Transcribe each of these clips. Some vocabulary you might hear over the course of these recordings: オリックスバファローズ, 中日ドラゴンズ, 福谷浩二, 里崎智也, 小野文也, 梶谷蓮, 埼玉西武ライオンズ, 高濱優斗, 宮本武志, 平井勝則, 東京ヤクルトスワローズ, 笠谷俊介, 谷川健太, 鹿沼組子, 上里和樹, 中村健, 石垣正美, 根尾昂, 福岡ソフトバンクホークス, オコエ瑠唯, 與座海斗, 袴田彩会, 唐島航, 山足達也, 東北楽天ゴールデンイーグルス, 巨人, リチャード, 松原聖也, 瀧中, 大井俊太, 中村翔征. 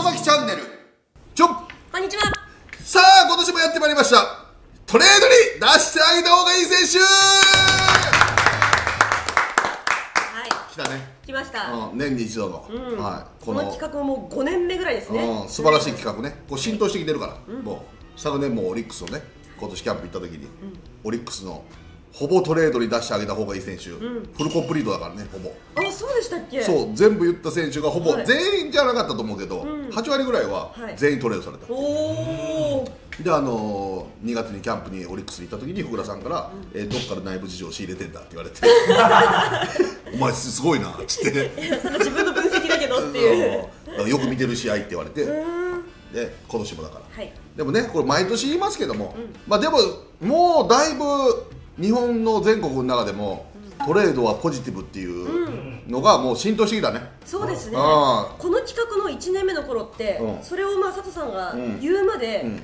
外崎チャンネルちょっこんにちは。さあ今年もやってまいりました。トレードに出してあげた方がいい選手、はい、来たね。来ました、うん、年に一度の、うん、はい、この企画ももう5年目ぐらいですね、うん、素晴らしい企画ね。こう浸透してきてるから、うん、もう昨年もオリックスをね、今年キャンプ行った時に、うん、オリックスのほぼトレードに出してあげた方がいい選手、うん、フルコンプリートだからね、ほぼ。あ、そうでしたっけ。そう、全部言った選手がほぼ全員じゃなかったと思うけど、うん、8割ぐらいは全員トレードされた、はい、で2月にキャンプにオリックスに行った時に福田さんから、うん、どっから内部事情を仕入れてんだって言われてお前すごいなっつってその自分の分析だけどっていうよく見てる試合って言われてで今年もだから、はい、でもね、これ毎年言いますけども、うん、まあでももうだいぶ日本の全国の中でもトレードはポジティブっていうのがもう浸透してきたね。そうですね。この企画の1年目の頃って、うん、それをまあ佐藤さんが言うまで、うん、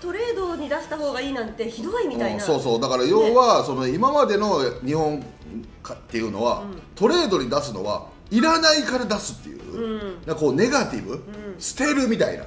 トレードに出した方がいいなんてひどいみたいな、うん、そうそう、だから要は、ね、その今までの日本っていうのは、うん、トレードに出すのはいらないから出すっていう、うん、こうネガティブ、うん、捨てるみたいな。は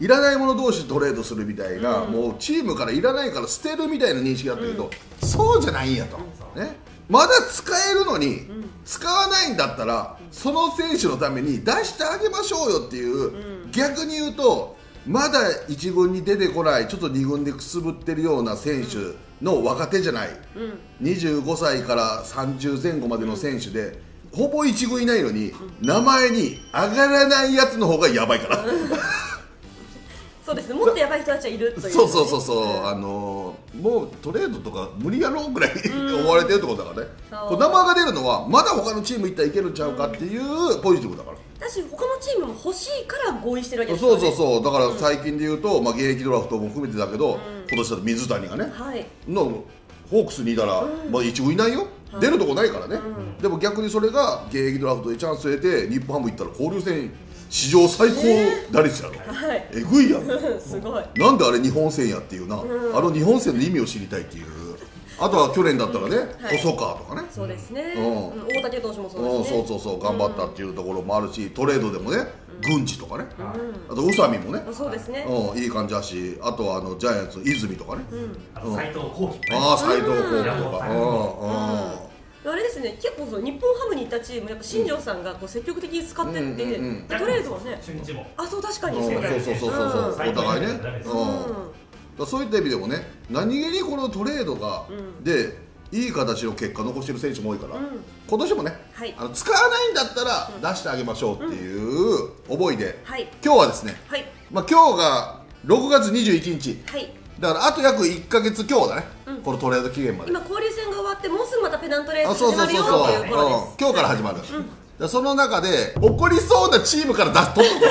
い、いらないもの同士トレードするみたいな、うん、もうチームからいらないから捨てるみたいな認識だったけど、うん、そうじゃないんやと、うん、ね、まだ使えるのに、うん、使わないんだったらその選手のために出してあげましょうよっていう、うん、逆に言うとまだ1軍に出てこない、ちょっと2軍でくすぶってるような選手の若手じゃない、うん、25歳から30前後までの選手で、うん、ほぼ1軍いないのに、うん、名前に上がらないやつの方がやばいから。うんそうですね、もっとやばい人たちはいるという、ね、そうそうそうそう、うん、もうトレードとか無理やろうぐらい追われてるってことだからね。こう名前が出るのはまだ他のチーム行ったらいけるんちゃうかっていうポジティブだから、だし他のチームも欲しいから合意してるわけですよね。そうそうそう、だから最近で言うと、まあ、現役ドラフトも含めてだけど、うん、今年だと水谷がね、はい、のホークスにいたら、うん、まあ一応いないよ、はい、出るとこないからね、うん、でも逆にそれが現役ドラフトでチャンスを得て日本ハム行ったら交流戦史上最高打率やろ、えぐいやろすごい。なんであれ日本戦やっていうな、うん、あの日本戦の意味を知りたいっていう。あとは去年だったらね、細川とかね、そうですね、大竹投手もそうですね、そうそうそう、頑張ったっていうところもあるし、トレードでもね、郡司とかね、あと宇佐美もね、そうですね、いい感じだし、あとはジャイアンツ泉とかね、斎藤幸輝、ああ斎藤幸輝とか、あれですね、結構その日本ハムにいたチーム、やっぱ新庄さんがこう積極的に使ってって、トレードはね、あ、そう、確かに、そうそうそうそう、お互いね、そういった意味でもね、何気にこのトレードがでいい形の結果を残している選手も多いから、今年もね、使わないんだったら出してあげましょうっていう思いで、今日はですね、まあ今日が6月21日。だからあと約1ヶ月強だね、このトレード期限まで。今、交流戦が終わって、もうすぐまたペナントレース始まるよという頃です。今日から始まる。その中で、起こりそうなチームから出すと。起こ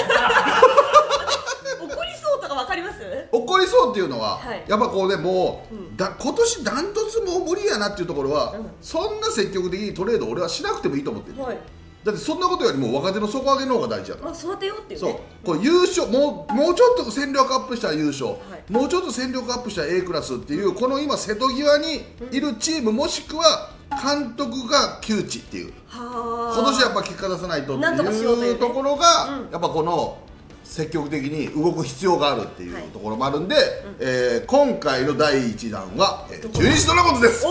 りそうとか分かります？起こりそうっていうのは、やっぱこうね、もう今年ダントツもう無理やなっていうところは、そんな積極的にトレード俺はしなくてもいいと思ってる。だってそんなことよりも若手の底上げの方が大事だと。育てようっていうね。そう、これ優勝、もうちょっと戦力アップしたら優勝、もうちょっと戦力アップしたら A クラスっていう、この今瀬戸際にいるチーム、もしくは監督が窮地っていう、今年やっぱ結果出さないとっていうところが、やっぱこの積極的に動く必要があるっていうところもあるんで、今回の第1弾は中日ドラゴンズです。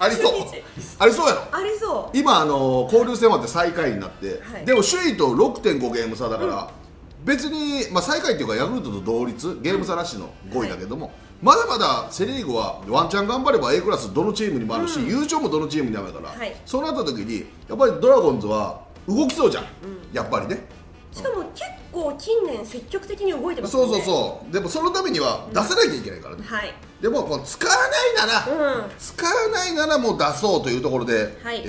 ありそうありそうやろ。ありそう。今交流戦まで最下位になって、はい、でも首位と 6.5 ゲーム差だから、うん、別に、まあ、最下位っていうかヤクルトと同率ゲーム差なしの5位だけども、はい、まだまだセ・リーグはワンチャン頑張れば A クラスどのチームにもあるし、うん、優勝もどのチームにもあるから、はい、そうなった時にやっぱりドラゴンズは動きそうじゃん、うん、やっぱりね。しかも結構近年積極的に動いてますね。そうそうそう。でもそのためには出さなきゃいけないからね、うん、はい。でもこの使わないなら、うん、使わないならもう出そうというところで、はい、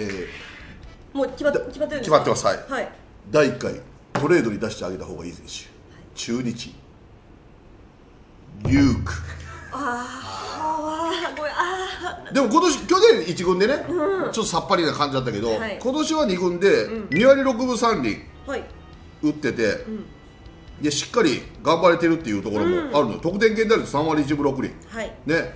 もう決まってるんですか？決まってます。はい、はい、第1回トレードに出してあげた方がいい選手、はい、中日龍空。ああ、これ、ああ。でも今年、去年1軍でね、うん、ちょっとさっぱりな感じだったけど、はい、今年は2軍で2割6分3厘、うん、はい、打ってて、うん、でしっかり頑張れてるっていうところもあるのよ、うん、得点圏打率3割1分6厘、はい、ね、だか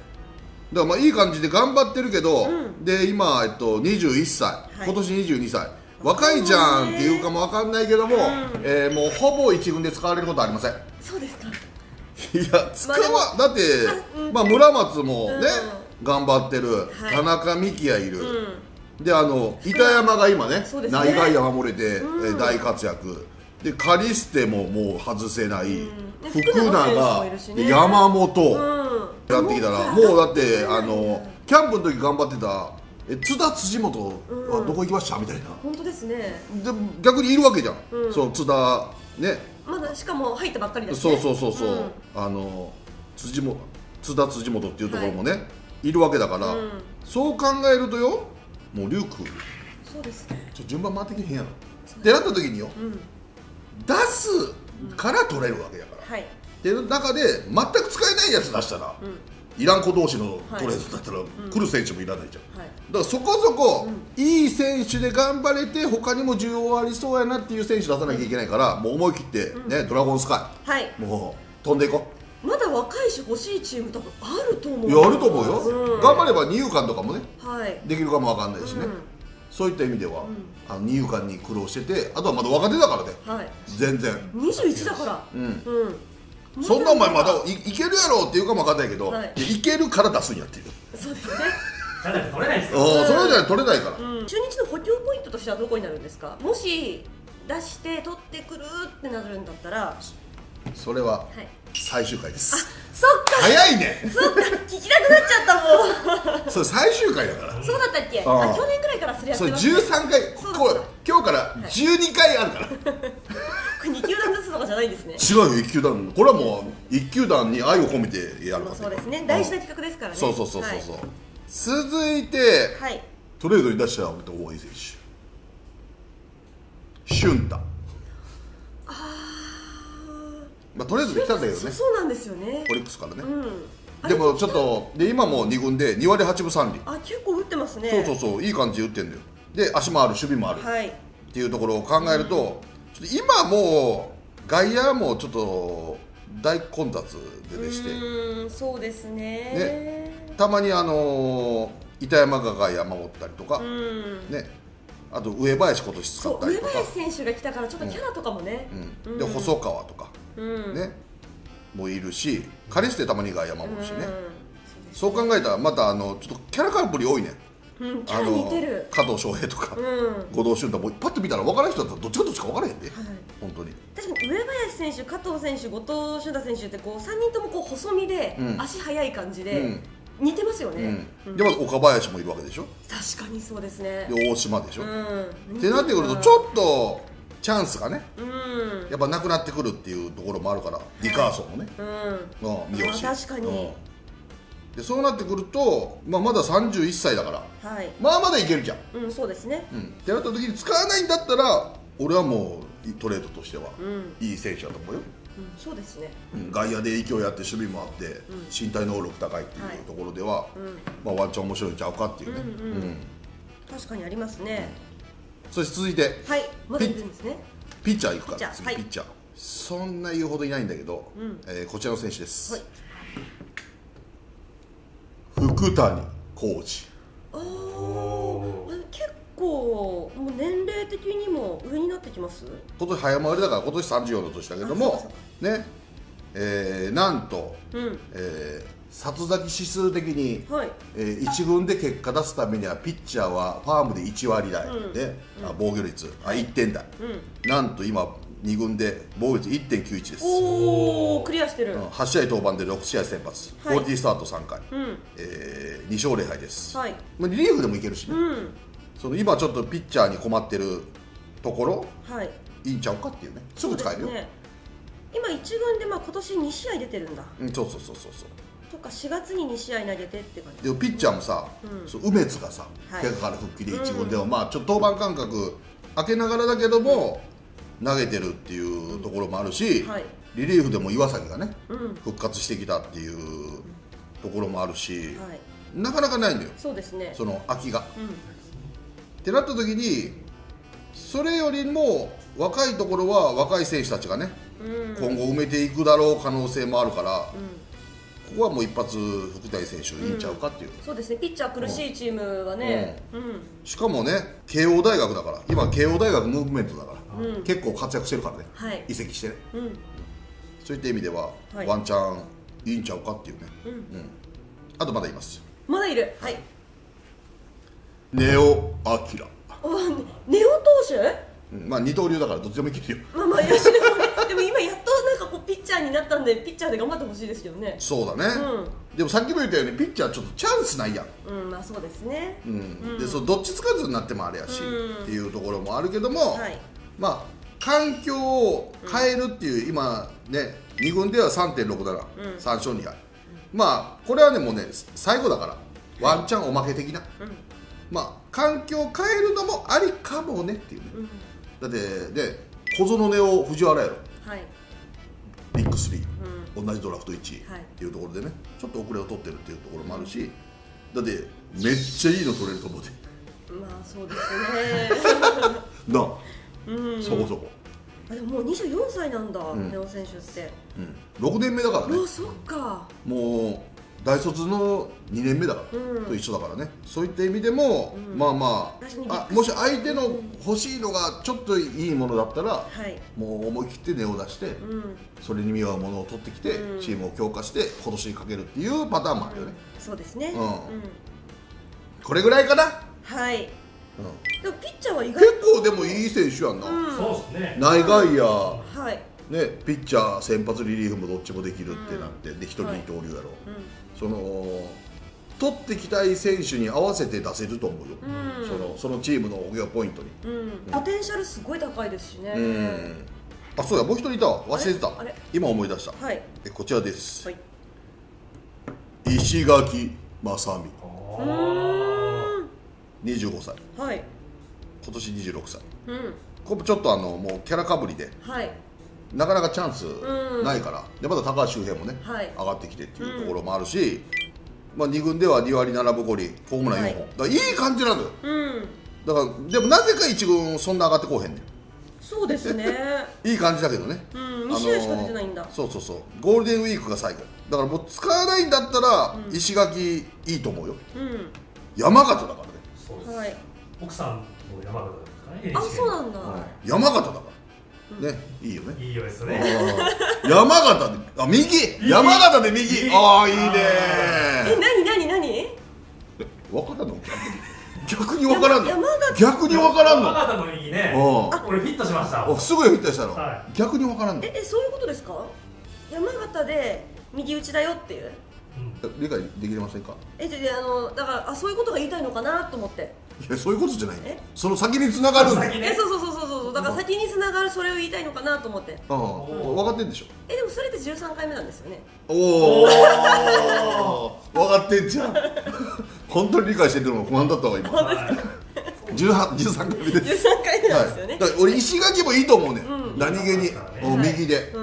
らまあいい感じで頑張ってるけど、うん、で今、21歳、はい、今年22歳、若いじゃんっていうかもわかんないけども、もうほぼ一軍で使われることはありません。そうですか。いや、だって、まあ、村松もね、頑張ってる、田中幹也いる、で、板山が今ね、内外野守れて大活躍、で、カリステももう外せない、福永、山本やってきたら、もうだって、キャンプの時頑張ってた津田、辻元はどこ行きましたみたいな、本当ですね。で、逆にいるわけじゃん、その津田、ね。まだしかも入ったばっかりだし、ね、そう、うん、津田辻元っていうところもね、はい、いるわけだから、うん、そう考えるとよ、もう龍空、そうですね、順番回ってきてへんやろってなった時によ、うん、出すから取れるわけだから、はい、っていう中で全く使えないやつ出したら、うん、いらん子同士のトレードだったら、はい、来る選手もいらないじゃん、はい、だからそこそこ、うん、いい選手で頑張れて他にも需要ありそうやなっていう選手出さなきゃいけないから、うん、もう思い切って、ね、うん、ドラゴンスカイ、はい、もう飛んでいこう。まだ若いし欲しいチーム多分あると思う。やると思うよ、うん、頑張れば二遊間とかもね、はい、できるかもわかんないしね、うん、そういった意味では、うん、二遊間に苦労してて、あとはまだ若手だからね、はい、全然21だから、うんうん、そんなお前まだいけるやろっていうかもわかんないけど、はい、いけるから出すんやっていう。そうですね。それじゃ取れないから。中日の補強ポイントとしてはどこになるんですか。もし出して取ってくるってなるんだったら、それは最終回です。そっか、早いね。そっか、聞きたくなっちゃったもん。それ最終回だから。そうだったっけ。去年くらいからそれやってます。13回、今日から12回あるから。これ2球団ずつとかじゃないですね。違うよ、1球団。これはもう1球団に愛を込めてやる。そうですね、大事な企画ですからね。そう、続いて、はい、トレードに出した大井選手、俊太、まあ、トレードで来たんだけどね。そうなんですよね、オリックスからね、うん、でもちょっとで今も2軍で2割8分3厘、あ、結構打ってますね。そう、いい感じで打ってるんだよ。で、足もある、守備もある、はい、っていうところを考えると、うん、ちょっと今もう外野もちょっと大混雑でして、そうですね。たまに板山が外野守ったりとか、ね、あと上林ことし使ったりとか、上林選手が来たからちょっとキャラとかもね、で細川とかねもいるし、カリステたまに外野守るしね。そう考えたらまたちょっとキャラかぶり多いね。加藤翔平とか後藤俊太もパッと見たら分からない人だったらどっちかどっちか分からへんで、本当に。確かに上林選手、加藤選手、後藤俊太選手ってこう3人ともこう細身で足速い感じで。似てますよね。でまず岡林もいるわけでしょ。確かにそうですね。で大島でしょ。ってなってくるとちょっとチャンスがね、やっぱなくなってくるっていうところもあるから、ディカーソンもね、見よし。確かに。でそうなってくると、まあまだ31歳だから、まあまだいけるじゃん。うん、そうですね。ってなった時に使わないんだったら、俺はもうトレードとしてはいい選手だと思うよ。そうですね、外野で勢いあって守備もあって、身体能力高いっていうところでは、まあワンチャン面白いんちゃうかっていうね。確かにありますね。そして続いてピッチャーいくから、次ピッチャー、そんな言うほどいないんだけど、こちらの選手です。福谷浩二。ああ、結構もう年齢的にも上になってきます。今年早回りだから今年34の年だけどもね、なんと、里崎指数的に、1軍で結果出すためにはピッチャーはファームで1割台で、防御率1点台、なんと今2軍で防御率 1.91 です。おお、クリアしてる。8試合登板で6試合先発、クオリティスタート3回、2勝0敗です。リリーフでもいけるしね。その今ちょっとピッチャーに困ってるところ、いいんちゃうかっていうね。すぐ使えるよ。今1軍でまあ今年2試合出てるんだ。そうとか4月に2試合投げてって感じでもピッチャーもさ、梅津がさ怪我から復帰で1軍ではまあちょっと登板間隔空けながらだけども投げてるっていうところもあるし、リリーフでも岩崎がね復活してきたっていうところもあるし、なかなかないんだよ、その空きが。ってなった時にそれよりも若いところは若い選手たちがね今後埋めていくだろう可能性もあるから、こはもう一発福谷選手いっちゃうかっていう、うん、そうですね、ピッチャー苦しいチームはね、しかもね、慶応大学だから、今、慶応大学ムーブメントだから、うん、結構活躍してるからね、はい、移籍してね、うん、そういった意味では、はい、ワンチャンいいんちゃうかっていうね、うんうん、あとまだいます、まだいる、はい、根尾昂、根尾投手、まあ二刀流だからどっちでもいけるよ。まあまあ野手でもね、でも今やっとなんかこうピッチャーになったんでピッチャーで頑張ってほしいですけどね。そうだね。でもさっきも言ったようにピッチャーちょっとチャンスないやん。うん、まあそうですね。で、そのどっちつかずになってもあれやしっていうところもあるけども、まあ環境を変えるっていう今ね2軍では 3.67、3勝2敗。まあこれはねもうね最後だからワンチャンおまけ的な。まあ環境を変えるのもありかもねっていうね。だってで小園根尾藤原やろ、はい、ビッグ3、うん、同じドラフト1位っていうところでねちょっと遅れを取ってるっていうところもあるし、だってめっちゃいいの取れると思って、まあそうですねなあ、うん、そこそこ、あでももう24歳なんだ、うん、根尾選手って、うん、6年目だからね、そっか、もう大卒の2年目だから、うん、と一緒だからね、そういった意味でも、うん、まあまあ、もし相手の欲しいのがちょっといいものだったら、はい、もう思い切って根を出して、うん、それに見合うものを取ってきて、うん、チームを強化して今年にかけるっていうパターンもあるよね、うん、そうですね、これぐらいかな、はい、でもピッチャーは意外と結構でもいい選手やんな、内外野、ピッチャー、先発、リリーフもどっちもできるってなって、で1人二刀流やろ、その取ってきたい選手に合わせて出せると思うよ、そのチームの補強ポイントに、ポテンシャルすごい高いですしね、あそうや、もう1人いたわ、忘れてた、今思い出した、こちらです、石垣正美、25歳、今年26歳、これちょっともうキャラかぶりで。なかなかチャンスないから、でまた高橋周平もね上がってきてっていうところもあるし、2軍では2割7分5厘ホームラン4本いい感じなんだよ。だからでもなぜか1軍そんな上がってこうへんねん。そうですね、いい感じだけどね。2試合しか出てないんだ。そうそうそう、ゴールデンウィークが最後だからもう使わないんだったら石垣いいと思うよ。山形だからね。そうです、奥さんも山形だからね。あそうなんだ、山形だからね、いいよね。いいよですね。山形で、あ、右、山形で右。ああ、いいね。え、なに。わからんの。逆にわからんの。逆にわからんの。山形の右ね。あ、俺フィットしました。すごいフィットしたの。逆にわからんの。え、そういうことですか。山形で右打ちだよっていう。理解できませんか。え、で、だから、あ、そういうことが言いたいのかなと思って。いや、そういうことじゃない。その先に繋がるんだ。そう、だから先に繋がる、それを言いたいのかなと思って。ああ、分かってんでしょ。え、でもそれって13回目なんですよね。おお、分かってんじゃん。本当に理解してるのが不安だったわ今。13回目です。13回目なんですよね。俺石垣もいいと思うね。何気に右で、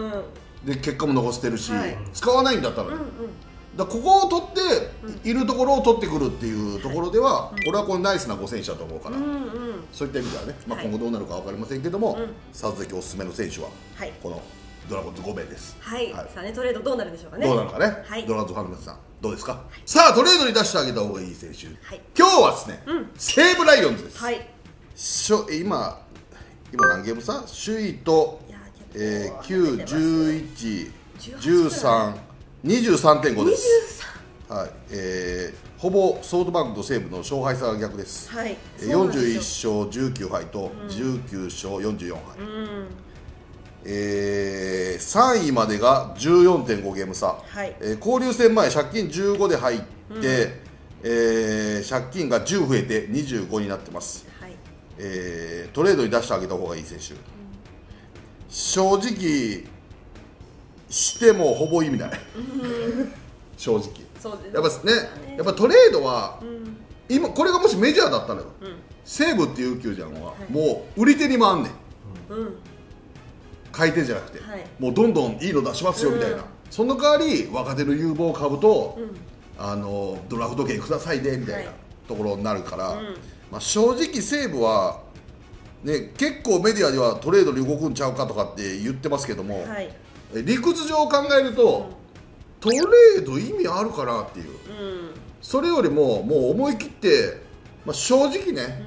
で結果も残してるし、使わないんだったらね。だここを取っているところを取ってくるっていうところでは、俺はこのナイスな5選手だと思うから、そういった意味ではね、今後どうなるか分かりませんけども、さずきおすすめの選手はこのドラゴンズ5名です。さあね、トレードどうなるでしょうかね。どうなるかね。ドラゴンズファンの皆さんどうですか。さあトレードに出してあげた方がいい選手、今日はですね西武ライオンズです。今何ゲーム差、首位と9、11、13、23.5 です。ほぼソフトバンクと西武の勝敗差が逆です。41勝19敗と19勝44敗、3位までが 14.5 ゲーム差、交流戦前借金15で入って、借金が10増えて25になってます。トレードに出してあげた方がいい選手、正直してもほぼ意味ない正直。やっぱね、やっぱトレードは今これがもしメジャーだったら西武っていう球団はもう売り手に回んねん、買い手じゃなくてもうどんどんいいの出しますよみたいな。その代わり若手の有望株とドラフト権くださいねみたいなところになるから、正直西武はね結構メディアではトレードに動くんちゃうかとかって言ってますけども、理屈上考えると、トレード意味あるかなっていう、うん、それよりももう思い切って、まあ、正直ね、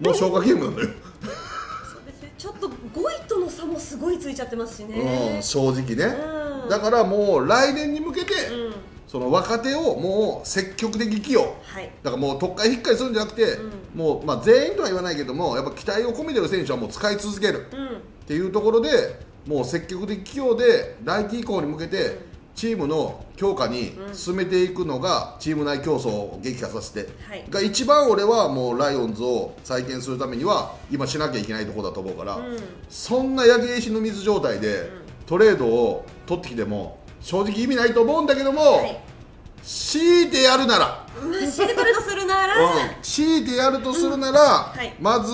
うん、もう消化ゲームなんだよ。そうですね、ちょっと5位との差もすごいついちゃってますしね、うん、正直ね、うん、だからもう来年に向けて、うん、その若手をもう積極的起用、はい、だからもう特会引っかいするんじゃなくて、うん、もうまあ全員とは言わないけどもやっぱ期待を込めてる選手はもう使い続ける、うん、っていうところで。もう積極的起用で来季以降に向けてチームの強化に進めていくのがチーム内競争を激化させて、はい、が一番俺はもうライオンズを再建するためには今しなきゃいけないところだと思うから、うん、そんな焼け石の水状態でトレードを取ってきても正直意味ないと思うんだけども、はい、強いてやるなら、強いてやるとするなら、はい、まず、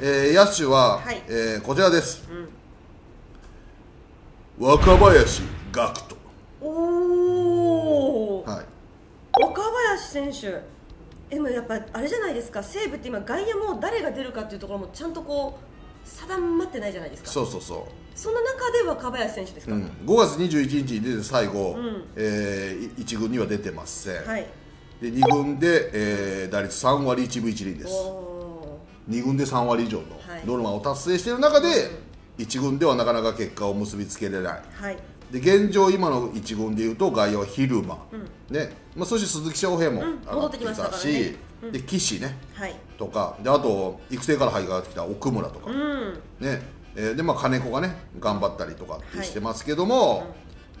野手は、はい、こちらです。うん、若林岳人。おお、はい、若林選手、でもやっぱあれじゃないですか、西武って今外野も誰が出るかっていうところもちゃんとこう定まってないじゃないですか。そうそうそう、その中で若林選手ですか、うん、5月21日に出て最後、うん、1軍には出てません、はい、で2軍で、打率3割1分1厘です。2軍で3割以上のノルマを達成している中で、はい、1軍ではなかなか結果を結びつけれない、はい、で現状、今の1軍でいうと外野は蛭間、うん、ね、まあ、そして鈴木将平も上がってきたし、で岸ね、はい、とかで、あと育成から入ってきた奥村とか、うん、ね、でまあ、金子がね頑張ったりとかってしてますけども、はい、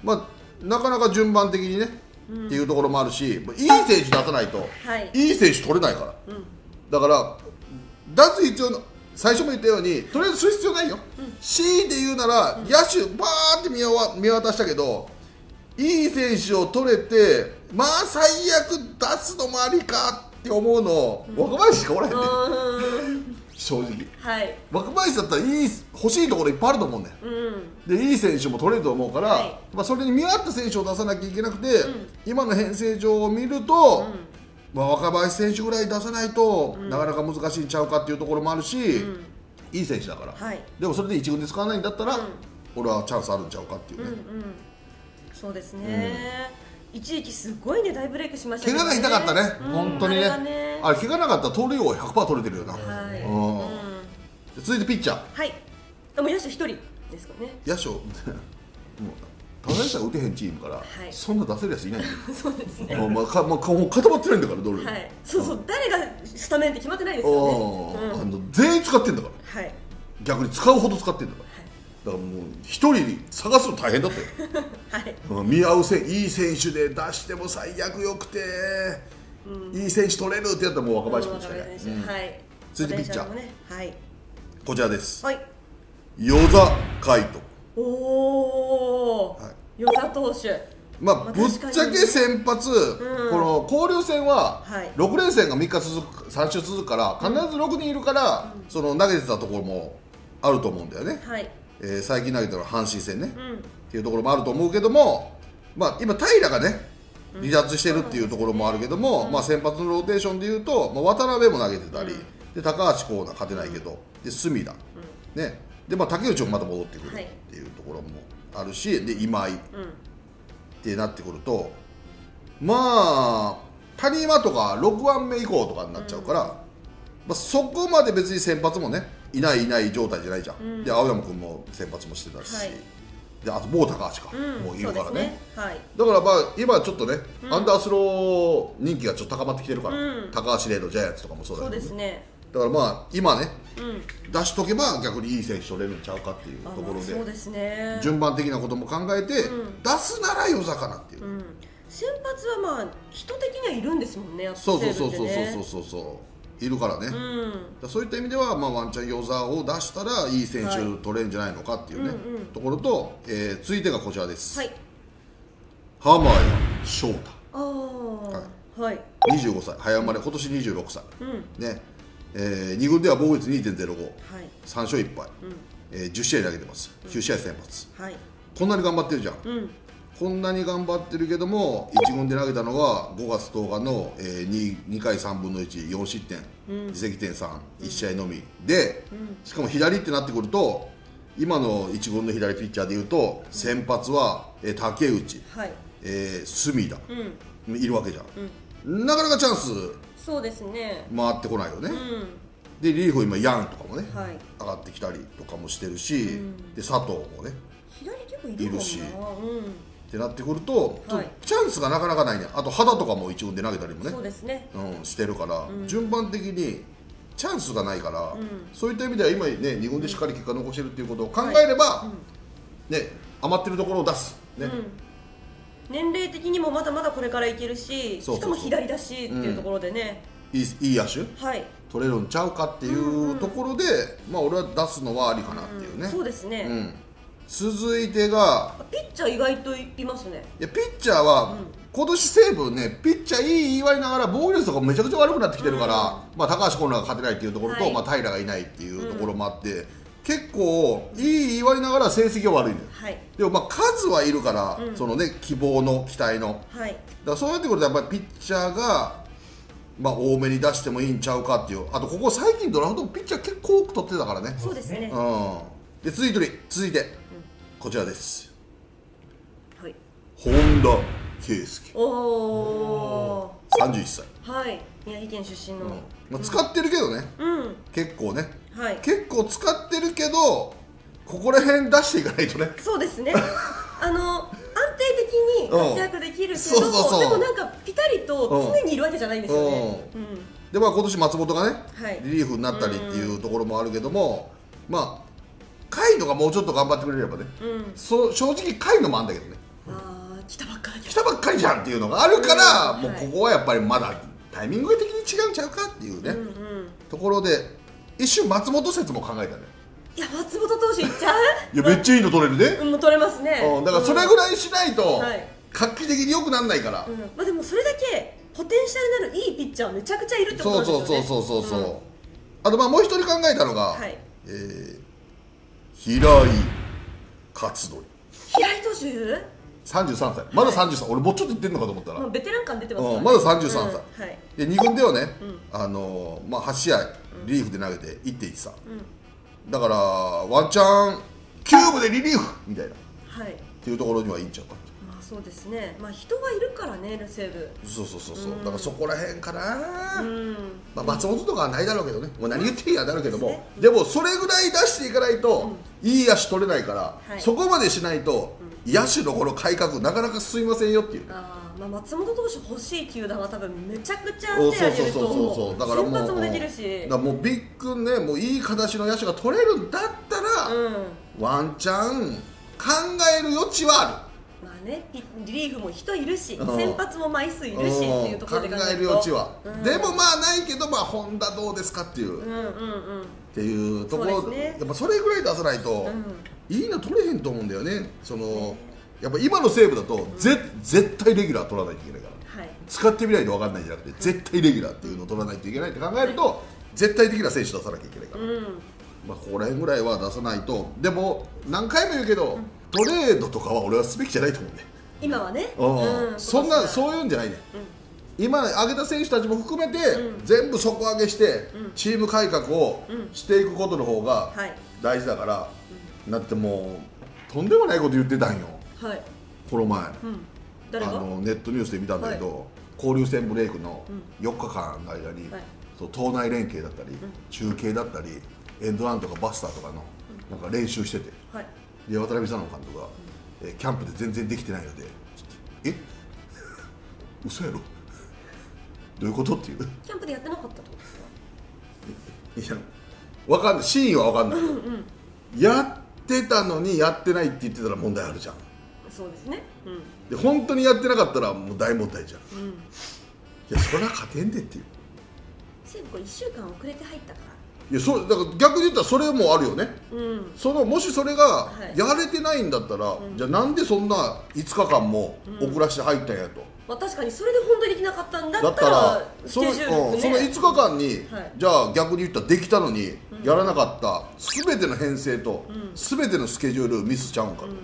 まあ、なかなか順番的にね、うん、っていうところもあるし、いい選手出さないと、はい、いい選手取れないから、うん、だから脱一応の最初も言ったように、とりあえずする必要ないよ、うん、強いて言うなら、うん、野手、ばーって見渡したけど、いい選手を取れて、まあ最悪出すのもありかって思うの、うん、若林しかおらへんね、うん、正直、はい、若林だったら欲しいところいっぱいあると思うね、うん、でいい選手も取れると思うから、はい、まあ、それに見合った選手を出さなきゃいけなくて、うん、今の編成上を見ると、うん、まあ、若林選手ぐらい出さないと、うん、なかなか難しいんちゃうかっていうところもあるし、うん、いい選手だから、はい、でもそれで1軍で使わないんだったら、うん、俺はチャンスあるんちゃうかっていうね、うんうん、そうですね、うん、一時期すごいね大ブレイクしましたけどね、怪我が痛かったね、うん、本当にね、あれ怪我なかったら盗塁王 100% 取れてるよな、はい、うん、続いてピッチャー、はい、でも野手1人ですかね、野手もうただでさえ打てへんチームから、はい、そんな出せるやついないんだよ。そうですね。まあか、まあ、もう固まってないんだから、どれ。はい。そうそう、誰がスタメンって決まってないですよね。うん、全員使ってんだから。はい。逆に使うほど使ってんだから。はい、だからもう一人探すの大変だったよ。はい。見合ういい選手で出しても最悪よくて、うん、いい選手取れるってやったらもう若林君しかいない。はい。続いてピッチャー。ね、はい。こちらです。はい。與座海斗。おー、与座投手、まあぶっちゃけ先発、この交流戦は6連戦が3日続く、3週続くから必ず6人いるからその投げてたところもあると思うんだよね、最近投げたのは阪神戦ねっていうところもあると思うけども、まあ今平がね離脱してるっていうところもあるけども、まあ先発のローテーションでいうと渡辺も投げてたりで高橋光成勝てないけどで隅田ね、でまあ、竹内もまた戻ってくるっていうところもあるし、はい、で今井ってなってくると、まあ谷間とか6番目以降とかになっちゃうから、うん、まあ、そこまで別に先発もねいない状態じゃないじゃん、うん、で青山君も先発もしてたし、はい、であともう高橋か、うん、もういるからね、ね、はい、だからまあ今ちょっとね、うん、アンダースロー人気がちょっと高まってきてるから、うん、高橋麗のジャイアンツとかもそうだけどね。だからまあ今ね、うん、出しとけば逆にいい選手取れるんちゃうかっていうところで、そうですね、順番的なことも考えて、うん、出すなら与座かなっていう、うん、先発はまあ人的にはいるんですもんね、そうそうそうそうそうそうそういるからね、うん、そういった意味ではまあワンチャン与座を出したらいい選手取れるんじゃないのかっていうね、はい、うんうん、ところと、続いてがこちらです、はい、浜谷翔太、はい、はい、25歳早生まれ、今年26歳、うん、ね、2軍では防御率 2.05、はい、3勝1敗、うん、10試合投げてます、9試合先発、はい、こんなに頑張ってるじゃん、うん、こんなに頑張ってるけども1軍で投げたのは5月10日の、2回3分の1、4失点、うん、自責点3、1試合のみで、うん、しかも左ってなってくると今の1軍の左ピッチャーでいうと先発は、竹内、はい、隅田、うん、いるわけじゃん、うん、なかなかチャンスそうですね回ってこないよね、うん、でリリーフ今ヤンとかもね、はい、上がってきたりとかもしてるし、うん、で佐藤もね左結構いるし、うん、ってなってくると、はい、チャンスがなかなかないね。あと肌とかも一軍で投げたりもねそうですね、うん、してるから、うん、順番的にチャンスがないから、うん、そういった意味では今ね2軍でしっかり結果残してるっていうことを考えれば、はいうん、ね余ってるところを出すね、うん年齢的にもまだまだこれからいけるし、しかも左だしっていうところでね、うん、いい野手、はい、取れるんちゃうかっていうところで、まあ俺は出すのはありかなっていうね、うん、そうですね、うん、続いてがピッチャー意外といますね。いやピッチャーは、うん、今年西武ねピッチャーいい言われながら防御率とかめちゃくちゃ悪くなってきてるから、うん、まあ高橋光成が勝てないっていうところと、はい、まあ平良がいないっていうところもあって、うん結構いい言われながら成績は悪いのよ、はい、でもまあ数はいるから、うん、そのね希望の期待の、はい、だからそうやってくるとやっぱりピッチャーが、まあ、多めに出してもいいんちゃうかっていう。あとここ最近ドラフトもピッチャー結構多く取ってたからね。そうですね、うん、で続いて、うん、こちらです、はい、本田圭佑お31歳、はい、宮城県出身の、うんまあ、使ってるけどね、うん、結構ねはい、結構使ってるけどここら辺出していかないとね。そうですね安定的に活躍できるけどでもなんかピタリと常にいるわけじゃないんですよね。でまあ今年松本がね、はい、リリーフになったりっていうところもあるけども、うん、まあ海野がもうちょっと頑張ってくれればね、うん、正直海野もあんだけどね、うん、来たばっかりじゃんっていうのがあるから、うん、もうここはやっぱりまだタイミング的に違うんちゃうかっていうね、うんうん、ところで一瞬松本説も考えたね。いや松本投手いっちゃういやめっちゃいいの取れるね。もう取れますね、うん、だからそれぐらいしないと画期的に良くならないから、うんまあ、でもそれだけポテンシャルのあるいいピッチャーはめちゃくちゃいるってことなんですよね。そう、うん、あとまあもう一人考えたのが、はい、平井勝則平井投手33歳まだ33歳、はい、俺もうちょっといってんのかと思ったらもうベテラン感出てますから、ね、まだ33歳、うんはい、で2軍ではね、うんまあ、8試合リリーフで投げて 1.13、うん、だからワンチャンキューブでリリーフみたいな、はい、っていうところにはいいんちゃうか。まあそうですね、まあ、人がいるからね西武。そう、だからそこらへんかな、うんまあ、松本とかはないだろうけどね、もう何言っていいやなるけども、うん ね、でもそれぐらい出していかないと、うん、いい野手取れないから、はい、そこまでしないと、うん野手のこの改革なかなか進みませんよっていう。あ、まあ、松本投手欲しい球団は多分めちゃくちゃ手挙げると思う。だからもう先発もできるし、だもうビッグねもういい形の野手が取れるんだったら、うん、ワンチャン考える余地はある。まあねリリーフも人いるし、うん、先発も枚数いるしっていうところで考える余地は、うん、でもまあないけどまあ本田どうですかっていう、うんうんうん、っていうところで、ね、やっぱそれぐらい出さないと。うんいいの取れへんと思うんだよね。そのやっぱ今の西武だと、うん、絶対レギュラー取らないといけないから、はい、使ってみないと分かんないじゃなくて絶対レギュラーっていうのを取らないといけないって考えると、はい、絶対的な選手出さなきゃいけないから、うんまあ、ここら辺ぐらいは出さないと。でも何回も言うけど、うん、トレードとかは俺はすべきじゃないと思うね今はね、うん、そんなそういうんじゃないね、うん、今上げた選手たちも含めて、うん、全部底上げして、うん、チーム改革をしていくことの方が大事だから、はいだってもうとんでもないこと言ってたんよ、はい、この前、うん、誰がネットニュースで見たんだけど、はい、交流戦ブレイクの4日間の間に、はい、そう党内連携だったり、うん、中継だったりエンドランとかバスターとかの、うん、なんか練習してて、はい、で渡辺久野監督が、うんキャンプで全然できてないのでえ嘘やろどういうことっていうキャンプでやってなかったってことですか。いや分かんない真意は分かんない、うん、やってたのにやってないって言ってたら問題あるじゃん。そうですね、うん、で本当にやってなかったらもう大問題じゃん、うん、いやそれは勝てんでっていう西武1週間遅れて入ったからいやだから逆に言ったらそれもあるよね、うん、もしそれがやれてないんだったら、はい、じゃあなんでそんな5日間も遅らして入ったんやと、うんまあ、確かにそれで本当にできなかったんだったらスケジュールね、その5日間に、はい、じゃあ逆に言ったらできたのにやらなかった全ての編成と全てのスケジュールミスちゃうんかと、うん、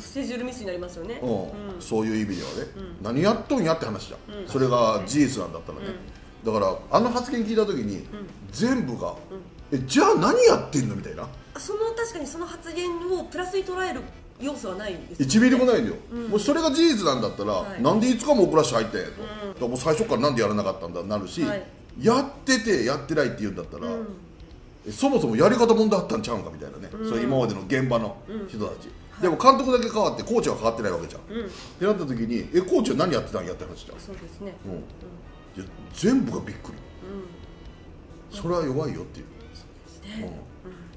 スケジュールミスになりますよね、うんうん、そういう意味ではね、うん、何やっとんやって話じゃん、うん、それが事実なんだったらね、うん、だからあの発言聞いた時に、うん、全部が、うん、じゃあ何やってんのみたいな確かにその発言をプラスに捉える要素はないんですよね。1ミリもないんだよ、うん、もうそれが事実なんだったら、はい、なんでいつかも遅らして入ってと、うん、もう最初からなんでやらなかったんだなるし、はい、やっててやってないって言うんだったら、うん、そもそもやり方問題あったんちゃうんかみたいなね、うん、それ今までの現場の人たち、うんうん、でも監督だけ変わってコーチは変わってないわけじゃん、うん、ってなった時にえコーチは何やってたんやって話じゃん。そうですね、うん、いや全部がびっくり、うん、それは弱いよっていう。そうですね、うん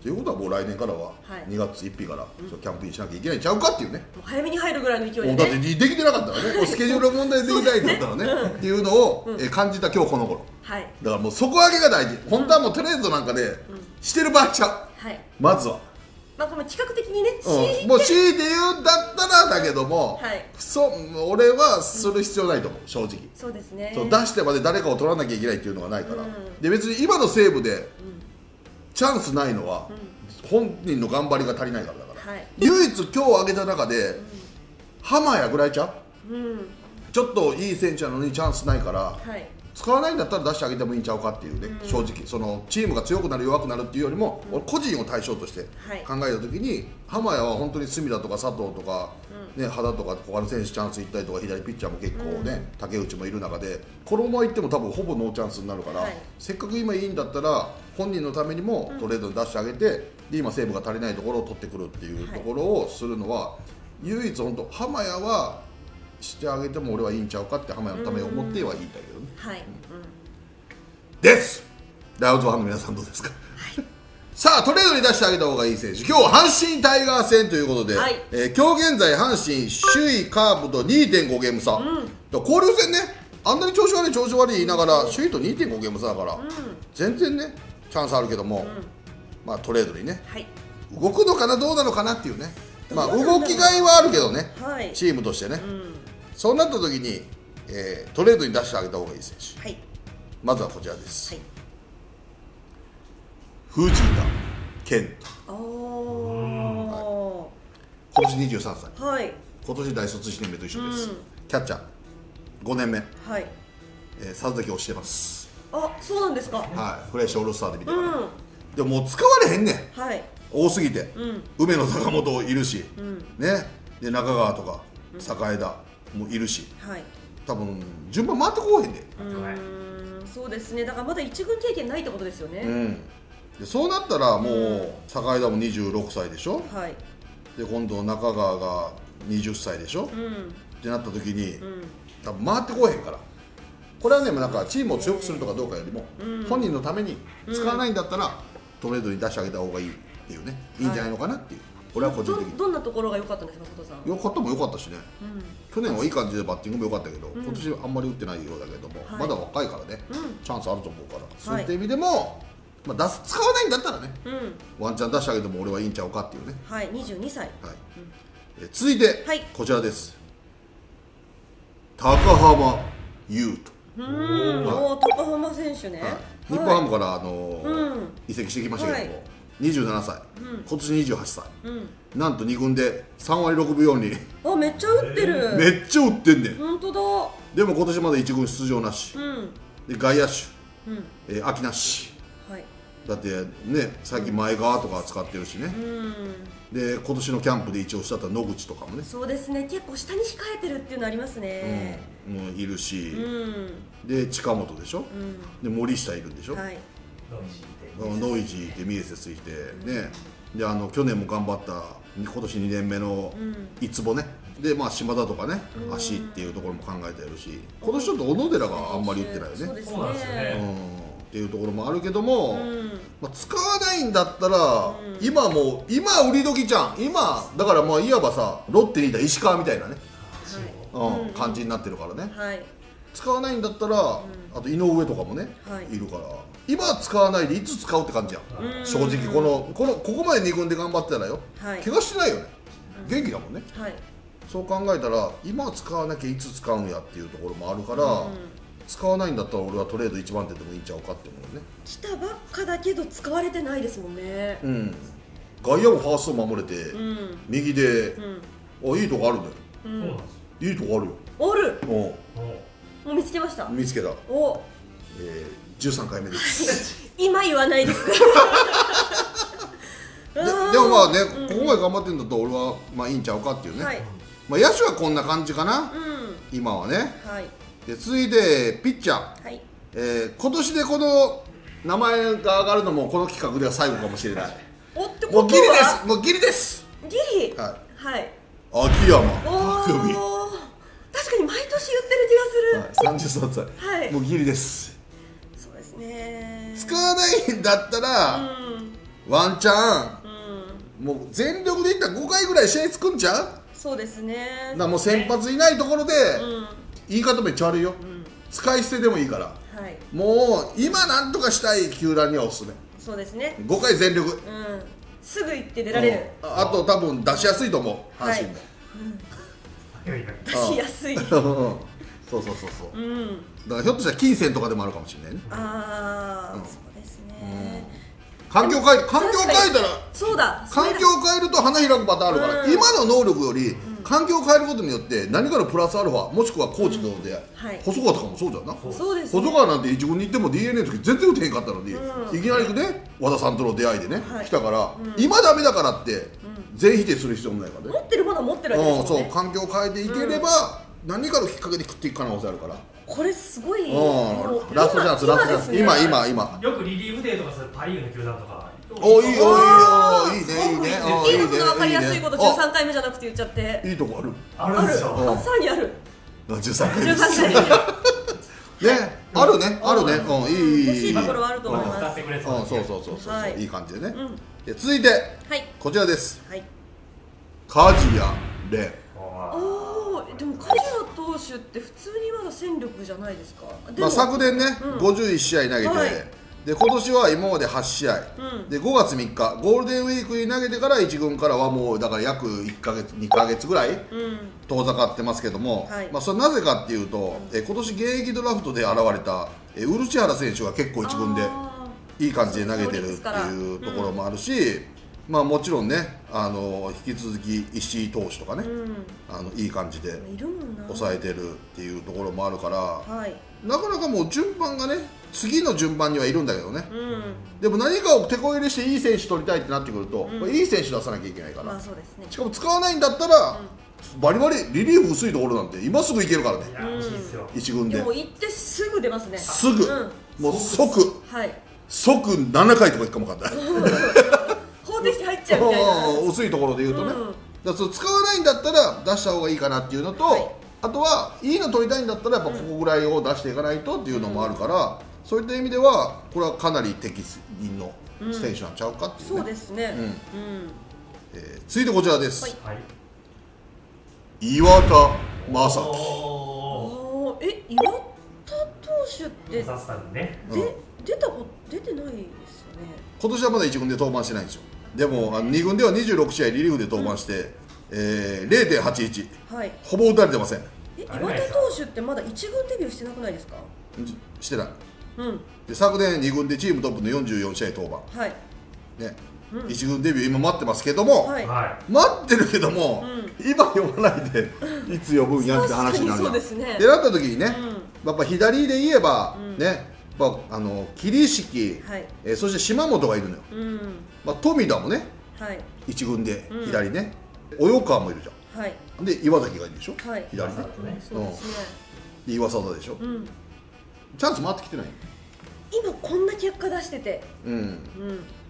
ということはもう来年からは2月1日からキャンプインしなきゃいけないんちゃうかっていうね。早めに入るぐらいの勢いで、だってできてなかったらね、スケジュール問題できないんだったらねっていうのを感じた今日この頃。だからもう底上げが大事。本当はもうトレードなんかでしてる場合ちゃう。まずはまあこの企画的にね、もう強いて言うんだったらだけども、俺はする必要ないと思う正直。そうですね、出してまで誰かを取らなきゃいけないっていうのがないから。で別に今の西武でチャンスないのは本人の頑張りが足りないからだから、はい、唯一今日挙げた中で浜谷ぐらいちゃう、うん、ちょっといい選手なのにチャンスないから、はい、使わないんだったら出してあげてもいいんちゃうかっていうね、うん、正直そのチームが強くなる弱くなるっていうよりも、うん、俺個人を対象として考えた時に、はい、浜谷は本当に隅田とか佐藤とか、うんね、羽田とか他の選手チャンスいったりとか左ピッチャーも結構ね、うん、竹内もいる中でこのままいっても多分ほぼノーチャンスになるから、はい、せっかく今いいんだったら本人のためにもトレードに出してあげて、うん、で今、セーブが足りないところを取ってくるっていうところをするのは、はい、唯一、本当浜谷はしてあげても俺はいいんちゃうかって浜谷のために思っては言いたいけどね。はい、うん、です、ラウズファンの皆さんどうですか、はい、さあ、トレードに出してあげた方がいい選手、今日は阪神タイガース戦ということで、はい、今日現在、阪神首位カープと 2.5 ゲーム差、うん、交流戦ね、あんなに調子悪い、調子悪い言いながら首位と 2.5 ゲーム差だから、うん、全然ね、チャンスあるけども、まあトレードにね、動くのかなどうなのかなっていうね、まあ動きがいはあるけどね、チームとしてね、そうなった時にトレードに出してあげた方がいい選手、まずはこちらです。藤田健太、今年23歳、今年大卒1年目と一緒です。キャッチャー5年目、佐々木をしてます。あ、そうなんですか。はい、フレッシュオールスターで見てから、でももう使われへんねん、多すぎて、梅野、坂本いるし、ね、で中川とか坂枝もいるし、多分順番回ってこうへんで。そうですね、だからまだ一軍経験ないってことですよね。そうなったらもう坂枝も26歳でしょ、で今度中川が20歳でしょってなった時に多分回ってこうへんから、これはね、なんかチームを強くするとかどうかよりも、本人のために使わないんだったら、トレードに出してあげた方がいいっていうね、いいんじゃないのかなっていう、俺は個人的に。どんなところが良かったんですか、佐藤さん。良かったも良かったしね、去年はいい感じでバッティングも良かったけど、今年あんまり打ってないようだけども、まだ若いからね、チャンスあると思うから、そういった意味でも、使わないんだったらね、ワンチャン出してあげても俺はいいんちゃうかっていうね。はい、22歳。続いて、こちらです。高濱優斗。高濱選手ね、日本ハムから移籍してきましたけども、27歳、今年28歳、なんと2軍で3割6分4厘、めっちゃ打ってる、めっちゃ打ってんねん、本当だ。でも今年まだ1軍出場なし、外野手、秋なし、だってね、最近、前川とか使ってるしね、で今年のキャンプで一応したった野口とかもね、そうですね、結構下に控えてるっていうのありますね。もういるし、で近本でしょ、で森下いるんでしょ、ノイジーいて、ミエセスいてね、で去年も頑張った今年2年目のいつぼね、でまあ島田とかね、足っていうところも考えてるし、今年ちょっと小野寺があんまり打ってないよね。そうですね。っていうところもあるけども、まあ使わないんだったら、今もう今売り時じゃん。今だからまあいわばさ、ロッテにいた石川みたいなね、感じになってるからね。使わないんだったら、あと井上とかもねいるから、今使わないでいつ使うって感じやん。正直ここまで2軍で頑張ってたらよ、怪我してないよね、元気だもんね。そう考えたら今使わなきゃいつ使うんやっていうところもあるから、使わないんだったら俺はトレード1番手でもいいんちゃうかって思うね。来たばっかだけど使われてないですもんね。外野もファースト守れて、右でいいとこあるんだよ。いいとこあるよ。ある。もう見つけました。見つけた。お。13回目です。今言わないです。でももまあね、ここまで頑張ってんだと俺はまあいいんちゃうかっていうね。まあ野手はこんな感じかな、今はね。で続いてピッチャー、今年でこの名前が上がるのもこの企画では最後かもしれない。もうギリです、もうギリです、ギリ。はい、秋山拓実、確かに毎年言ってる気がする。33歳、もうギリです。そうですね、使わないんだったらワンチャンもう全力でいったら5回ぐらい試合つくんちゃう。そうですね、もう先発いないところで言い方めっちゃ悪いよ、使い捨てでもいいから、もう今なんとかしたい球団にはおすすめ。そうですね、5回全力すぐ行って出られる。あと多分出しやすいと思う、阪神も出しやすい。そうそうそうそう、だからひょっとしたら金銭とかでもあるかもしれないね。ああそうですね、環境変える、環境変えたら、そうだ、環境変えると花開くパターンあるから、今の能力より環境を変えることによって何かのプラスアルファ、もしくはコーチの出会い、細川とかもそうじゃんな。細川なんて自分に行っても DNA の時全然打てへんかったのに、いきなりね和田さんとの出会いでね来たから、今ダメだからって全否定する必要もないからね。持ってるものは持ってるわけですよね。そう、環境を変えていければ何かのきっかけで食っていく可能性あるから、これすごいラストチャンス、ラストチャンス、今今今。よくリリーフデーとかするパ・リーグの球団とか。おいいいいいいねいいね、いいね、分かりやすいこと13回目じゃなくて言っちゃって、いいとこある、あるでしょ、さらにある、13回ね、あるね、あるね、欲しいところはあると思います。そうそうそうそう、いい感じでね。続いてこちらです、梶谷蓮。でも梶谷投手って普通にまだ戦力じゃないですか。まあ昨年ね51試合投げて、で今年は今まで8試合、で5月3日ゴールデンウィークに投げてから1軍からはもうだから約1か月2か月ぐらい遠ざかってますけども、まあそれなぜかっていうと、今年現役ドラフトで現れた漆原選手が結構1軍でいい感じで投げてるっていうところもあるし、まあもちろんね、引き続き石井投手とかね、いい感じで抑えてるっていうところもあるから、なかなかもう順番がね次の順番にはいるんだけどね、でも何かを手こ入れしていい選手取りたいってなってくると、いい選手出さなきゃいけないから、しかも使わないんだったらバリバリリリーフ薄いところなんて今すぐいけるからね、1軍でもう行ってすぐ出ますね、すぐもう即7回とかいくかも分かんない、法的に入っちゃうみたいな薄いところで言うとね、だから使わないんだったら出した方がいいかなっていうのと、あとはいいの取りたいんだったらやっぱここぐらいを出していかないとっていうのもあるから、そういった意味ではこれはかなり適任の選手なんちゃうかっていうね。そうですね。続いてこちらです。岩田正樹。岩田投手って出てないですよね。今年はまだ1軍で登板してないんですよ。でも2軍では26試合リリーフで登板して、0.81、ほぼ打たれてません。岩田投手ってまだ1軍デビューしてなくないですか？してない。で昨年2軍でチームトップの44試合登板、1軍デビュー今待ってますけども、待ってるけども今呼ばないでいつ呼ぶんやって話になるやん。でなった時にね、やっぱ左で言えばね、桐敷、そして島本がいるのよ。富田もね1軍で左ね、及川もいるじゃん、で岩崎がいるでしょ左ね、で岩貞でしょ。チャンス回ってきてない。今こんな結果出してて、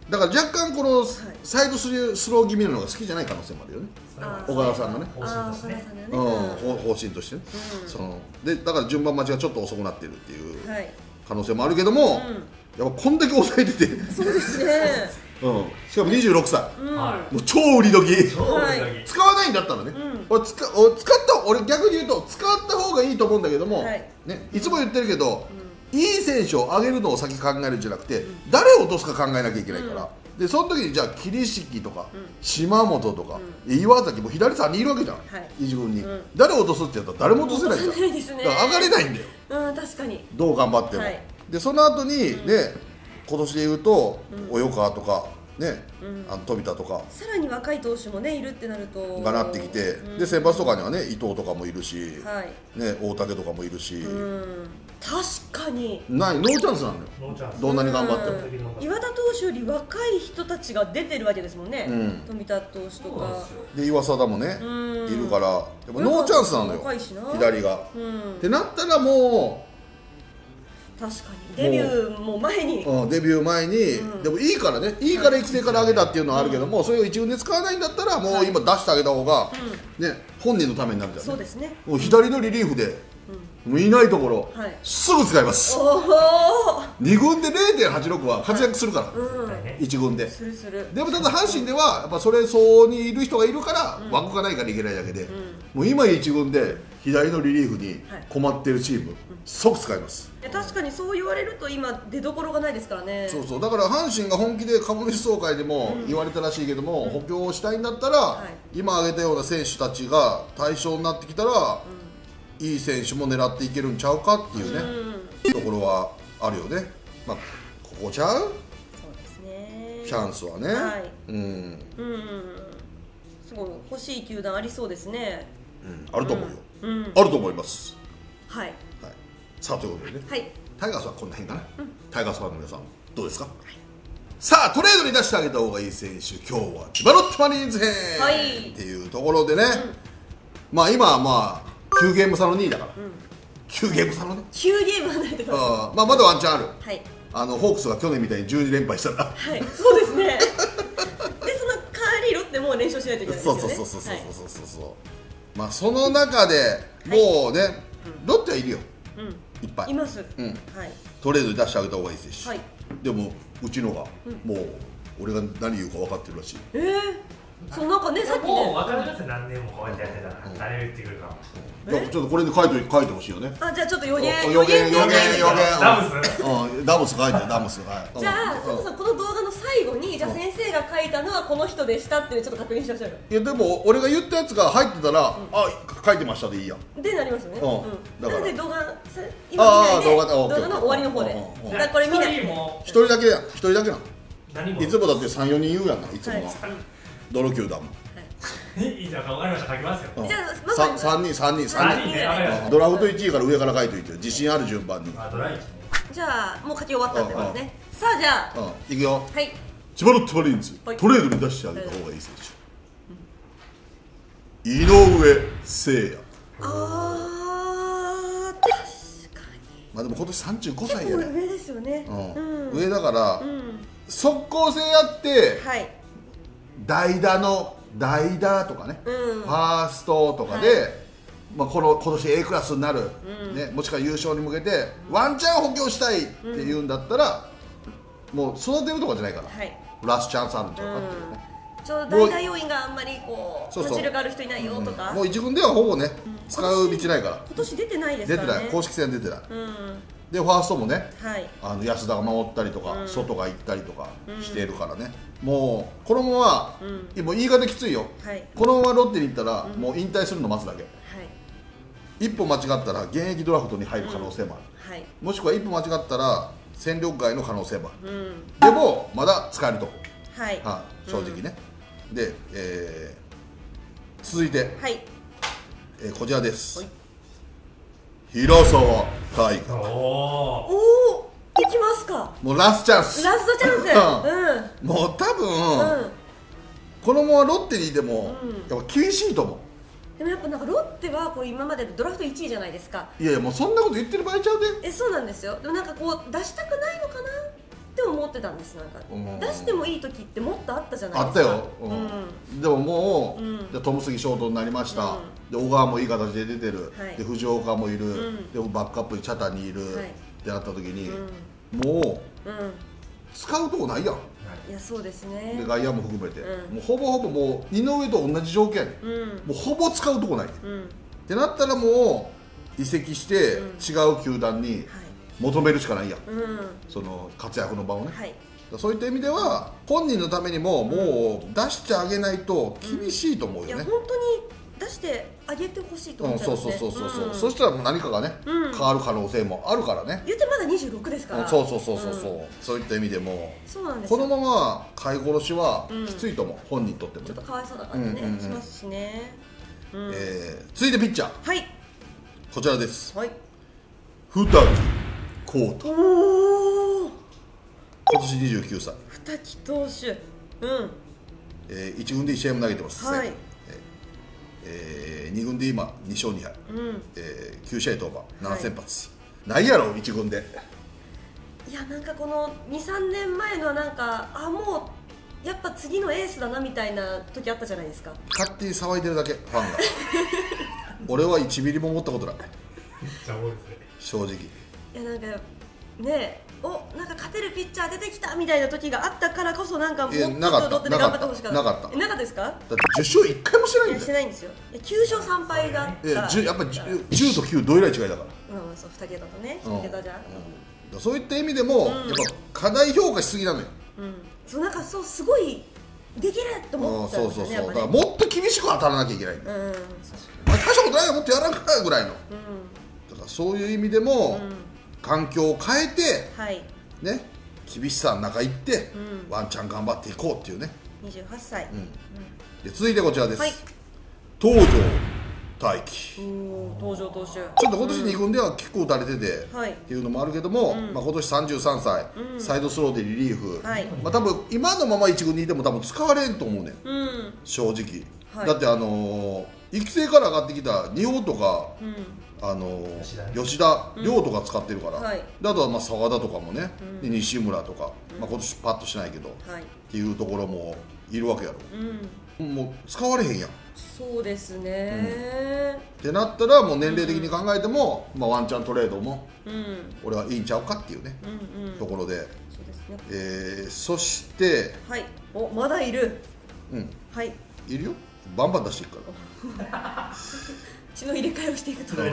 だから若干このサイドスロー気味なのが好きじゃない可能性もあるよね、小川さんがね、方針としてね。でだから順番待ちがちょっと遅くなってるっていう可能性もあるけども、やっぱこんだけ抑えてて、そうですね、しかも26歳、もう超売り時、使わないんだったらね、俺逆に言うと使った方がいいと思うんだけども、いつも言ってるけどいい選手を上げるのを先考えるんじゃなくて誰を落とすか考えなきゃいけないから、でその時にじゃあ桐敷とか島本とか岩崎も左3人いるわけじゃん、一軍に誰を落とすってやったら誰も落とせないじゃん、上がれないんだよ、どう頑張っても。でその後にね、今年で言うと及川とかね、あの富田とかさらに若い投手もねいるってなるとがなってきて、で選抜とかにはね伊藤とかもいるし、ね、大竹とかもいるし、確かにないノーチャンスなのよ、どんなに頑張っても。岩田投手より若い人たちが出てるわけですもんね、富田投手とかで岩貞もねいるから、でもノーチャンスなのよ左が。ってなったらもう確かにデビューも前に、デビュー前に、でもいいからね、いいから育成から上げたっていうのはあるけども、それを一軍で使わないんだったらもう今出してあげた方がね本人のためになるじゃん。そうですね。もう左のリリーフでいないところすぐ使います。2軍で 0.86 は活躍するから1軍で。でもただ阪神ではやっぱそれ相応にいる人がいるから枠がないからいけないだけで、もう今1軍で左のリリーフに困ってるチーム即使います。確かにそう言われると今出どころがないですからね。そうそう、だから阪神が本気で株主総会でも言われたらしいけども、補強をしたいんだったら今挙げたような選手たちが対象になってきたらいい選手も狙っていけるんちゃうかっていうねところはあるよね。まあここちゃう？そうですね。チャンスはね。うん。すごい欲しい球団ありそうですね。あると思うよ。あると思います。はい。さあということでね、はい、タイガースはこんな辺かな、タイガースファンの皆さん、どうですか、はい、さあ、トレードに出してあげた方がいい選手、今日は千葉ロッテマリーンズ編、はい、っていうところでね、まあ今はまあ9ゲーム差の2位だから、9ゲーム差のね、9ゲーム離れてます、まあまだワンチャンある、はい、あのホークスが去年みたいに12連敗したら、はい、そうですね、で、その代わり、ロッテもう連勝しないといけないですよね、そう、まあその中でもうね、ロッテはいるよ。いっぱいいます。トレードに出してあげた方がいいですし、でもうちのがもう俺が何言うか分かってるらしい。そうなんかね、さっきもう分かりますよ、何年もこうやってやってたら誰が言ってくるか。ちょっとこれで書いてほしいよね。あ、じゃあちょっと予言ダムス書いて、ダムス。じゃあそもそもこの動画の最後にじゃあ先生が書いたのはこの人でしたっていうちょっと確認してほしい。いやでも俺が言ったやつが入ってたらあ書いてましたでいいや。でなりますよね。だからで動画今見ないで動画の終わりの方で。だこれ見ない。一人だけな。いつもだって3、4人言うやんな、いつもは。ドロキューだもん。いいじゃん、わかりました、書きますよ。じゃあ、3人、ドラフト1位から上から書いておいて、自信ある順番に。じゃあ、もう書き終わったってことね。さあ、じゃあ、いくよ。はい。千葉ロッテマリーンズ、トレードに出してあげた方がいい選手。井上誠也。ああ、確かに。まあ、でも今年35歳やね。上ですよね。上だから、速攻性あって。はい。代打とかね、ファーストとかで、まあこの今年 A クラスになる、ね、もしくは優勝に向けてワンチャン補強したいっていうんだったら、もう育てるとかじゃないから、ラストチャンスあるんちゃうかっていうね。ちょうど代打要員があんまりこう立ち力ある人いないよとか、もう一軍ではほぼね使う道ないから、今年出てないですからね、出てない、公式戦出てない。でファーストもね、あの安田が守ったりとか、外が行ったりとかしているからね、もうこのまま、もう言い方きついよ、このままロッテに行ったら、もう引退するの待つだけ、一歩間違ったら現役ドラフトに入る可能性もある、もしくは一歩間違ったら戦力外の可能性もある、でもまだ使えると、正直ね。で、続いて、こちらです。広沢大河。おー、いきますか。もうラストチャンス。ラストチャンス。もう多分このままロッテにいてもやっぱ厳しいと思う。でもやっぱなんかロッテはこう今までドラフト1位じゃないですか。いやいや、もうそんなこと言ってる場合ちゃうで。そうなんですよ。でもなんかこう出したくないのかなって思ってたんです。なんか出してもいい時ってもっとあったじゃないですか。あったよ。でももうじゃトムスギショートになりました。で小川もいい形で出てる、で藤岡もいる、でバックアップに茶谷いるってなった時にもう使うとこないやん。いやそうですね。で外野も含めてもうほぼほぼもう二の上と同じ条件、もうほぼ使うとこないってなったらもう移籍して違う球団に求めるしかないやん、その活躍の場をね。そういった意味では本人のためにももう出してあげないと厳しいと思うよね。本当に出してあげてほしいと思っちゃう、そうそうそうそう、そしたら何かがね変わる可能性もあるからね。言ってまだ26ですから、そうそうそうそう、そういった意味でもこのまま飼い殺しはきついと思う、本人にとってもちょっとかわいそうな感じねしますしね。続いてピッチャー、はい、こちらです。二木康太、今年29歳、二木投手、1軍で1試合も投げてます。2軍で今2勝2敗、9試合登板7先発、ないやろ1軍で。いや、なんかこの 2,3 年前のはなんか、あ、もうやっぱ次のエースだなみたいな時あったじゃないですか。勝手に騒いでるだけ、ファンが俺は1ミリも思ったことない正直。いや、なんかね、お、なんか勝てるピッチャー出てきたみたいな時があったからこそ、なんかもっと踊って頑張ってほしかった。なかった。なかったですか？だって10勝1回もしてないんだよ。してないんですよ。9勝3敗があった。やっぱり10と9どれぐらい違いだから。うん、そう、2桁とね、1桁じゃ。そういった意味でもやっぱ過大評価しすぎなのよ。そう、なんかそう、すごいできると思ったんですよね。そうそうそう。だからもっと厳しく当たらなきゃいけない。大したことないよ、もっとやらなきゃぐらいの。だからそういう意味でも。環境を変えて、はい、ね、厳しさの中行って、ワンチャン頑張っていこうっていうね。28歳、で続いてこちらです。東條大樹、東條投手、ちょっと今年2軍では結構打たれてて、っていうのもあるけども、まあ今年33歳、サイドスローでリリーフ、まあ多分今のまま1軍にいても多分使われんと思うね、正直。だって育成から上がってきた仁王とか、吉田亮とか使ってるから、あとは澤田とかもね、西村とか、今年パッとしないけどっていうところもいるわけやろ。もう使われへんやん。そうですねってなったら、もう年齢的に考えてもワンチャントレードも俺はいいんちゃうかっていうねところで。そしてお、まだいる、いるよ、バンバン出していくから血の入れ替えをしていくと、血の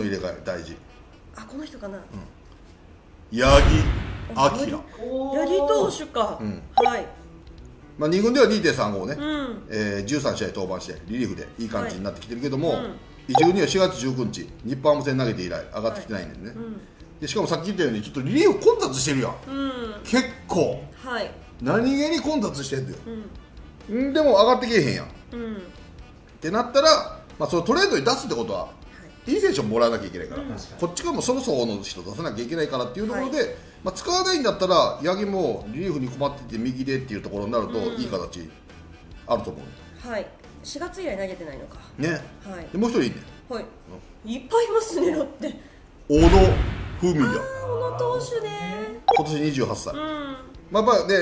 入れ替え大事。あ、この人かな、八木明、八木投手か。はい、2軍では 2.35 ね、13試合登板してリリーフでいい感じになってきてるけども、1軍には4月19日日本ハム戦投げて以来上がってきてないんでね。しかもさっき言ったようにちょっとリリーフ混雑してるやん、結構。何気に混雑してんだよ。でも上がってけえへんやんってなったら、まあそのトレードに出すってことはいい選手をもらわなきゃいけないから、こっちからもそろそろの人出さなきゃいけないからっていうところで、まあ使わないんだったら八木もリリーフに困ってて右でっていうところになるといい形あると思う。はい、4月以来投げてないのかね。はい、もう一人いいね。はい、いっぱいいますね。ロッテ小野文也、小野投手ね、今年28歳。まあまあね、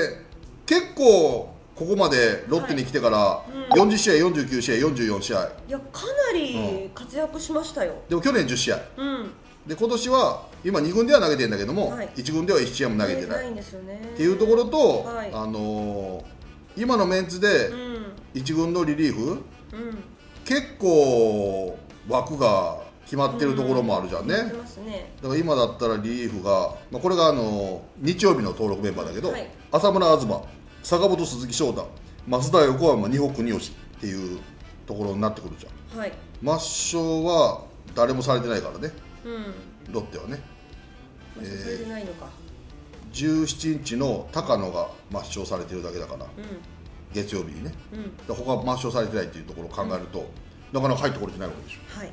結構ここまでロッテに来てから40試合、49試合、44試合、いや、かなり活躍しましたよ。でも去年10試合で、今年は今2軍では投げてるんだけども1軍では1試合も投げてないっていうところと、今のメンツで1軍のリリーフ結構枠が決まってるところもあるじゃんね。だから今だったらリリーフが、これが日曜日の登録メンバーだけど、浅村東、坂本、鈴木翔太、増田、横浜、二保、国吉っていうところになってくるじゃん。はい、抹消は誰もされてないからね、ロッテはね。17日の高野が抹消されてるだけだから、月曜日にね、他は抹消されてないっていうところを考えると、なかなか入ってこれてないわけでしょ。はい、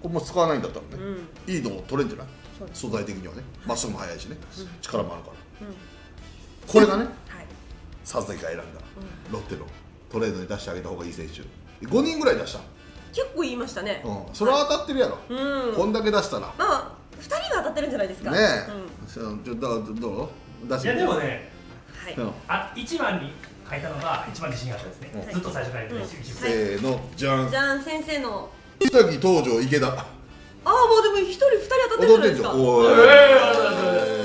これも使わないんだったらね、いいのを取れんじゃない、素材的にはね、まっすぐも速いしね、力もあるから、これがね。佐々木が選んだロッテのトレードに出してあげた方がいい選手5人ぐらい出した。結構言いましたね。それは当たってるやろ、こんだけ出したら。まあ2人は当たってるんじゃないですかね。いやでもね、1番に変えたのが一番自信があったですね。ずっと最初から言って、せーの、じゃんじゃん、先生の二木、東條、池田。ああ、もうでも1人2人当たってるじゃないですか。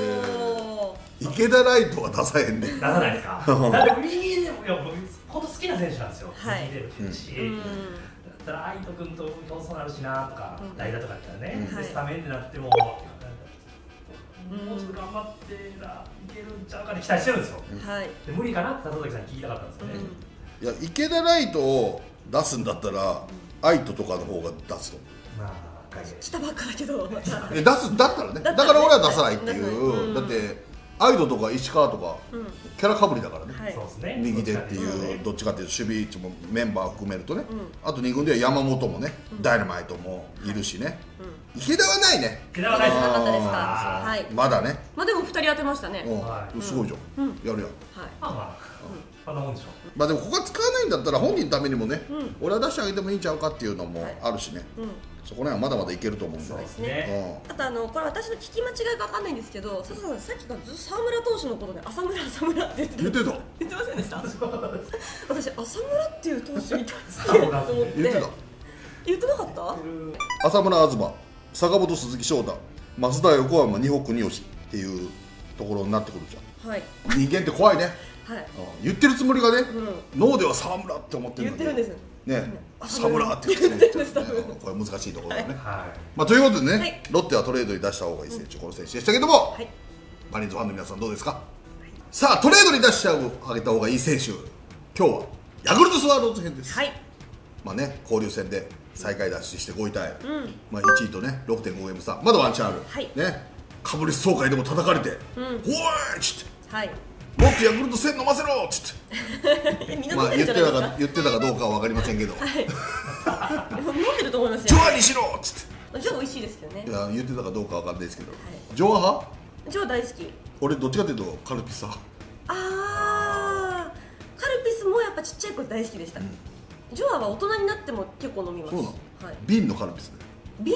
池田ライトは出さへんね。出さないですか。だって右でも、いや、僕本当好きな選手なんですよ。右でも来てるし、だったら愛斗君と競争なるしなとか、代打とかだったらね、スタメンになっても、もうちょっと頑張ってらいけるんちゃうかって期待してるんですよ。無理かなって佐々木さんに聞いたかったんですよね。いや、池田ライトを出すんだったらアイトとかの方が出すと、まあ来たばっかだけどまた出すだったらね、だから俺は出さないっていう。だってアイドとか石川とかキャラかぶりだからね、右手っていう、どっちかっていうと守備位置もメンバー含めるとね、あと2軍では山本もね、ダイナマイトもいるしね、池田はないね、池田はないですか、まだね、まあでも2人当てましたね、すごいじゃん、やるやん、あんなもんでしょ。まあでもここは使わないんだったら本人のためにもね、俺は出してあげてもいいんちゃうかっていうのもあるしね。そこら辺はまだまだいけると思うんで。そうですね。あとこれ私の聞き間違いが分かんないんですけど、佐々さんさっきからずっと沢村投手のことで浅村浅村って言ってた。言ってませんでした。私浅村っていう投手いたんですけどと思って。言ってなかった？浅村東、坂本鈴木翔太、増田横山二保国吉っていうところになってくるじゃん。はい。人間って怖いね。はい。言ってるつもりがね、脳では沢村って思ってるんだけど。言ってるんです。ね、浅村って言ってるんですね。これ難しいところだね。まあということでね、ロッテはトレードに出した方がいい選手、この選手でしたけども、マリーンズファンの皆さんどうですか。さあトレードに出してあげた方がいい選手、今日はヤクルトスワローズ編です。まあね、交流戦で最下位脱出して5位タイ、まあ1位とね 6.5 ゲーム差、まだワンチャンある。ね、株主総会でも叩かれて、おーいちって。もっとヤクルト1000飲ませろっつってまあ言ってたかどうかは分かりませんけど、飲んでると思いますよ。ジョアにしろっつって、ジョア美味しいですけどね。いや言ってたかどうか分かんないですけど、ジョア派？ジョア大好き。俺どっちかというとカルピス派。あー、カルピスもやっぱちっちゃい頃大好きでした。ジョアは大人になっても結構飲みます。そうなの。瓶のカルピスね。瓶？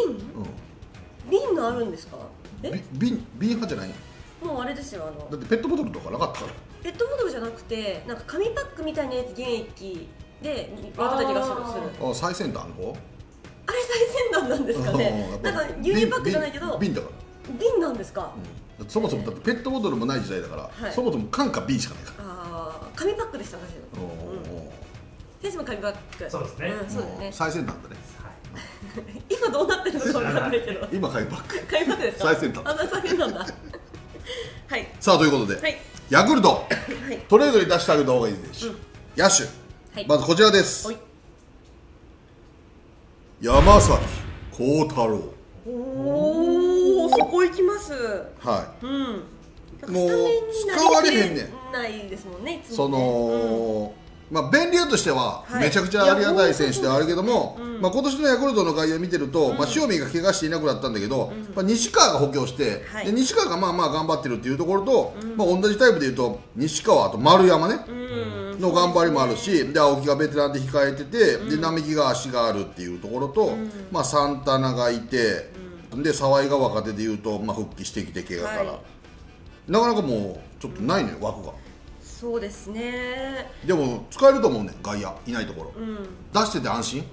瓶のあるんですか？え？瓶派じゃないの？もうあれですよ、だってペットボトルとかなかったから。ペットボトルじゃなくて、なんか紙パックみたいなやつ、原液で渡った気がする。あ、最先端の方？あれ最先端なんですかね。なんか牛乳パックじゃないけど瓶だから。瓶なんですか。そもそもだってペットボトルもない時代だから、そもそも缶か瓶しかないから。ああ、紙パックでした、私の。先生も紙パック。そうですね、最先端だね。今どうなってるのかわかんないけど、今紙パック。紙パックですか、最先端。あんな最先端だ。さあということで、ヤクルトトレードに出してあげた方がいいです。野手、まずこちらです。山崎幸太郎。おお、そこ行きます。はい。もう使われへんねん、ないですもんね。そのまあ便利としてはめちゃくちゃありがたい選手ではあるけども、今年のヤクルトの外野見てると、塩見が怪我していなくなったんだけど、西川が補強して、西川がまあまあ頑張ってるっていうところと、同じタイプでいうと西川と丸山ねの頑張りもあるし、で青木がベテランで控えてて、並木が足があるっていうところと、サンタナがいて、で沢井が若手でいうと復帰してきて怪我からなかなかもうちょっとないのよ、枠が。そうですね。でも使えると思うね、外野いないところ、出してて安心。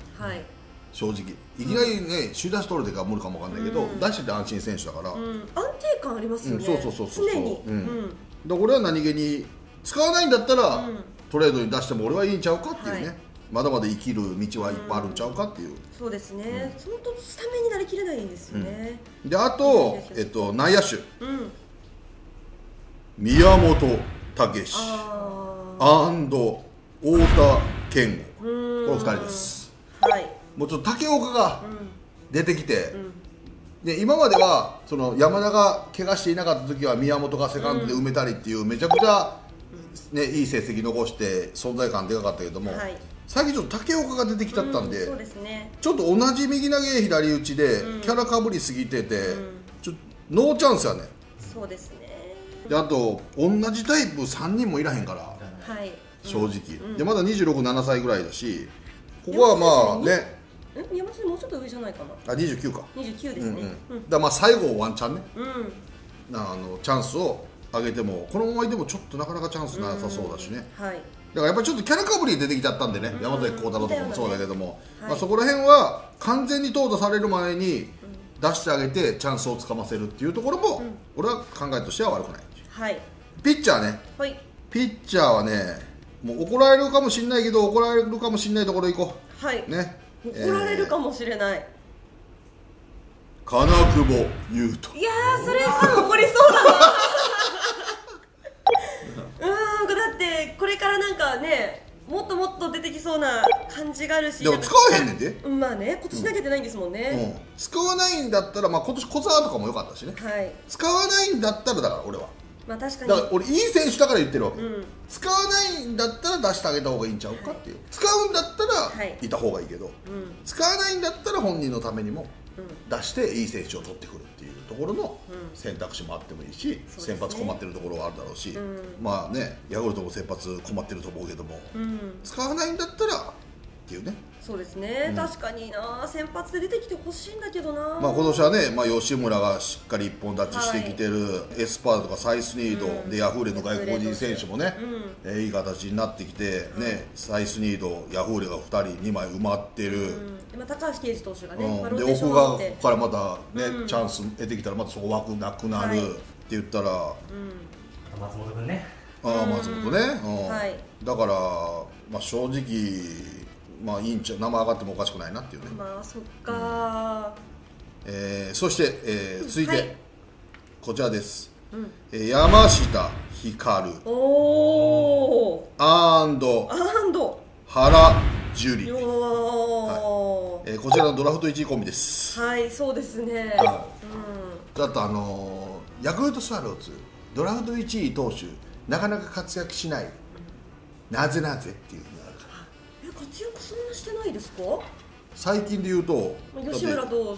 正直いきなりね、首位打者取れてから無理かもわかんないけど、出してて安心選手だから、安定感ありますよね。そう常に。で俺は何気に使わないんだったらトレードに出しても俺はいいんちゃうかっていうね。まだまだ生きる道はいっぱいあるんちゃうかっていう。そうですね。そのとスタメンになりきれないんですよね。であと内野手、宮本武志、安藤、太田健吾、この2人です。もうちょっと武岡が出てきて、今まではその山田が怪我していなかった時は宮本がセカンドで埋めたりっていう、めちゃくちゃねいい成績残して存在感でかかったけども、最近ちょっと武岡が出てきちゃったんで、ちょっと同じ右投げ左打ちでキャラかぶりすぎてて、ちょっとノーチャンスやね。そうですね。であと同じタイプ3人もいらへんから、正直でまだ26、7歳ぐらいだし、ここはまあね、山下もうちょっと上じゃないかな。あ、29か、29ですね。だまあ最後ワンチャンね、チャンスを上げてもこのままいてもちょっとなかなかチャンスなさそうだしね。だからやっぱりちょっとキャラかぶり出てきちゃったんでね、山崎幸太郎とかもそうだけども、そこら辺は完全に淘汰される前に出してあげてチャンスをつかませるっていうところも俺は考えとしては悪くない。ピッチャーね、ピッチャーはね、もう怒られるかもしれないけど、怒られるかもしれないところ行こう。怒られるかもしれない。金久保優斗。いやー、それは怒りそうだな。だってこれからなんかね、もっともっと出てきそうな感じがあるし、でも使わへんねんで。まあね、今年投げてないんですもんね。使わないんだったら、まあ今年小沢とかも良かったしね。使わないんだったら、だから俺は、まあ確かに、だから俺いい選手だから言ってるわけ。使わないんだったら出してあげた方がいいんちゃうかっていう。使うんだったらいた方がいいけど、使わないんだったら本人のためにも出していい選手を取ってくるっていうところの選択肢もあってもいいし、先発困ってるところはあるだろうし、まあね、ヤクルトも先発困ってると思うけども、使わないんだったらっていうね。そうですね、確かにな、先発で出てきてほしいんだけどな。まあ今年はね、まあ吉村がしっかり一本立ちしてきてる、エスパーとかサイスニードで、ヤフーレの外国人選手もね、いい形になってきてね、サイスニード、ヤフーレが2枚埋まってる。今高橋奎二投手がね、で奥側からまたねチャンス得てきたら、またそこ枠なくなるって言ったら、松本君ね、松本ね、だからまあ正直、まあいいんちゃう、名前上がってもおかしくないなっていうね。まあそっか。そして、続いて、はい、こちらです。山下光、アンド原樹里、はい、こちらのドラフト1位コンビです。はい、そうですね。うん、だとヤクルトスワローズドラフト1位投手なかなか活躍しない。なぜっていう。活躍そんなしてないですか？最近で言うと、吉村投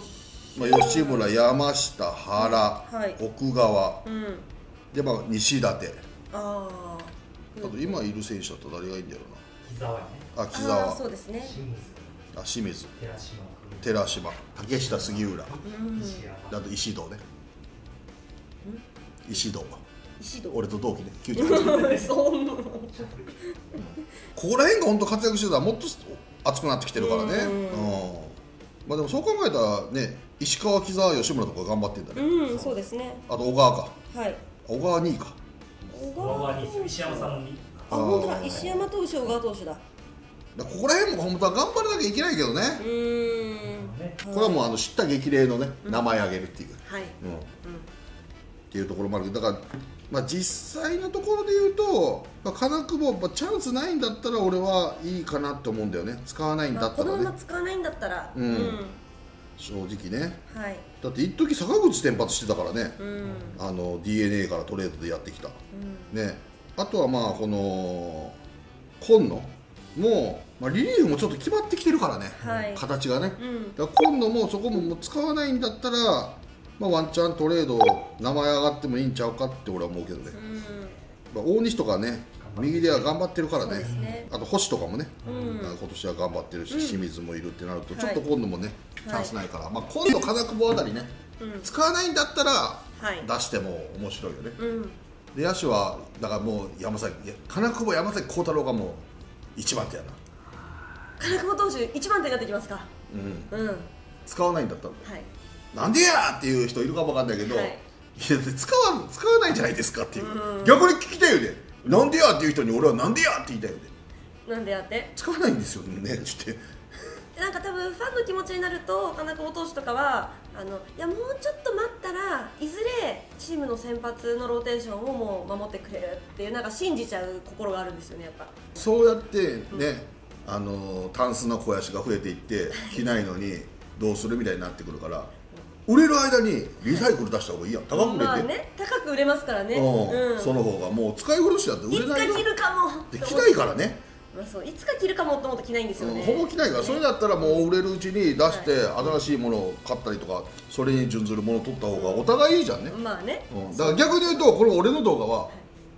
手、吉村、山下、原、はい、奥川、うん、でまあ西舘、あと今いる選手だと誰がいいんだろうな。木澤、ね、そうですね。あ、清水、寺島、竹下、杉浦、うん、あと石堂ね。うん、石堂。俺と同期ね、98年。ここら辺が本当活躍してたらもっと熱くなってきてるからね。まあでもそう考えたらね、石川、木澤、吉村とか頑張ってんだね。うん、そうですね。あと小川か。はい。小川2位か。小川2位。石山さんの2位。あ、本当だ。石山投手、小川投手だ。ここら辺も本当は頑張らなきゃいけないけどね。これはもう知った激励のね、名前挙げるっていう。はい。っていうところもあるけど、だからまあ実際のところで言うと、金久保チャンスないんだったら俺はいいかなと思うんだよね。使わないんだったらね。このまま使わないんだったら。正直ね。はい。だって一時坂口先発してたからね。DNA からトレードでやってきた。ね。あとはまあこの今野もリリーフもちょっと決まってきてるからね。形がね。だから今野もそこも使わないんだったら。まあワンチャントレード名前上がってもいいんちゃうかって俺は思うけどね。大西とかね、右では頑張ってるからね。あと星とかもね、今年は頑張ってるし、清水もいるってなるとちょっと今度もねチャンスないから、まあ今度金久保あたりね使わないんだったら出しても面白いよね。で野手はだからもう山崎、金久保、山崎幸太郎がもう1番手やな。金久保投手1番手になってきますか。使わないんだったら。なんでやっていう人いるかもわかんないけど、使わないじゃないですかっていう、逆に聞きたいよね。なんでやっていう人に俺はなんでやって言いたいよね。なんでやって使わないんですよねって言って、なんか多分ファンの気持ちになると金久保投手とかはいやもうちょっと待ったらいずれチームの先発のローテーションをもう守ってくれるっていう、なんか信じちゃう心があるんですよね、やっぱ。そうやってね、タンスの肥やしが増えていって着ないのにどうするみたいになってくるから売れる間にリサイクル出した方がいいやん。高く売れて、高く売れますからね。その方がもう使い古しだって売れない。いつか着るかもって着ないからね。いつか着るかもと思って着ないんですよね。ほぼ着ないから。それだったらもう売れるうちに出して新しいものを買ったりとか、それに準ずるものを取った方がお互いいいじゃんね。まあね。だから逆に言うとこの俺の動画は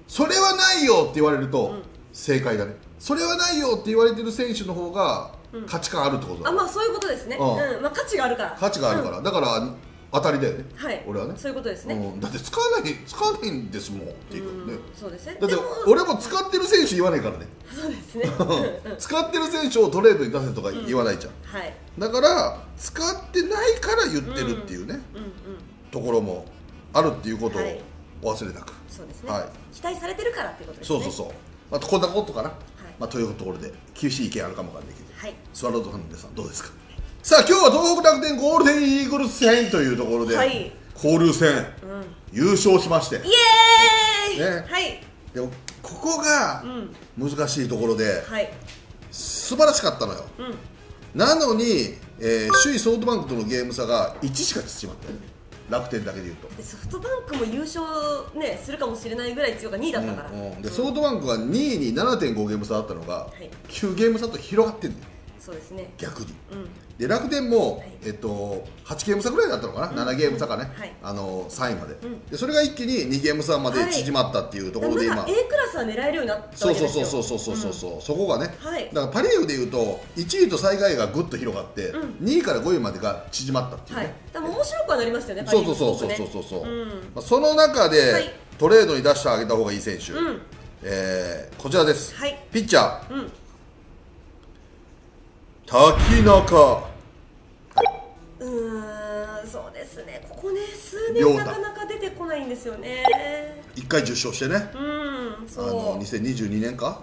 それはないよって言われると正解だね。それはないよって言われてる選手の方が価値観あるってことだ。あ、まあそういうことですね。まあ価値があるから。価値があるからだから当たりだよね。俺はね。そういうことですね。だって使わないんですもんっていうね。そうですね。だって俺も使ってる選手言わないからね。そうですね。使ってる選手をトレードに出せとか言わないじゃん。だから使ってないから言ってるっていうねところもあるっていうことをお忘れなく。そうですね。期待されてるからってことですね。そうそうそう。あとこんなことかな。まあというところで厳しい意見あるかもわかんないけど、スワローズファンの皆さんどうですか。さあ今日は東北楽天ゴールデンイーグルス戦というところで、交流戦優勝しまして、イエーイ。でここが難しいところで、うん、はい、素晴らしかったのよ、うん、なのに、首位ソフトバンクとのゲーム差が1しか縮まってる。楽天だけでいうとソフトバンクも優勝、ね、するかもしれないぐらい強いが2位だったから、うんうん、でソフトバンクが2位に 7.5 ゲーム差だったのが、はい、9ゲーム差と広がってるんだよ。そうですね、逆に、うん、で楽天も、はい、8ゲーム差ぐらいだったのかな、7ゲーム差かね、はい、3位まで、うん、でそれが一気に2ゲーム差まで縮まったっていうところで今、はい、A クラスは狙えるようになったわけですよ。そう、そこがね、はい、だからパ・リーグでいうと1位と最下位がぐっと広がって、うん、2位から5位までが縮まったっていうね、はい、だから面白くはなりましたよね、パ・リーグそう、その中で、はい、トレードに出してあげた方がいい選手、うん、こちらです、はい、ピッチャー、うん、瀧中。そうですね、ここね、数年なかなか出てこないんですよね。1回10勝してね、2022年か、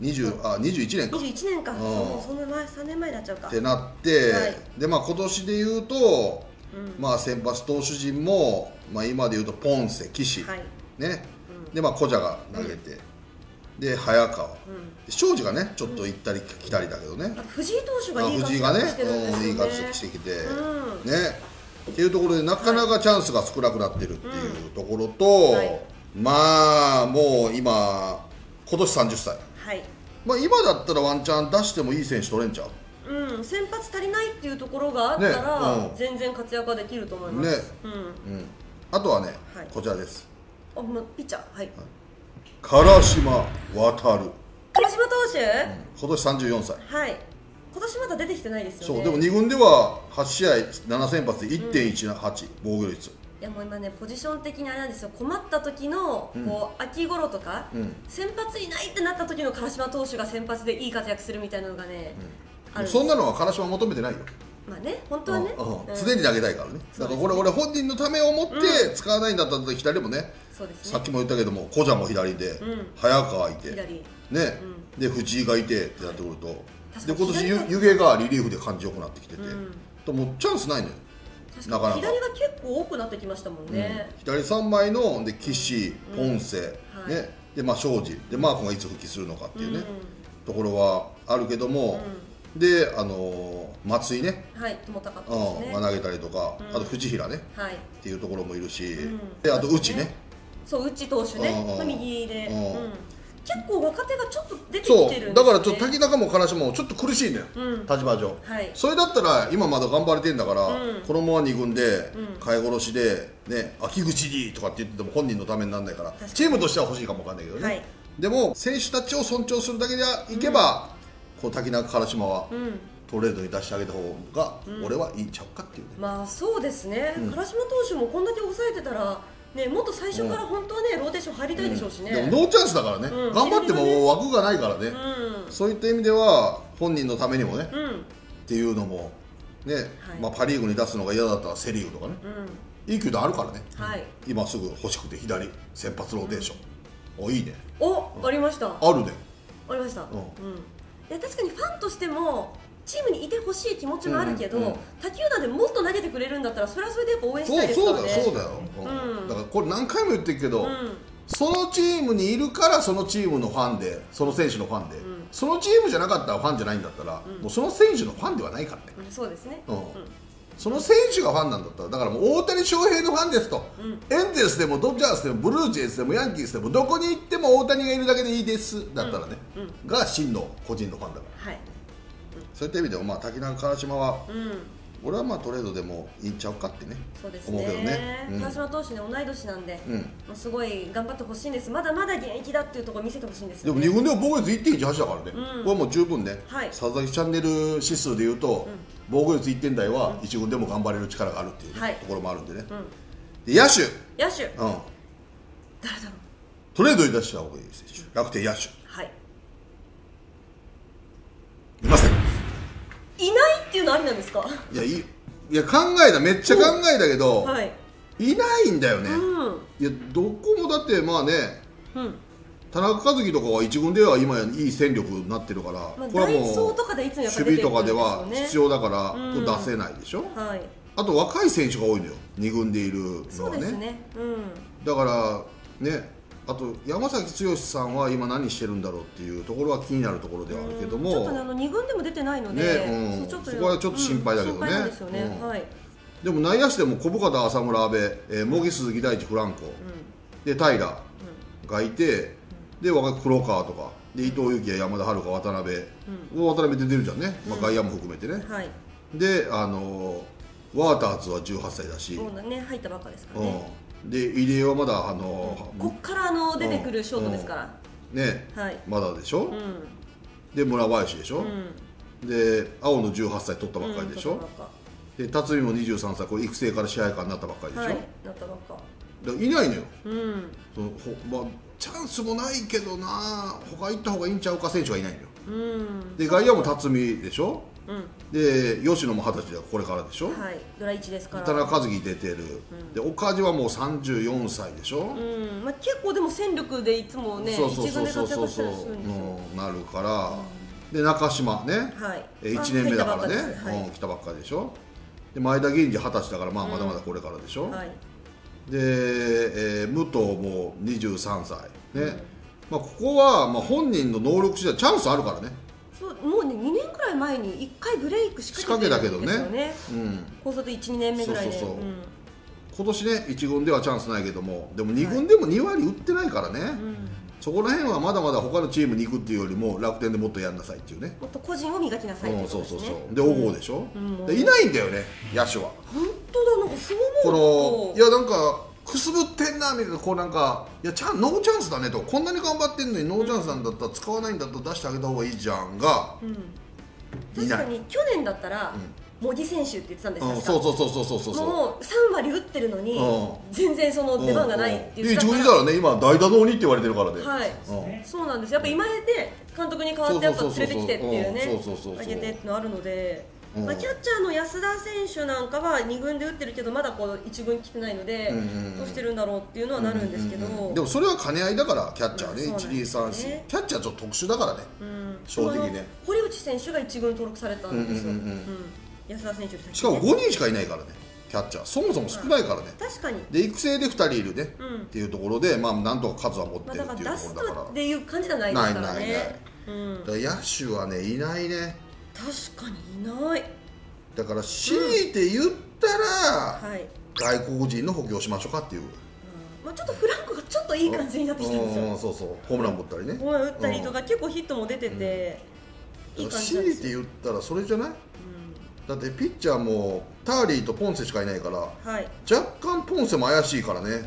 21年か、その前、3年前になっちゃうか。ってなって、でまあ今年でいうと、先発投手陣も、今でいうと、ポンセ、岸、で、小蛇が投げて。で早川、庄司がねちょっと行ったり来たりだけどね、藤井投手がいい感じしてきてねっていうところで、なかなかチャンスが少なくなってるっていうところと、まあもう今年30歳、今だったらワンチャン出してもいい選手取れんちゃう。先発足りないっていうところがあったら全然活躍はできると思います。あとはねこちらです、ピッチャー、はい、唐島航。今年34歳、はい、今年まだ出てきてないですよね。そうでも2軍では8試合7先発で 1.18 防御率。いやもう今ねポジション的にあれなんですよ、困った時のこう秋頃とか、先発いないってなった時の唐島投手が先発でいい活躍するみたいなのがね、そんなのは唐島求めてないよ。まあね、本当はね常に投げたいからね。だからこれ俺本人のためを思って使わないんだったら左でもね、さっきも言ったけども小蛇も左で早川いてね、で藤井がいてってなってくると、で今年湯気がリリーフで感じよくなってきてて、もうチャンスないのよ。なかなか左が結構多くなってきましたもんね。左3枚ので岸、ポンセね、でまあ庄司でマー君がいつ復帰するのかっていうねところはあるけども。で松井ね、投げたりとか、あと藤平ねっていうところもいるし、あと内ね、内投手ね、右で結構若手がちょっと出てきてる。だから瀧中も唐島もちょっと苦しいんだよ、立場上。それだったら今まだ頑張れてんだから、このまま2軍で買い殺しで秋口にとかって言ってても本人のためにならないから、チームとしては欲しいかもわかんないけどね。でも選手たちを尊重するだけでいけば、瀧中から島はトレードに出してあげた方が俺はいいんちゃうかっていうね。まあそうですね、唐島投手もこんだけ抑えてたらもっと最初から本当はねローテーション入りたいでしょうしね。でもノーチャンスだからね、頑張っても枠がないからね。そういった意味では本人のためにもねっていうのもね、パ・リーグに出すのが嫌だったらセ・リーグとかね、いい球団あるからね。今すぐ欲しくて左先発ローテーション、おいいね、おありました、あるね、ありました。確かにファンとしてもチームにいてほしい気持ちもあるけど、他球団でもっと投げてくれるんだったらそれはそれでやっぱ応援したいですからね。そうだよ、だからこれ何回も言ってるけど、そのチームにいるからそのチームのファンで、その選手のファンで、そのチームじゃなかったらファンじゃないんだったらもうその選手のファンではないからね。そうですね、その選手がファンなんだったら、だからもう大谷翔平のファンですと、エンゼルスでもドジャースでもブルージェイズでもヤンキースでもどこに行っても大谷がいるだけでいいですだったらね、が真の個人のファンだから、そういった意味でも瀧中、唐島は俺はトレードでもいいんちゃうかってね思うけどね。唐島投手ね、同い年なんで、すごい頑張ってほしいんです。まだまだ現役だっていうところ見せてほしいんですよ。でも2軍では防御率 1.18 だからね、これもう十分ね。佐々木チャンネル指数でいうと防御率1点台は1軍でも頑張れる力があるっていうところもあるんでね。野手、誰だろう、トレードに出した方がいい選手、楽天野手、いません。いないっていうのありなんですか。いや考えた、めっちゃ考えたけど、いないんだよね。いやどこもだってまあね、田中和樹とかは1軍では今いい戦力になってるから、これはもう守備とかでは必要だから出せないでしょ。あと若い選手が多いのよ、2軍でいるのはね。だからね、あと山崎剛さんは今何してるんだろうっていうところは気になるところではあるけども、ちょっとね2軍でも出てないので、ね、うん、そこはちょっと心配だけどね。でも内野手でも小深田、浅村、阿部、茂木、鈴木大地、フランコ、で平がいて、で若く黒川とかで伊藤裕樹や山田遥、渡辺出てるじゃんね、まあ、外野も含めてね、はい、でワーターズは18歳だし、そうだね、入ったばっかですからね、で入江はまだこっから出てくるショートですからね、まだでしょ、で村林でしょ、で青の18歳取ったばっかりでしょ、で辰巳も23歳、これ育成から支配下になったばっかりでしょ、なったばっかいないのよ。チャンスもないけどな、他行った方がいいんちゃうか選手がいないのよ。で外野も辰巳でしょ、で吉野も20歳でこれからでしょ、ドラ1ですから、田中和樹出てる、で岡地はもう34歳でしょ、結構でも戦力でいつもね一軍で活躍してるなるから、で中島ね1年目だからね、来たばっかりでしょ、で前田銀次20歳だからまだまだこれからでしょ、で武藤も23歳、ね、まあここはまあ本人の能力次第チャンスあるからね。そうもうね2年くらい前に1回ブレイク仕掛けたけどね、高卒1、2年目ぐらいで今年ね1軍ではチャンスないけども、でも2軍でも2割打ってないからね、そこら辺はまだまだ他のチームに行くっていうよりも楽天でもっとやんなさいっていうね、もっと個人を磨きなさいっていうことですね。で小郷でしょ、いないんだよね野手は。本当だ、なんかそう思うと、いやなんかくすぶってんなみたいな、こうなんかいやノーチャンスだねと、こんなに頑張ってんのにノーチャンスなんだったら使わないんだったら出してあげた方がいいじゃんが、確かに去年だったら茂木選手って言ってたんですよ。もう3割打ってるのに全然その出番がないって言ってたから、1軍だらね今代打の鬼って言われてるからね。はい、そうなんです。やっぱ今やって監督に代わってやっぱ連れてきてっていうね、あげてってのあるので。キャッチャーの安田選手なんかは2軍で打ってるけどまだこう1軍来てないのでどうしてるんだろうっていうのはなるんですけど、でもそれは兼ね合いだからキャッチャーね、1、2、3、4、キャッチャーちょっと特殊だからね、正直ね堀内選手が1軍登録されたんですよ、安田選手しかも5人しかいないからね、キャッチャーそもそも少ないからね、確かにで育成で2人いるねっていうところで、まあなんとか数は持ってるっていうところだから、っていう感じじゃないですからね、野手はねいないね、確かにいない。だから強いて言ったら、外国人の補強しましょうかっていう、まあちょっとフランコがちょっといい感じになってきたんですよ、そうそう、ホームラン打ったりね、ホームラン打ったりとか結構ヒットも出てていい感じなんですよ。強いて言ったらそれじゃない、だってピッチャーもターリーとポンセしかいないから若干ポンセも怪しいからね、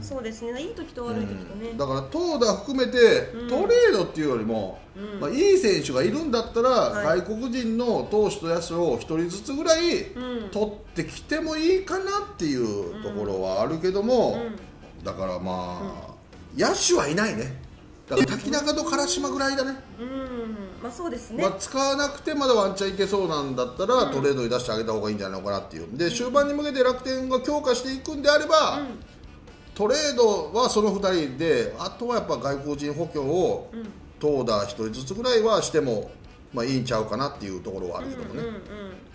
そうですね、いい時と悪い時とね、だから投打含めてトレードっていうよりもいい選手がいるんだったら外国人の投手と野手を1人ずつぐらい取ってきてもいいかなっていうところはあるけども、だからまあ野手はいないね、だから瀧中と唐島ぐらいだね、まあそうですね、使わなくてまだワンチャンいけそうなんだったらトレードに出してあげた方がいいんじゃないのかなっていう、で終盤に向けて楽天が強化していくんであれば、トレードはその2人で、あとはやっぱ外国人補強を投打1人ずつぐらいはしてもまあいいんちゃうかなっていうところはあるけどもね、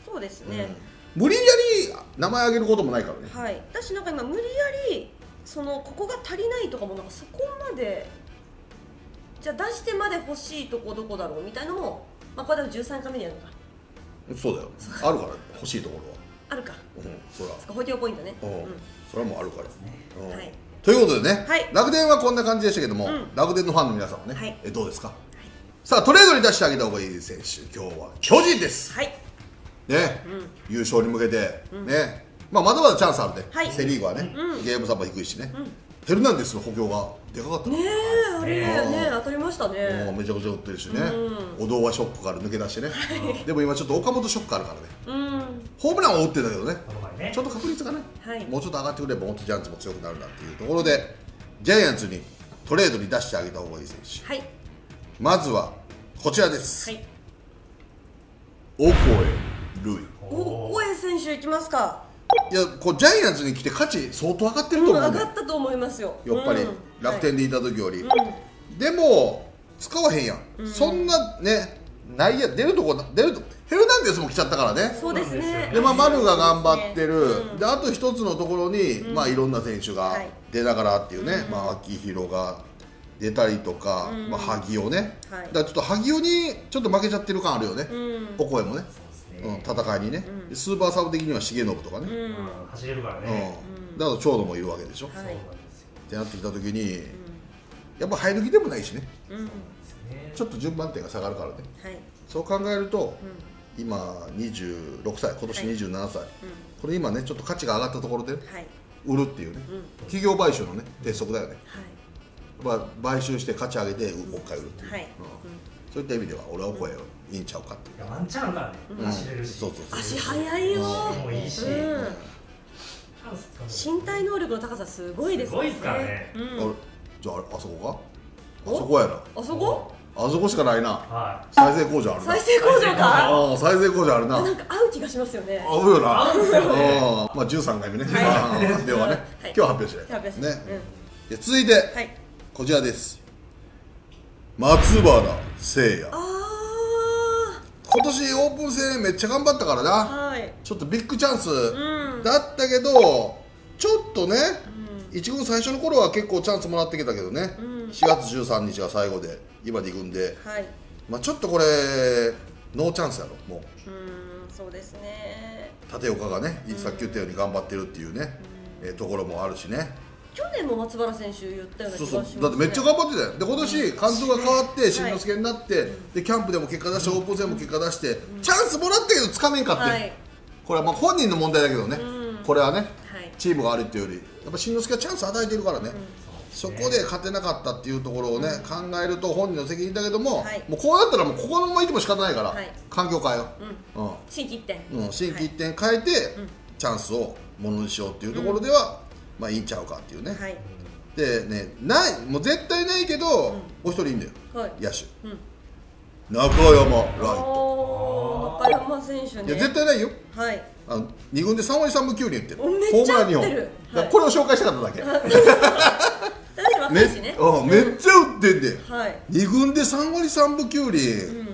そうですね、無理やり名前挙げることもないからね、はい、私なんか今無理やりそのここが足りないとかもなんかそこまで。じゃあ出してまで欲しいとこどこだろうみたいなのも、まあこれでも13回目にやるのか、そうだよ、あるから欲しいところはあるか、そら補強ポイントね、それはもうあるからということでね、楽天はこんな感じでしたけども、楽天のファンの皆さんはねどうですか。さあトレードに出してあげた方がいい選手、今日は巨人です。ね、優勝に向けてね、まあまだまだチャンスあるね、セ・リーグはねゲーム差も低いしね、ヘルナンデスの補強がでかかったね、あれね当たりましたね、めちゃくちゃ打ってるしね、お堂はショックから抜け出してね、でも今ちょっと岡本ショックあるからね、ホームランは打ってたけどね、ちょっと確率がねもうちょっと上がってくればもっとジャイアンツも強くなるなっていうところで、ジャイアンツにトレードに出してあげた方がいい選手、まずはこちらです、オコエ瑠唯。オコエ選手いきますか。いやこうジャイアンツに来て価値相当上がってると思うね、上がったと思いますよやっぱり、楽天でいた時より、でも使わへんやん、そんなね内野出るとこヘルナンデスも来ちゃったからね。そうですね。で、まあ丸が頑張ってる。で、あと一つのところにまあいろんな選手が出ながらっていうね、まあ秋広が出たりとか、まあ萩尾ね。だからちょっと萩尾にちょっと負けちゃってる感あるよね。お声もね。戦いにね。スーパーサブ的には重信とかね。走れるからね。だから長野もいるわけでしょ。ってなってきたときに、やっぱ入る気でもないしね。ちょっと順番点が下がるからね。そう考えると。今26歳、今年27歳、これ今ねちょっと価値が上がったところで売るっていうね、企業買収のね鉄則だよね。買収して価値上げてもう一回売るっていう、そういった意味では俺はお声いいんちゃうかっていう。ワンチャンだね。走れるし、足速いよ、もういいし、身体能力の高さすごいですね。すごいですからね。じゃああそこか、あそこやな、あそこ、あそこしかないな。再生工場あるな。再生工場か。あ、再生工場あるな。なんか合う気がしますよね。合うよな。まあ13回目ね。ではね、今日発表しない。ね。で続いてこちらです。松原聖也。今年オープン戦めっちゃ頑張ったからな。ちょっとビッグチャンスだったけど、ちょっとね、一軍最初の頃は結構チャンスもらってきたけどね。4月13日が最後で今2軍で、はい、まあちょっとこれノーチャンスやろもう。そうですね。立岡がね、さっき言ったように頑張ってるっていうね、ところもあるしね。去年も松原選手言ったような気がしますね。そうそう、だってめっちゃ頑張ってたよ。で今年監督が変わって新之助になって、はい、でキャンプでも結果出して、オープン戦も結果出して、チャンスもらったけどつかめんかって、はい、これはまあ本人の問題だけどね、これはね、はい、チームが悪いっていうよりやっぱ新之助はチャンス与えてるからね。そこで勝てなかったっていうところをね、考えると本人の責任だけども、もうこうなったらもうここのままいても仕方ないから環境変えよう、心機一転、心機一転変えてチャンスをものにしようっていうところではまあいいんちゃうかっていうね。でね、ないもう絶対ないけどお一人いいんだよ、野手中山ライト。中山選手ね、いや絶対ないよ。2軍で3割3分9厘言ってる、ホームラン2本、これを紹介したかっただけ。めっちゃ打ってんで、2軍で3割3分9厘、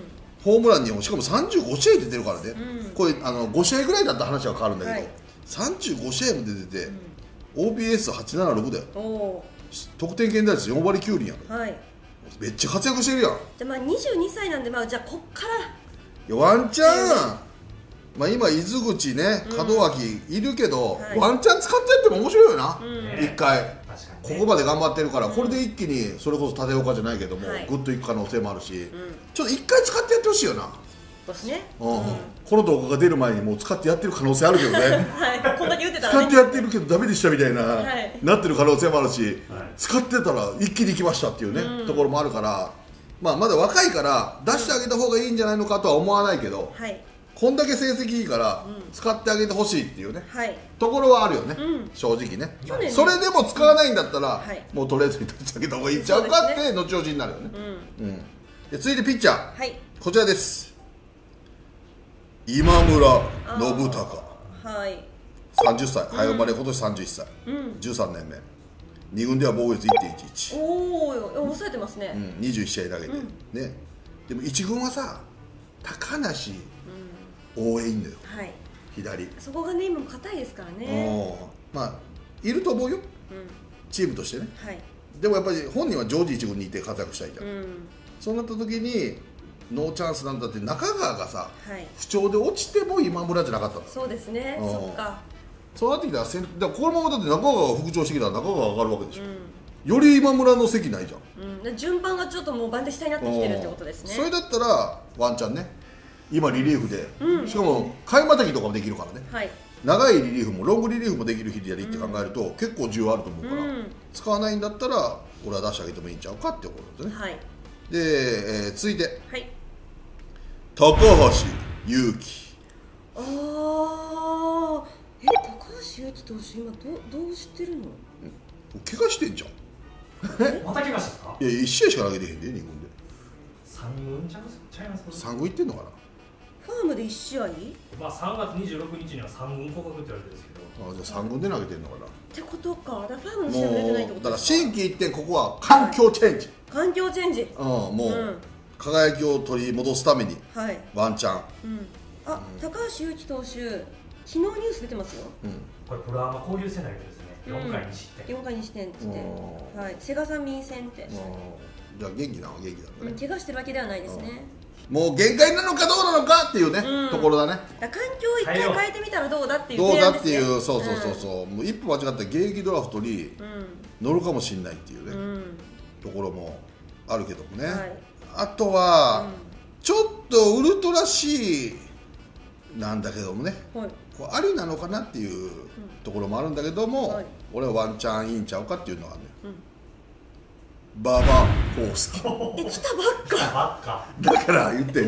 ホームラン2本、しかも35試合出てるからね、これ5試合ぐらいだった話は変わるんだけど、35試合も出てて、OPS876 だよ、得点圏打率4割9厘やろ、めっちゃ活躍してるやん。じゃあ22歳なんで、じゃあこっから、ワンチャン。まあ今、伊豆口ね、門脇いるけど、ワンチャン使ってやっても面白いよな、1回、ここまで頑張ってるから、これで一気にそれこそ立岡じゃないけども、ぐっといく可能性もあるし、ちょっと1回使ってやってほしいよな、この動画が出る前にもう使ってやってる可能性あるけどね、使ってやってるけど、だめでしたみたいな、なってる可能性もあるし、使ってたら一気にいきましたっていうね、ところもあるから、まあまだ若いから、出してあげた方がいいんじゃないのかとは思わないけど。こんだけ成績いいから使ってあげてほしいっていうねところはあるよね、正直ね。それでも使わないんだったらもうトレードに立ち上げた方がいいんちゃうかって後々になるよね。続いてピッチャーこちらです。今村信孝、30歳、早生まれ、今年31歳、13年目、2軍では防御率 1.11、 抑えてますね。21試合投げてね。でも1軍はさ、高梨多いんだよ、左そこがね今も硬いですからね。まあいると思うよ、チームとしてね。でもやっぱり本人は常時一軍にいて活躍したいじゃん。そうなった時にノーチャンスなんだって、中川がさ不調で落ちても今村じゃなかった。そうですね、そっか。そうなってきたらこのままだって中川が復調してきたら中川が上がるわけでしょ。より今村の席ないじゃん。順番がちょっともう番手下になってきてるってことですね。それだったらワンチャンね、今リリーフで、しかも替えまたぎとかもできるからね、長いリリーフもロングリリーフもできる左って考えると結構需要あると思うから、使わないんだったら俺は出してあげてもいいんちゃうかってことですね。で続いて高橋優輝。ああ、高橋優輝投手今どうしてるの？怪我してんじゃん。また怪我したんですか？いや1試合しか投げてへんで、2軍で3軍いってんのかな。ファームで1試合、まあ3月26日には3軍降格って言われてるんですけど、ああじゃあ3軍で投げてんのかなってことか。だからファームの試合も出てないってことだから、新規一点、ここは環境チェンジ、環境チェンジ、もう輝きを取り戻すためにワンチャンあ、高橋優貴投手、昨日ニュース出てますよ。これはこういう世代ですね。4回に失点。4回に失点って。はい。セガサミン戦って。じゃあ元気なの、元気なのね。怪我してるわけではないですね。もう限界なのかどうなのかっていうね、ところだね。環境を一回変えてみたらどうだっていう、どうだっていう、そうそうそうそう、もう一歩間違ったら現役ドラフトに乗るかもしれないっていうね、ところもあるけどもね。あとはちょっとウルトラ C なんだけどもね、ありなのかなっていうところもあるんだけども、俺はワンチャンいいんちゃうかっていうのがあるね。ババコウスキ。来たばっか。だから言って。